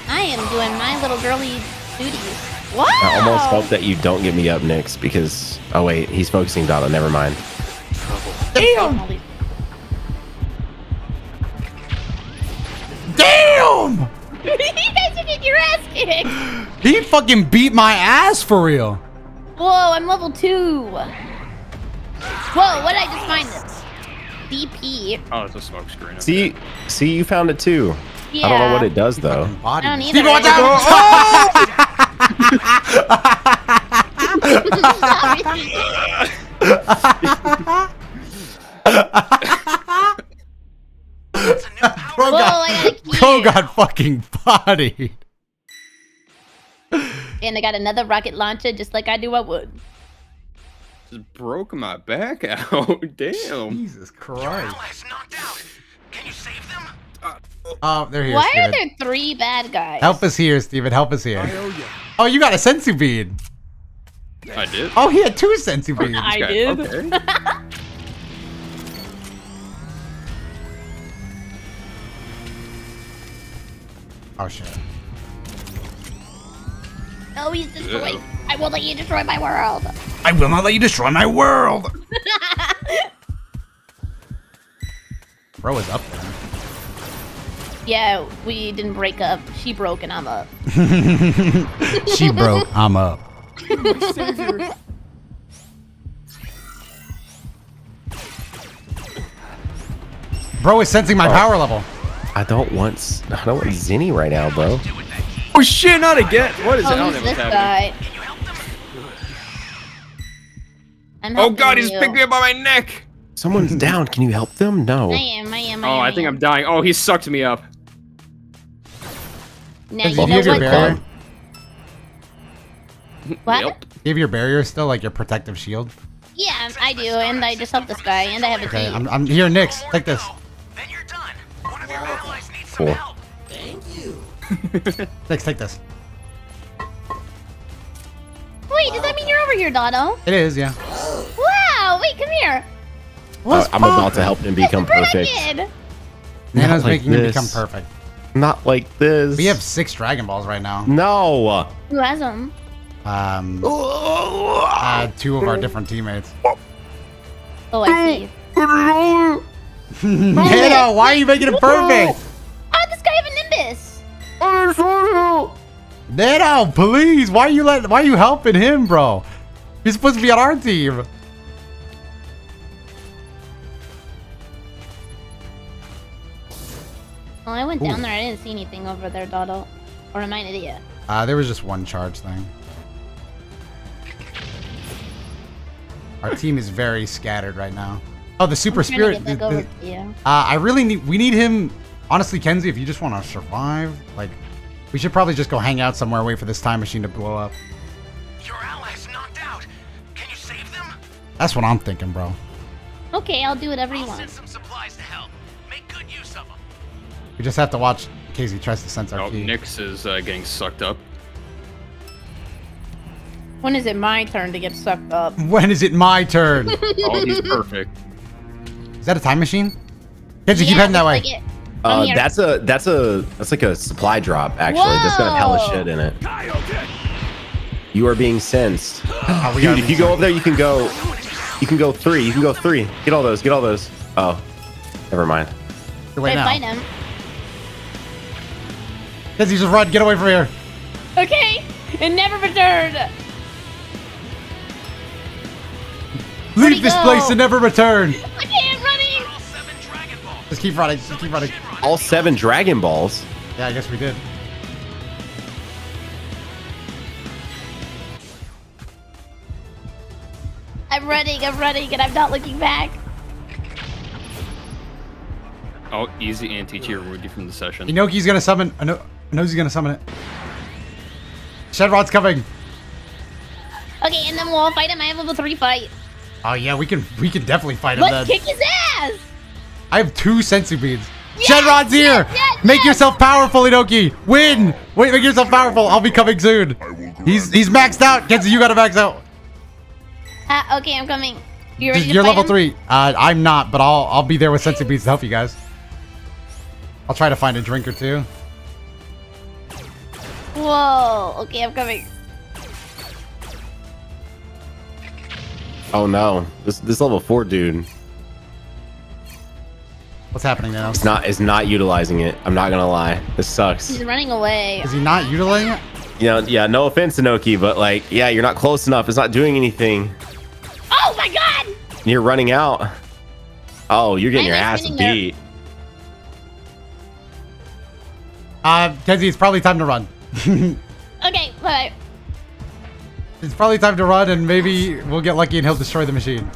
I am doing my little girly duties. Wow! I almost hope that you don't get me up next because. Oh wait, he's focusing Dotto. Never mind. Damn! Damn! You guys should get your ass kicked. He fucking beat my ass for real. Whoa, I'm level 2. Whoa, what did I just find this? BP. Oh, it's a smoke screen. See, there. See, you found it too. Yeah. I don't know what it does though. I don't either. Steven, watch out! Bro, got fucking bodied. And I got another rocket launcher just like I knew I would. Just broke my back out. Damn. Jesus Christ. Can you save them? Oh, they're here. Why Steven. Are there 3 bad guys? Help us here, Steven. Help us here. Oh, you got a sensu bean. I did. Oh, he had 2 sensu beans. I did. Okay. Oh shit. Oh, he's destroyed. I will let you destroy my world. I will not let you destroy my world. Bro is up there. Yeah, we didn't break up. She broke and I'm up. She broke, I'm up. Bro is sensing my power level. I don't want Zenny right now, bro. Oh shit, not again. What is it? I don't know what's happening. Oh god, he's picking me up by my neck. Someone's down. Can you help them? No. I am. I think I'm dying. Oh, he sucked me up. Now you have your barrier. What? Yep. You have your barrier still, like your protective shield? Yeah, I do, and I just helped this guy, and I have a team. I'm here, Nix. Take this. Cool. Thank you. Nix, take this. Wait, does that mean you're over here, Dotto? It is, yeah. Wow, wait, come here. I'm about to help him become perfect. Nano's like making him become perfect. Not like this. We have 6 Dragon Balls right now. No. Who has them? 2 of our different teammates. Oh, I see. Nano, why are you making him perfect? Oh, this guy have a Nimbus. Nano, please. Why are you helping him, bro? He's supposed to be on our team. Well, I went down there. I didn't see anything over there, Dotto. Or am I an idiot? There was just one charge thing. Our team is very scattered right now. Oh, the super spirit. I really need. We need him. Honestly, Kenzie, if you just want to survive, like, we should probably just go hang out somewhere, wait for this time machine to blow up. Your allies knocked out. Can you save them? That's what I'm thinking, bro. Okay, I'll do whatever you want. Send some supplies to help. Make good use of them. We just have to watch Casey tries to sense our key. Nix is getting sucked up. When is it my turn to get sucked up? When is it my turn? Oh, he's perfect. Is that a time machine? Kenzie, yeah, keep heading that way. Like that's like a supply drop, actually. Whoa. That's got a hell of shit in it. You are being sensed. Dude, if you go over there, you can go 3. You can go 3. Get all those. Get all those. Oh, never mind. Wait, fight him. Kenzie, just run. Get away from here. Okay, and never return. Leave this place and never return. I can't. Running. Just keep running. Just keep running. All 7 Dragon Balls. Yeah, I guess we did. I'm running. I'm running, and I'm not looking back. Oh, easy anti-cheer removed you from the session. Inoki's gonna summon. I know he's gonna summon it. Shenron's coming. Okay, and then we'll all fight him. I have level 3 fight. Oh yeah, we can definitely fight him. Let's kick his ass. I have 2 sensu beans. Yes, Shenron's here. Yes, make yourself powerful, Inoki. Win. Wait, make yourself powerful. I'll be coming soon. He's maxed out. Kenzie, you gotta max out. Okay, I'm coming. You ready? You're level 3. I'm not, but I'll be there with sensu beans to help you guys. I'll try to find a drink or 2. Whoa. Okay, I'm coming. Oh no, this level 4 dude. What's happening now? It's not utilizing it. I'm not gonna lie. This sucks. He's running away. Is he not utilizing it? You know, yeah. No offense, Inoki, but like, yeah, you're not close enough. It's not doing anything. Oh my god! You're running out. Oh, you're getting your ass beat. Kenzie, it's probably time to run. Okay, bye. It's probably time to run, and maybe we'll get lucky and he'll destroy the machine.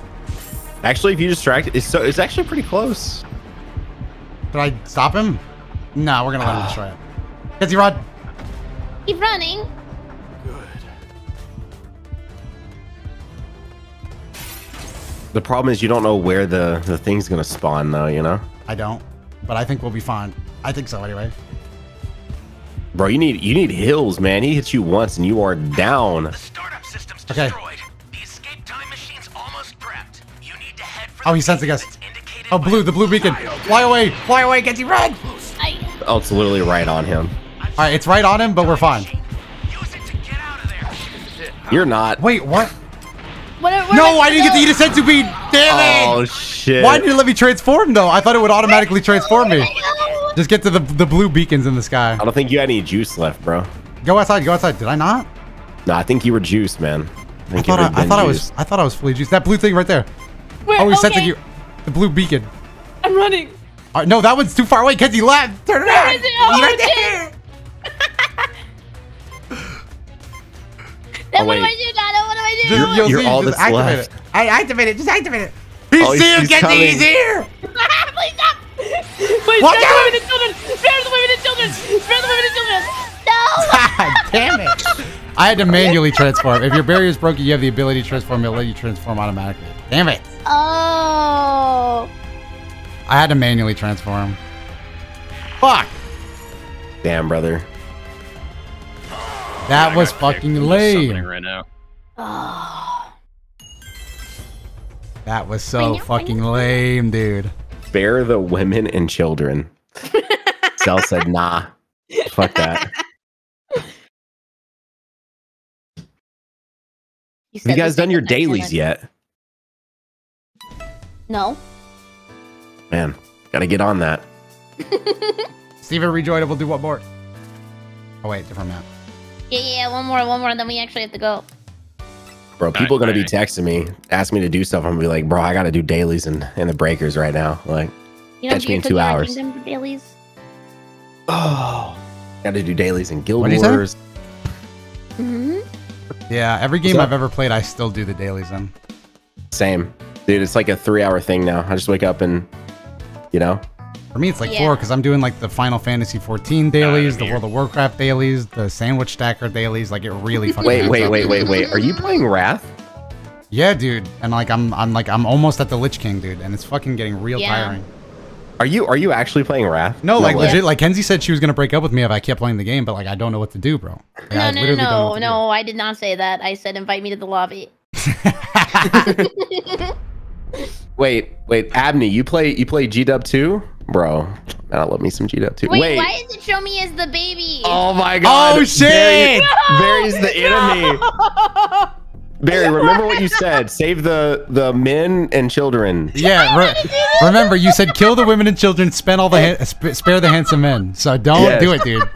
Actually, if you distract it, it's actually pretty close. Did I stop him? No, we're gonna let him destroy it. Kenzie, run. Keep running. Good. The problem is you don't know where the thing's gonna spawn, though. You know. I don't, but I think we'll be fine. I think so, anyway. Bro, you need heals, man. He hits you once and you are down. The startup system's destroyed. The escape time machine's almost prepped. You need to head for he's sensing us. Oh, the blue beacon. Fly away, Kenzie, run! Oh, it's literally right on him. All right, it's right on him, but we're fine. Use it to get out of there. You're not. Wait, what? No, I didn't get to eat a sensu bean. Damn it! Oh shit! Why didn't it let me transform though? I thought it would automatically transform me. Just get to the blue beacons in the sky. I don't think you had any juice left, bro. Go outside, go outside. Did I not? No, I think you were juiced, man. I thought I was fully juiced. That blue thing right there. Where? Oh, he's sensing you. The blue beacon. I'm running. All right, no, that one's too far away. Kenzie, left. Turn it around. Right there. Then what do I do, Dotto? What do I do? You're all that's left. I activate it. Just activate it. He's here, Kenzie. He's here. Please stop. Wait, watch out! Women and children! Spare the women and children! Spare the women and children! No! God damn it! I had to manually transform. If your barrier's broken, you have the ability to transform. It'll let you transform automatically. Damn it! Oh! I had to manually transform. Fuck! Damn, brother. That was fucking lame. Right now. Oh. That was so fucking lame, dude. Spare the women and children. Cell said, nah. Fuck that. Have you guys done your dailies yet? No. Man, gotta get on that. Steven, rejoin and we'll do one more. Oh, wait, different map. Yeah, one more, and then we actually have to go. Bro, people are going to be texting me, ask me to do stuff. I'm going to be like, bro, I got to do dailies and the breakers right now. Like, catch me in 2 hours. Oh, got to do dailies and Guild Wars. Mm-hmm. Yeah, every game I've ever played, I still do the dailies then. Same. Dude, it's like a 3-hour thing now. I just wake up and, you know. For me, it's like 4 because I'm doing like the Final Fantasy 14 dailies, the World of Warcraft dailies, the Sandwich Stacker dailies. Like it really fucking. Wait! Are you playing Wrath? Yeah, dude. And like I'm almost at the Lich King, dude, and it's fucking getting real tiring. Are you actually playing Wrath? No, like legit. Like Kenzie said, she was gonna break up with me if I kept playing the game, but like I don't know what to do, bro. Like, no, I did not say that. I said invite me to the lobby. wait, Abney, you play GW2? Bro, now love me some GW2. Wait, why does it show me as the baby? Oh my god. Oh shit! Barry's the enemy. Barry, remember what you said. Save the men and children. Yeah, remember you said kill the women and children, spare the handsome men. So don't do it, dude.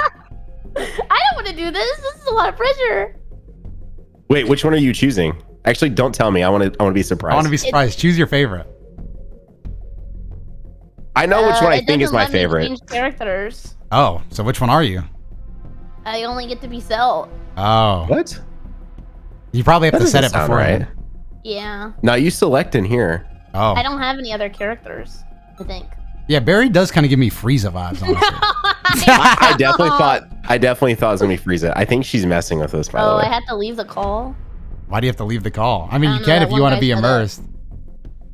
I don't want to do this. This is a lot of pressure. Wait, which one are you choosing? Actually, don't tell me. I want to be surprised. I want to be surprised. Choose your favorite. I know which one I think is my favorite. Characters. Oh, so which one are you? I only get to be Cell. Oh. What? You probably have to set it before, right? Yeah. No, you select in here. Oh. I don't have any other characters, I think. Yeah, Barry does kind of give me Frieza vibes. Honestly. I definitely thought it was gonna be Frieza. I think she's messing with us. By the way. I had to leave the call. Why do you have to leave the call? I mean, you can if you want to be immersed.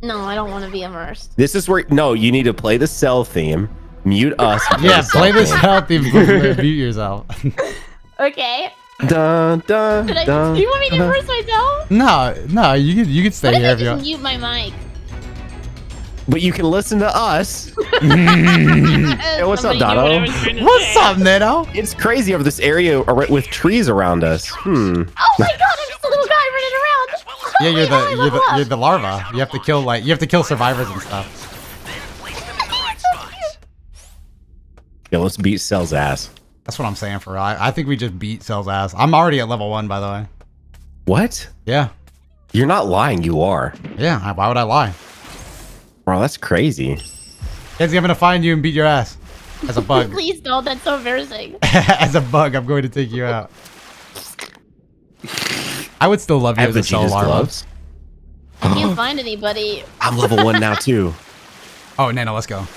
No, I don't want to be immersed. This is where... No, you need to play the Cell theme. Mute us. Yeah, play the Cell theme. Mute yourself. Okay. Dun, dun, dun, dun, do you want me to immerse myself? No, you can stay here if you want. What if I just mute my mic? But you can listen to us. Hey, what's up, Dotto? What's up, Nano? It's crazy over this area with trees around us. Hmm. Oh my god, I'm just a little guy running around. Yeah, you're the larva. You have to kill survivors and stuff. Yeah, let's beat Cell's ass. That's what I'm saying for real. I think we just beat Cell's ass. I'm already at level 1, by the way. What? Yeah. You're not lying. You are. Yeah. Why would I lie? Bro, that's crazy. Kenzie, I'm gonna find you and beat your ass. As a bug. Please don't, that's so embarrassing. As a bug, I'm going to take you out. I would still love you as a Cell larva. I can't find anybody. I'm level 1 now too. Oh, Nano, let's go.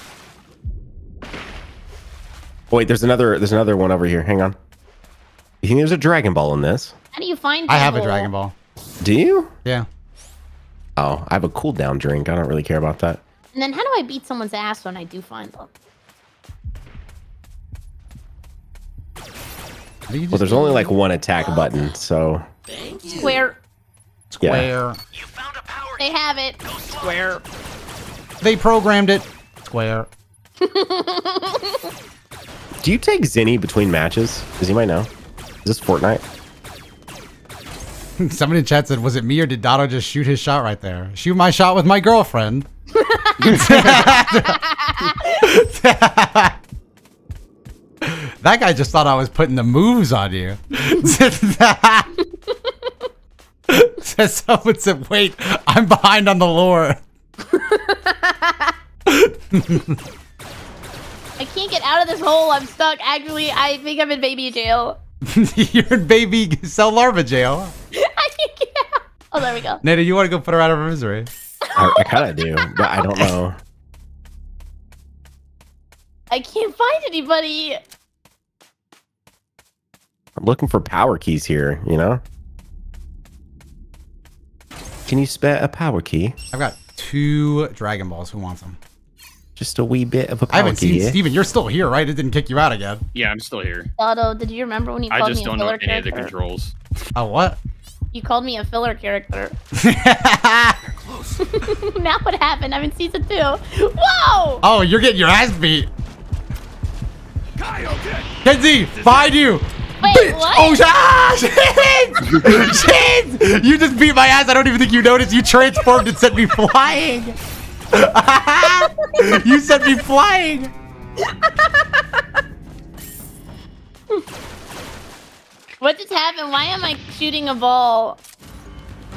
Oh, wait, there's another one over here. Hang on. You think there's a Dragon Ball in this? How do you find people? I have a Dragon Ball. Do you? Yeah. Oh, I have a cooldown drink. I don't really care about that. And then how do I beat someone's ass when I do find them? Well, there's only like one attack button, so... Square. Square. Yeah. They have it. Square. They programmed it. Square. Do you take Zinni between matches? Because you might know. Is this Fortnite? Somebody in chat said, was it me or did Dotto just shoot his shot right there? Shoot my shot with my girlfriend. That guy just thought I was putting the moves on you. Someone said, wait, I'm behind on the lore. I can't get out of this hole. I'm stuck. Actually, I think I'm in baby jail. You're in baby Cell larva jail. I can't get out. Oh, there we go. Nada, you want to go put her out of her misery? I kind of do, but I don't know. I can't find anybody. I'm looking for power keys here, you know? Can you spare a power key? I've got 2 Dragon Balls. Who wants them? Just a wee bit of a power key. I haven't seen Steven. You're still here, right? It didn't kick you out again. Yeah, I'm still here. Dotto, did you remember when you called me a filler character? I just don't know any of the controls. Oh, what? You called me a filler character. Now what happened? I'm in season 2. Whoa! Oh, you're getting your ass beat. Kenzie, find you. Wait, bitch. What? Oh, shit! Shit! You just beat my ass. I don't even think you noticed. You transformed and sent me flying. You sent me flying. What just happened? Why am I shooting a ball?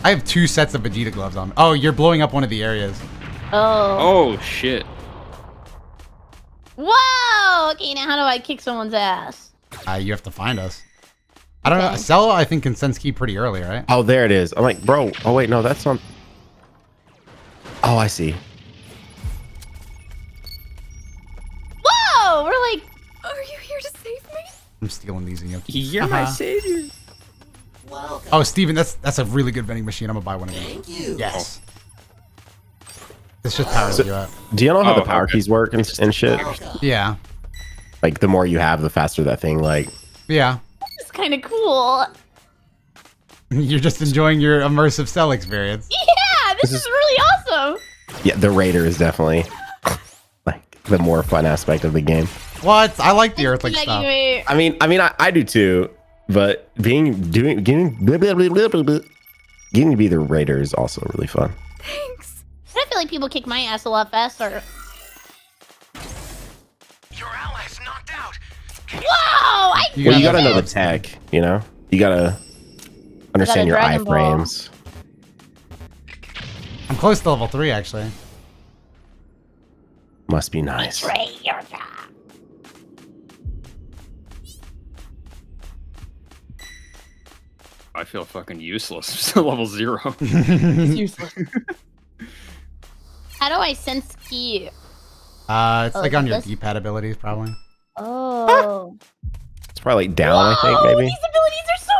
I have 2 sets of Vegeta gloves on. Oh, you're blowing up one of the areas. Oh. Oh shit. Whoa. Okay, now how do I kick someone's ass? You have to find us. I don't know. Cell, I think, can sense key pretty early, right? Oh, there it is. I'm like, bro. Oh wait, no, that's on. Oh, I see. We're like, are you here to save me? I'm stealing these. You're my savior. Welcome. Oh, Steven, that's a really good vending machine. I'm gonna buy one of these. Thank you. Yes. This just powers you up. Do you know how the power keys work and shit? Yeah. Like the more you have, the faster that thing. Like. Yeah. It's kind of cool. You're just enjoying your immersive Cell experience. Yeah, this is really awesome. Yeah, the Raider is definitely the more fun aspect of the game. What? I like the Earthling stuff. I mean, I do too, but getting to be the Raider is also really fun. Thanks. I feel like people kick my ass a lot faster. Your ally's knocked out. Whoa! You gotta know the tech, you know? You gotta understand your iframes. I'm close to level 3, actually. Must be nice. I feel fucking useless. I'm level 0. It's useless. How do I sense key? It's like on your D-pad abilities, probably. Oh. It's probably like down, I think, maybe. These abilities are so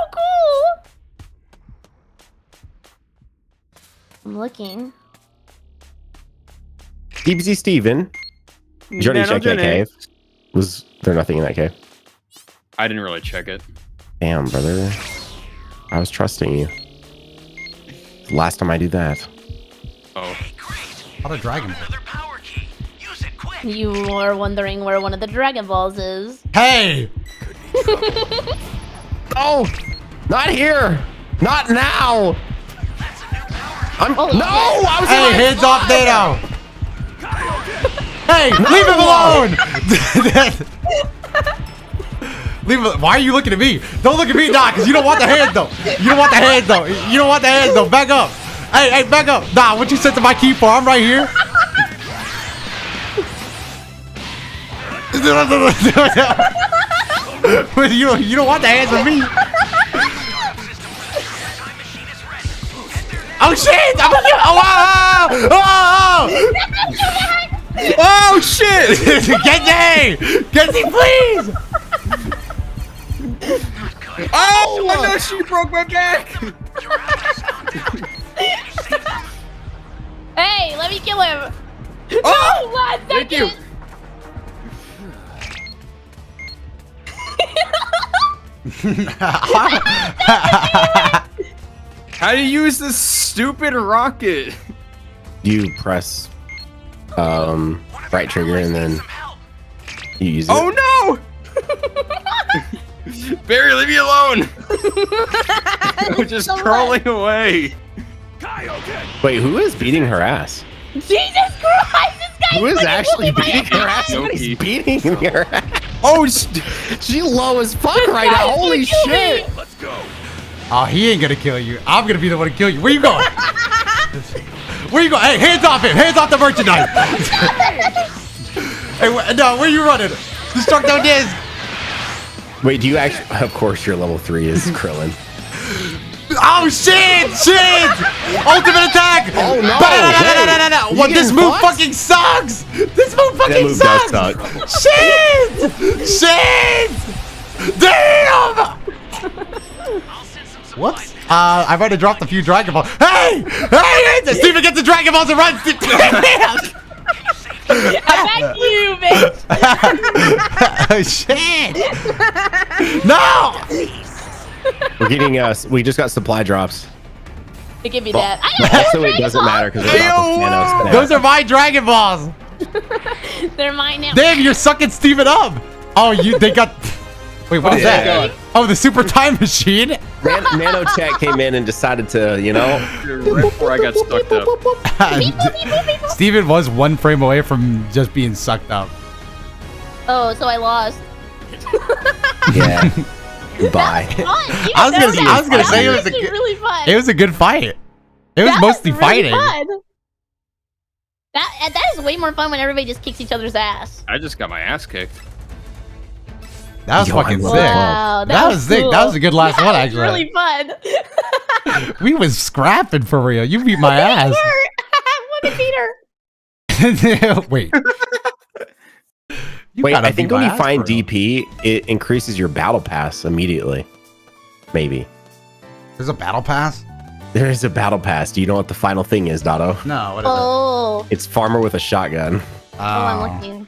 cool. I'm looking. DBZ Steven. Did you already check that cave? Was there nothing in that cave? I didn't really check it. Damn, brother. I was trusting you. Last time I did that. Oh. What a Dragon Ball. You are wondering where one of the Dragon Balls is. Hey! Oh! Not here! Not now! Hands off Dado! Hey, leave him alone! Why are you looking at me? Don't look at me, Doc, because you don't want the hand though. You don't want the hand though. You don't want the hand though. Back up. Hey, back up. Nah, what you said to my key for? I'm right here. You don't want the hands with me. Oh shit! I'm gonna oh shit! Kenzie! Kenzie, please! Oh! I know she broke my back! Hey, let me kill him! Oh! Last second! Thank you! How do you use this stupid rocket? You press right trigger and then you use it. Oh no! Barry, leave me alone! I'm just curling away. Wait, who is beating her ass? Jesus Christ! This guy! Who is actually beating her ass? Nobody's beating her ass. Oh, she low as fuck right now. Holy shit! Let's go. Oh, he ain't gonna kill you. I'm gonna be the one to kill you. Where you going? Where you going? Hey, hands off him! Hands off the merchandise! Hey, no, where you running? Destruct down this. Wait, do you actually? Of course, your level 3 is Krillin. Oh shit! Shit! Ultimate attack! Oh no! Hey, what? This move fucking sucks! This move fucking sucks! Shit! Shit! Damn! What? I've already dropped a few Dragon Balls. Hey! Hey! Steven, get the Dragon Balls and run! I back you, bitch! Oh shit! No! We're getting us. We just got supply drops. It give me that. Also, it doesn't matter because those are my Dragon Balls. They're mine now. Damn, you're sucking Steven up. Oh, you. They got. Wait, what is that? God. Oh, the super time machine. Nanotech came in and decided to, you know, right before I got sucked up. Steven was one frame away from just being sucked up. Oh, so I lost. Yeah. Goodbye. I was gonna say it was a good fight. It was mostly fighting. That is way more fun when everybody just kicks each other's ass. I just got my ass kicked. That was fucking sick. Wow, that was sick. That was a good last one, actually. Really fun. We was scrapping for real. You beat my ass. Wait. Wait, I think when you find DP, it increases your battle pass immediately. Maybe. There's a battle pass? There is a battle pass. Do you know what the final thing is, Dotto? No, whatever. Oh. It's farmer with a shotgun. Oh, I'm looking.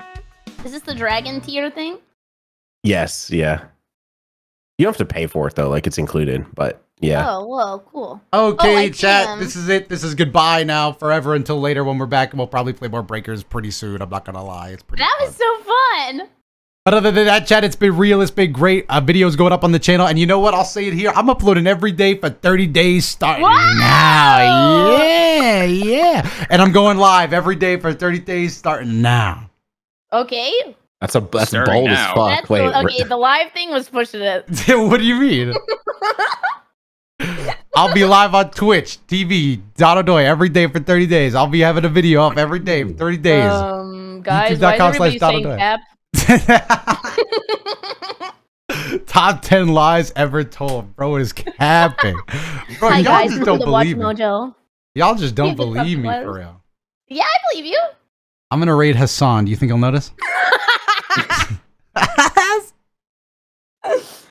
Is this the dragon tier thing? Yes, yeah. You don't have to pay for it, though. Like, it's included, but yeah. Oh, whoa, cool. Okay, chat, this is it. This is goodbye now forever until later when we're back. We'll probably play more Breakers pretty soon. I'm not going to lie. It's pretty fun. That was so fun. But other than that, chat, it's been real. It's been great. Videos going up on the channel. And you know what? I'll say it here. I'm uploading every day for 30 days starting now. Yeah, yeah. And I'm going live every day for 30 days starting now. Okay. That's bold as fuck. That's wait, okay, the live thing was pushing it. What do you mean? I'll be live on Twitch, TV, Dotto every day for 30 days. I'll be having a video up every day for 30 days. Guys, youtube.com/DottoDoy. Top 10 lies ever told. Bro is capping. Bro, y'all just don't believe me. Y'all just don't believe me for real. Yeah, I believe you. I'm gonna raid Hassan. Do you think he'll notice?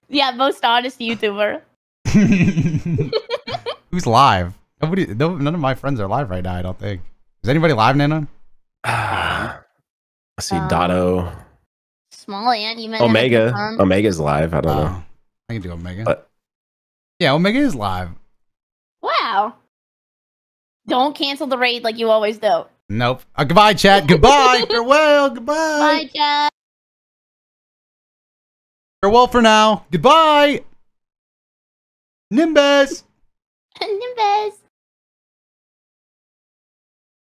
Yeah, most honest YouTuber. Who's live? None of my friends are live right now, I don't think. Is anybody live, Nana? I see Dotto. Small Ant, you meant Omega. Omega's live. I don't know. I can do Omega. But yeah, Omega is live. Wow. Don't cancel the raid like you always do. Nope. Goodbye, chat. Goodbye. Farewell. Goodbye. Bye, chat. Farewell for now. Goodbye. Nimbus. Nimbus.